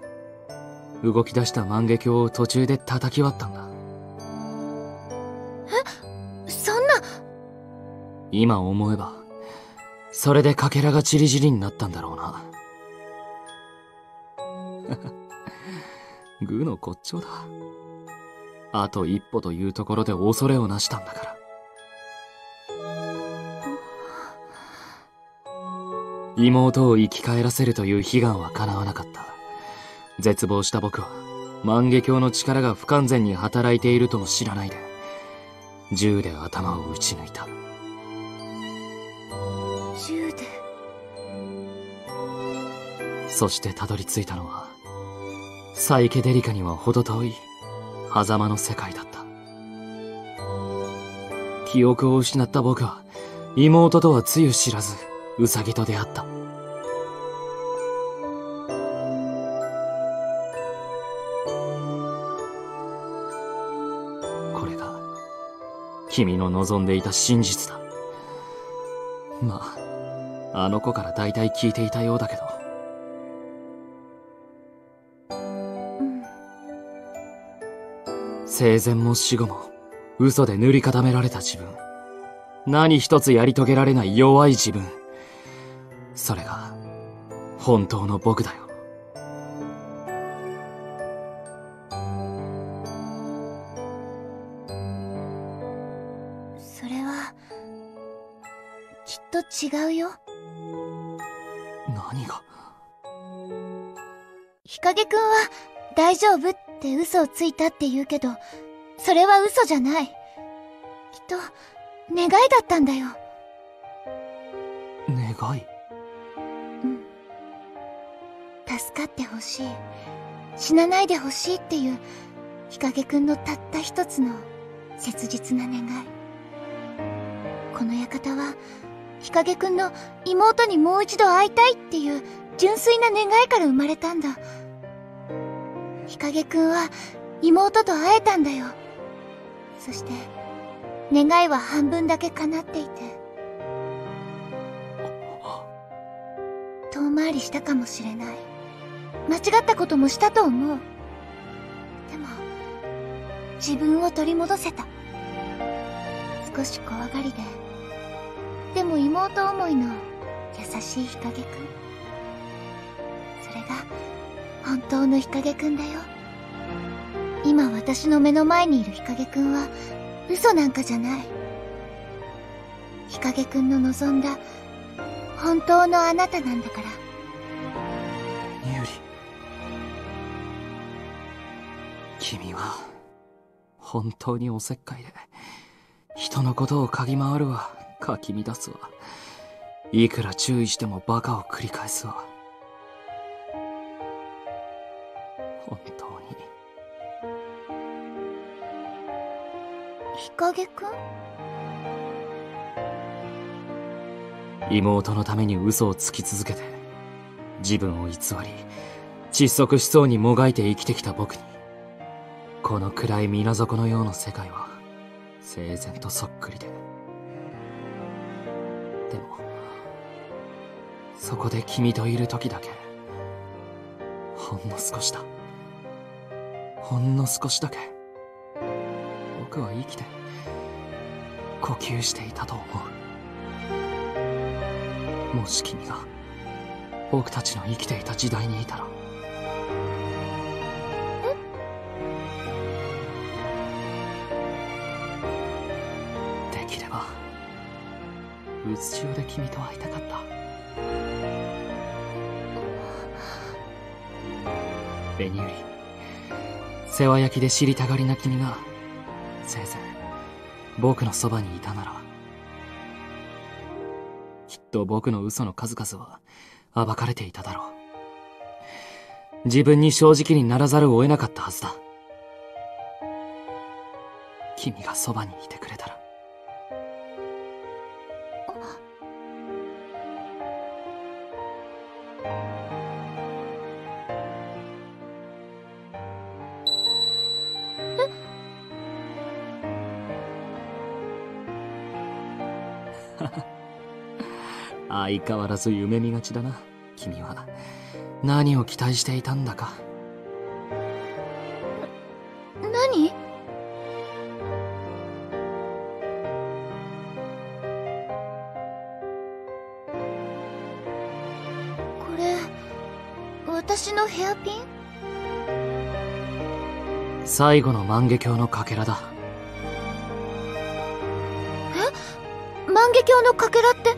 動き出した万華鏡を途中で叩き割ったんだ。え、そんな。今思えばそれでかけらがチリジリになったんだろうな。愚の骨頂だ。あと一歩というところで恐れをなしたんだから。妹を生き返らせるという悲願は叶わなかった。絶望した僕は、万華鏡の力が不完全に働いているとも知らないで、銃で頭を撃ち抜いた。銃で。そしてたどり着いたのは、サイケデリカには程遠い狭間の世界だった。記憶を失った僕は妹とはつゆ知らずウサギと出会った。これが君の望んでいた真実だ。まあ、あの子から大体聞いていたようだけど。生前も死後も嘘で塗り固められた自分、何一つやり遂げられない弱い自分、それが本当の僕だよ。それはきっと違うよ。何が？日陰くんは大丈夫って嘘をついたって言うけど、それは嘘じゃない。きっと願いだったんだよ。願い？うん。助かってほしい、死なないでほしいっていう日陰くんのたった一つの切実な願い。この館は日陰くんの妹にもう一度会いたいっていう純粋な願いから生まれたんだ。日陰くんは妹と会えたんだよ。そして願いは半分だけ叶っていて、遠回りしたかもしれない、間違ったこともしたと思う。でも自分を取り戻せた。少し怖がりで、でも妹思いの優しい日陰くん、それが本当の日陰くんだよ。今私の目の前にいる日陰くんは嘘なんかじゃない。日陰くんの望んだ本当のあなたなんだから。ユリ、君は本当におせっかいで、人のことを嗅ぎ回るわ、かき乱すわ、いくら注意してもバカを繰り返すわ。本当に日陰くん？妹のために嘘をつき続けて、自分を偽り窒息しそうにもがいて生きてきた僕に、この暗い水底のような世界は生前とそっくりで、でもそこで君といる時だけ、ほんの少しだ、ほんの少しだけ僕は生きて呼吸していたと思う。もし君が僕たちの生きていた時代にいたら。できればうつしおで君と会いたかった。紅百合、世話焼きで知りたがりな君が生前僕のそばにいたなら、きっと僕の嘘の数々は暴かれていただろう。自分に正直にならざるを得なかったはずだ。君がそばにいてくれたら。相変わらず夢見がちだな、君は。何を期待していたんだか。何？これ、私のヘアピン？最後の万華鏡のかけらだ。え？万華鏡のかけらって、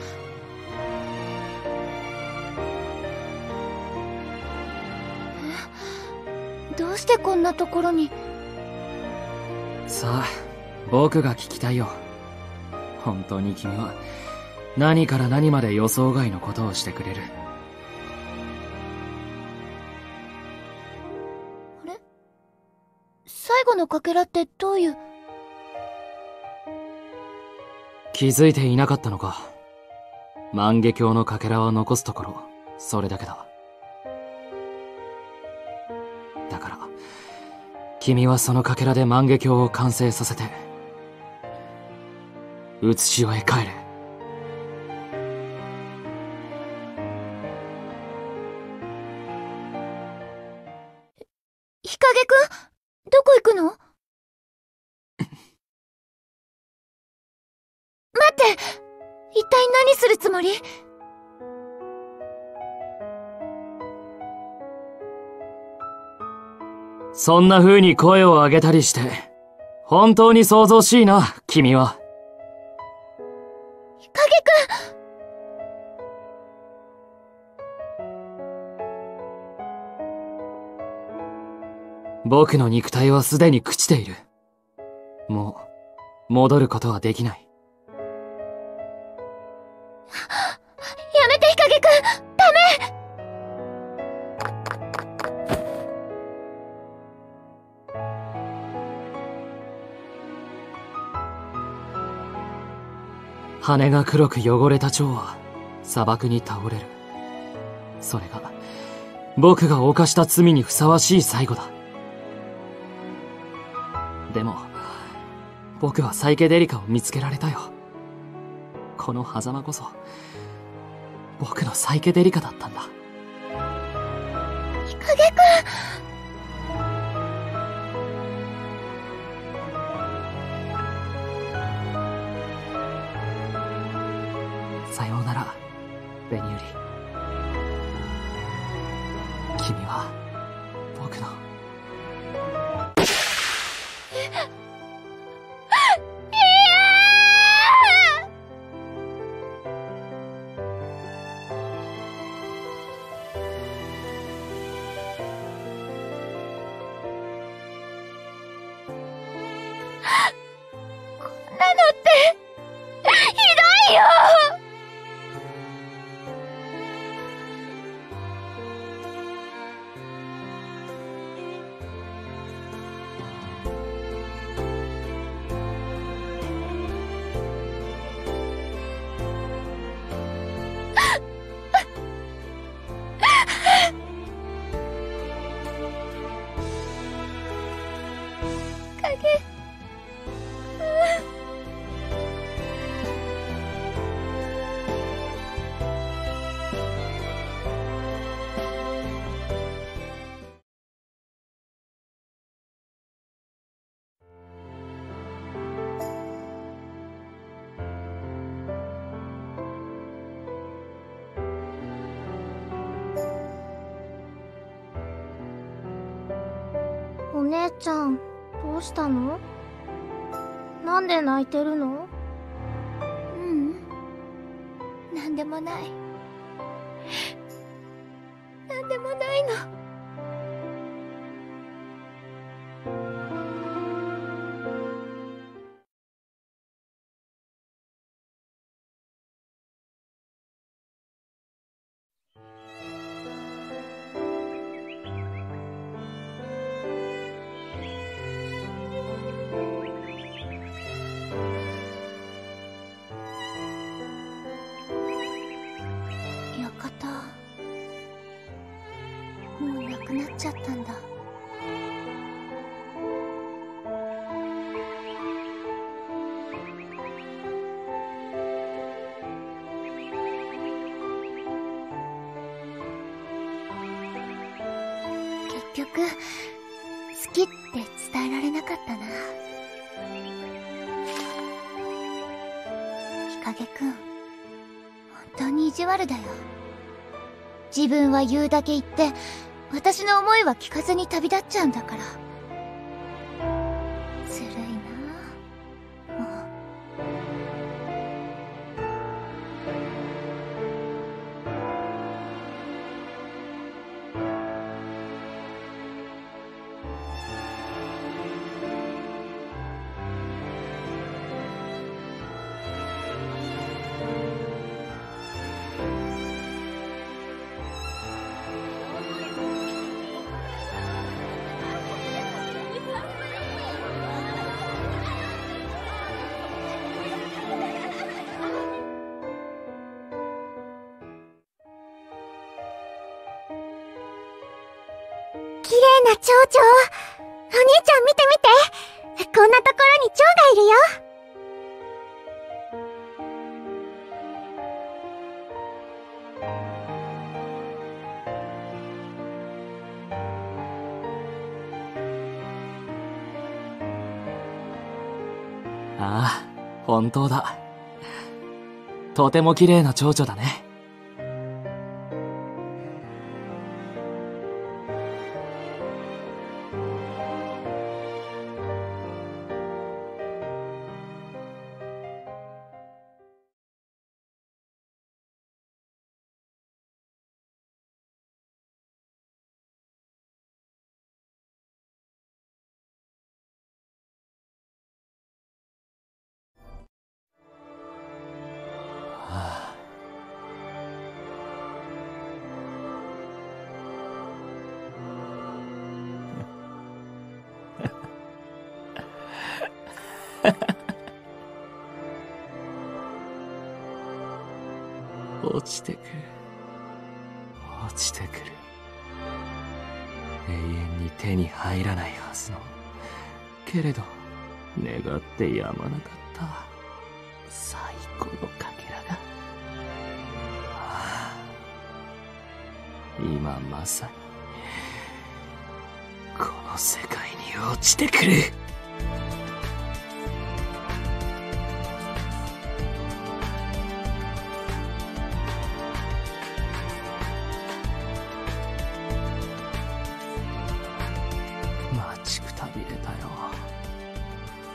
どうしてこんなところに。さあ、僕が聞きたいよ。本当に君は何から何まで予想外のことをしてくれる。のかけらってどういう。気づいていなかったのか。万華鏡のかけらは残すところそれだけだ。だから君はそのかけらで万華鏡を完成させて写しをへ帰れ。日陰くん、どこ行くの？待って、一体何するつもり？そんな風に声を上げたりして、本当に想像しいな、君は。日陰くん！僕の肉体はすでに朽ちている。もう、戻ることはできない。やめて、日陰くん！ダメ！羽が黒く汚れた蝶は砂漠に倒れる。それが、僕が犯した罪にふさわしい最後だ。でも、僕はサイケデリカを見つけられたよ。この狭間こそ、僕のサイケデリカだったんだ。日陰くん！さようなら、ベニユリ。君は、僕の。お姉ちゃん、どうしたの？なんで泣いてるの？ううん、なんでもない。なんでもないの。ちゃったんだ。結局好きって伝えられなかったな。日陰くん、本当に意地悪だよ。自分は言うだけ言って私の思いは聞かずに旅立っちゃうんだから。ずるいなあ、もう。綺麗な蝶々。お兄ちゃん見て見て、こんなところに蝶がいるよ。ああ、本当だ。とても綺麗な蝶々だね。落ちてくる落ちてくる、永遠に手に入らないはずの、けれど願ってやまなかった最高のかけらが、はあ、今まさにこの世界に落ちてくる。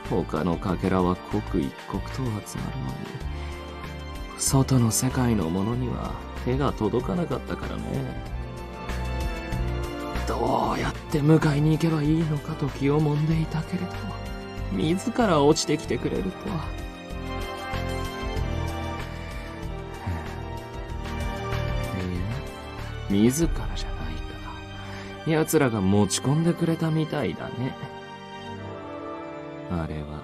他のかけらは刻一刻と集まるのに、外の世界のものには手が届かなかったからね。どうやって迎えに行けばいいのかと気をもんでいたけれど、自ら落ちてきてくれるとは。いや、自らじゃないから奴らが持ち込んでくれたみたいだね。あれは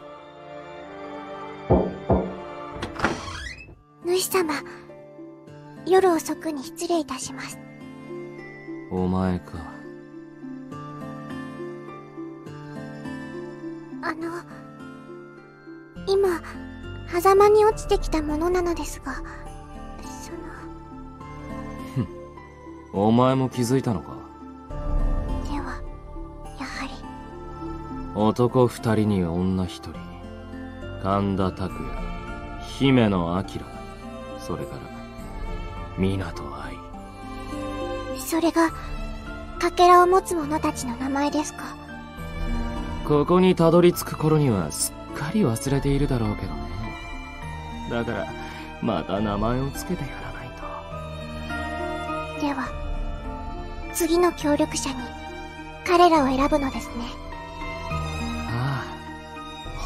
主様、夜遅くに失礼いたします。お前か。今狭間に落ちてきたものなのですが、そのお前も気づいたのか。男二人に女一人、神田拓也、姫野明、それから湊愛。それがかけらを持つ者たちの名前ですか。ここにたどり着く頃にはすっかり忘れているだろうけどね。だからまた名前をつけてやらないと。では次の協力者に彼らを選ぶのですね。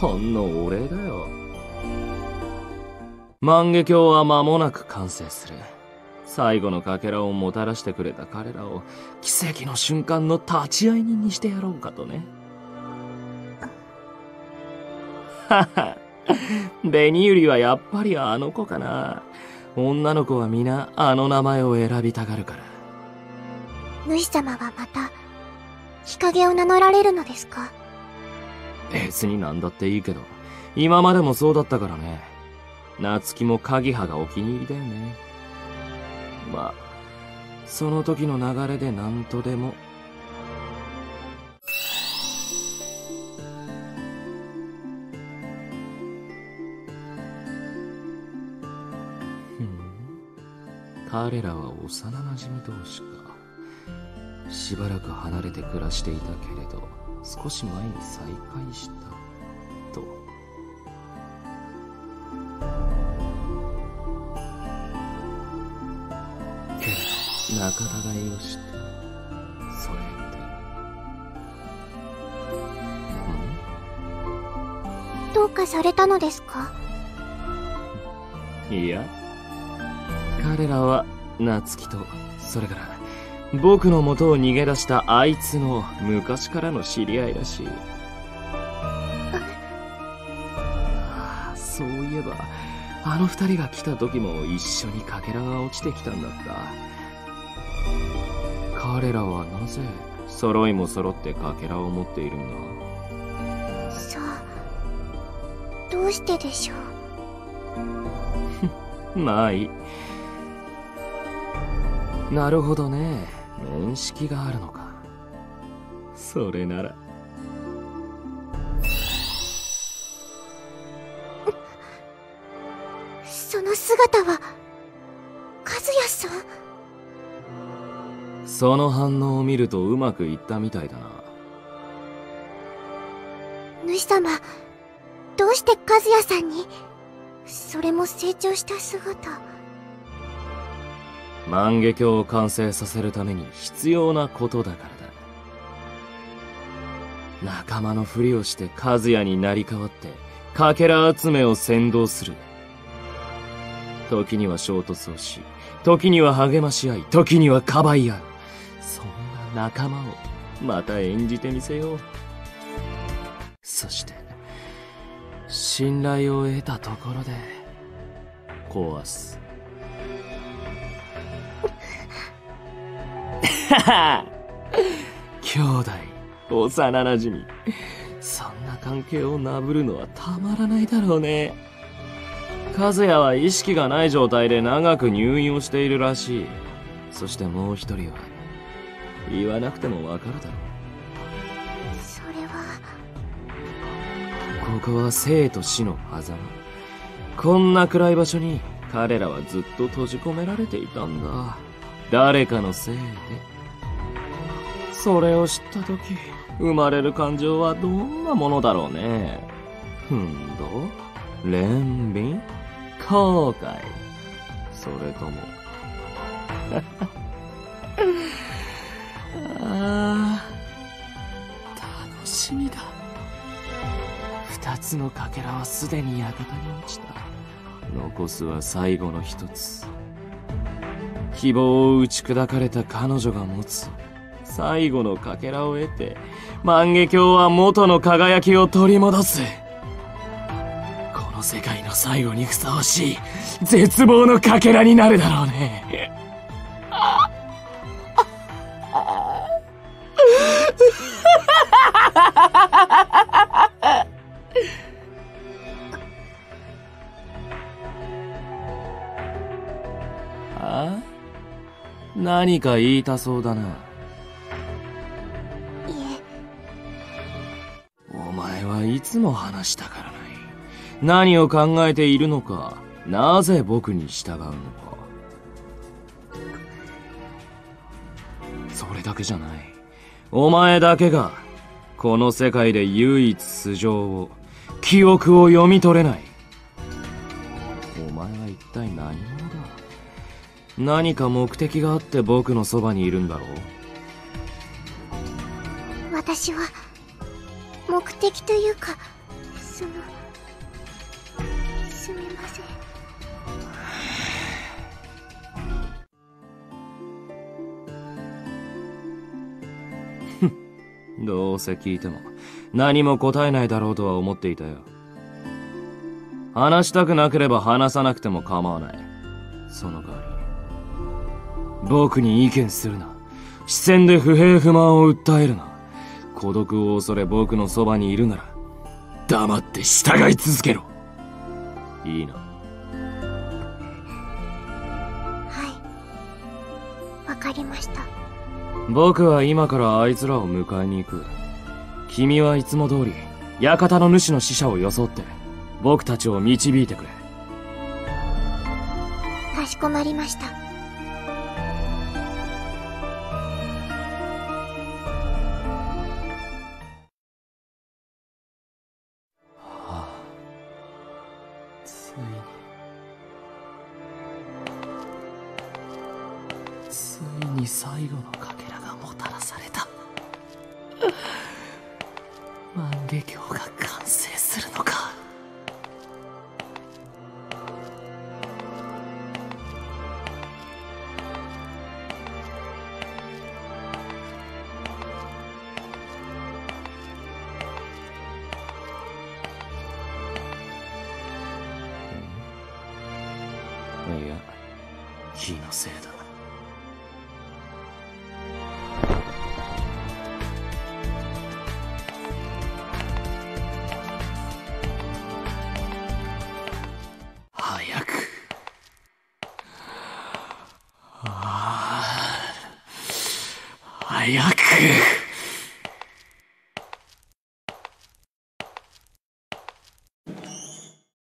ほんのお礼だよ。万華鏡は間もなく完成する。最後のかけらをもたらしてくれた彼らを奇跡の瞬間の立ち会い人にしてやろうかとね。はは紅百合はやっぱりあの子かな。女の子は皆あの名前を選びたがるから。主様はまた日陰を名乗られるのですか。別になんだっていいけど、今までもそうだったからね。夏希も鍵葉がお気に入りだよね。まあその時の流れで何とでも。彼らは幼なじみ同士か。しばらく離れて暮らしていたけれど、少し前に再会したと。けれど仲違いをした。それってどうかされたのですか。いや、彼らは夏希と、それから僕の元を逃げ出したあいつの昔からの知り合いらしい。ああ、そういえばあの二人が来た時も一緒にかけらが落ちてきたんだった。彼らはなぜ揃いも揃ってかけらを持っているんだ。そう、どうしてでしょう。まあいい。なるほどね、面識があるのか。それなら。その姿は和也さん。その反応を見るとうまくいったみたいだな。主様、どうして和也さんに？それも成長した姿。万華鏡を完成させるために必要なことだからだ。仲間のふりをして和也になり変わってかけら集めを先導する。時には衝突をし、時には励まし合い、時にはかばい合う。そんな仲間をまた演じてみせよう。そして信頼を得たところで壊す。兄弟、幼なじみ、そんな関係をなぶるのはたまらないだろうね。和也は意識がない状態で長く入院をしているらしい。そしてもう一人は言わなくてもわかるだろう。それは、ここは生と死の狭間。こんな暗い場所に彼らはずっと閉じ込められていたんだ。誰かのせいで。それを知ったとき、生まれる感情はどんなものだろうね。憤怒、憐憫、後悔、それともああ、楽しみだ。二つのかけらはすでに館に落ちた。残すは最後の一つ。希望を打ち砕かれた彼女が持つ最後のかけらを得て、万華鏡は元の輝きを取り戻す。この世界の最後にふさわしい絶望のかけらになるだろうね。あ？何か言いたそうだな。いつも話したからない。何を考えているのか、なぜ僕に従うのか。それだけじゃない。お前だけがこの世界で唯一素性を、記憶を読み取れない。お前は一体何者だ。何か目的があって僕のそばにいるんだろう。私は目的というか、すみません。どうせ聞いても何も答えないだろうとは思っていたよ。話したくなければ話さなくても構わない。その代わり、僕に意見するな。視線で不平不満を訴えるな。孤独を恐れ僕のそばにいるなら、黙って従い続けろ。いいな。はい、わかりました。僕は今からあいつらを迎えに行く。君はいつも通り、館の主の使者を装って、僕たちを導いてくれ。かしこまりました。ついに最後のかけらがもたらされた。万華鏡が完成するのか。いや、気のせいだ。早く。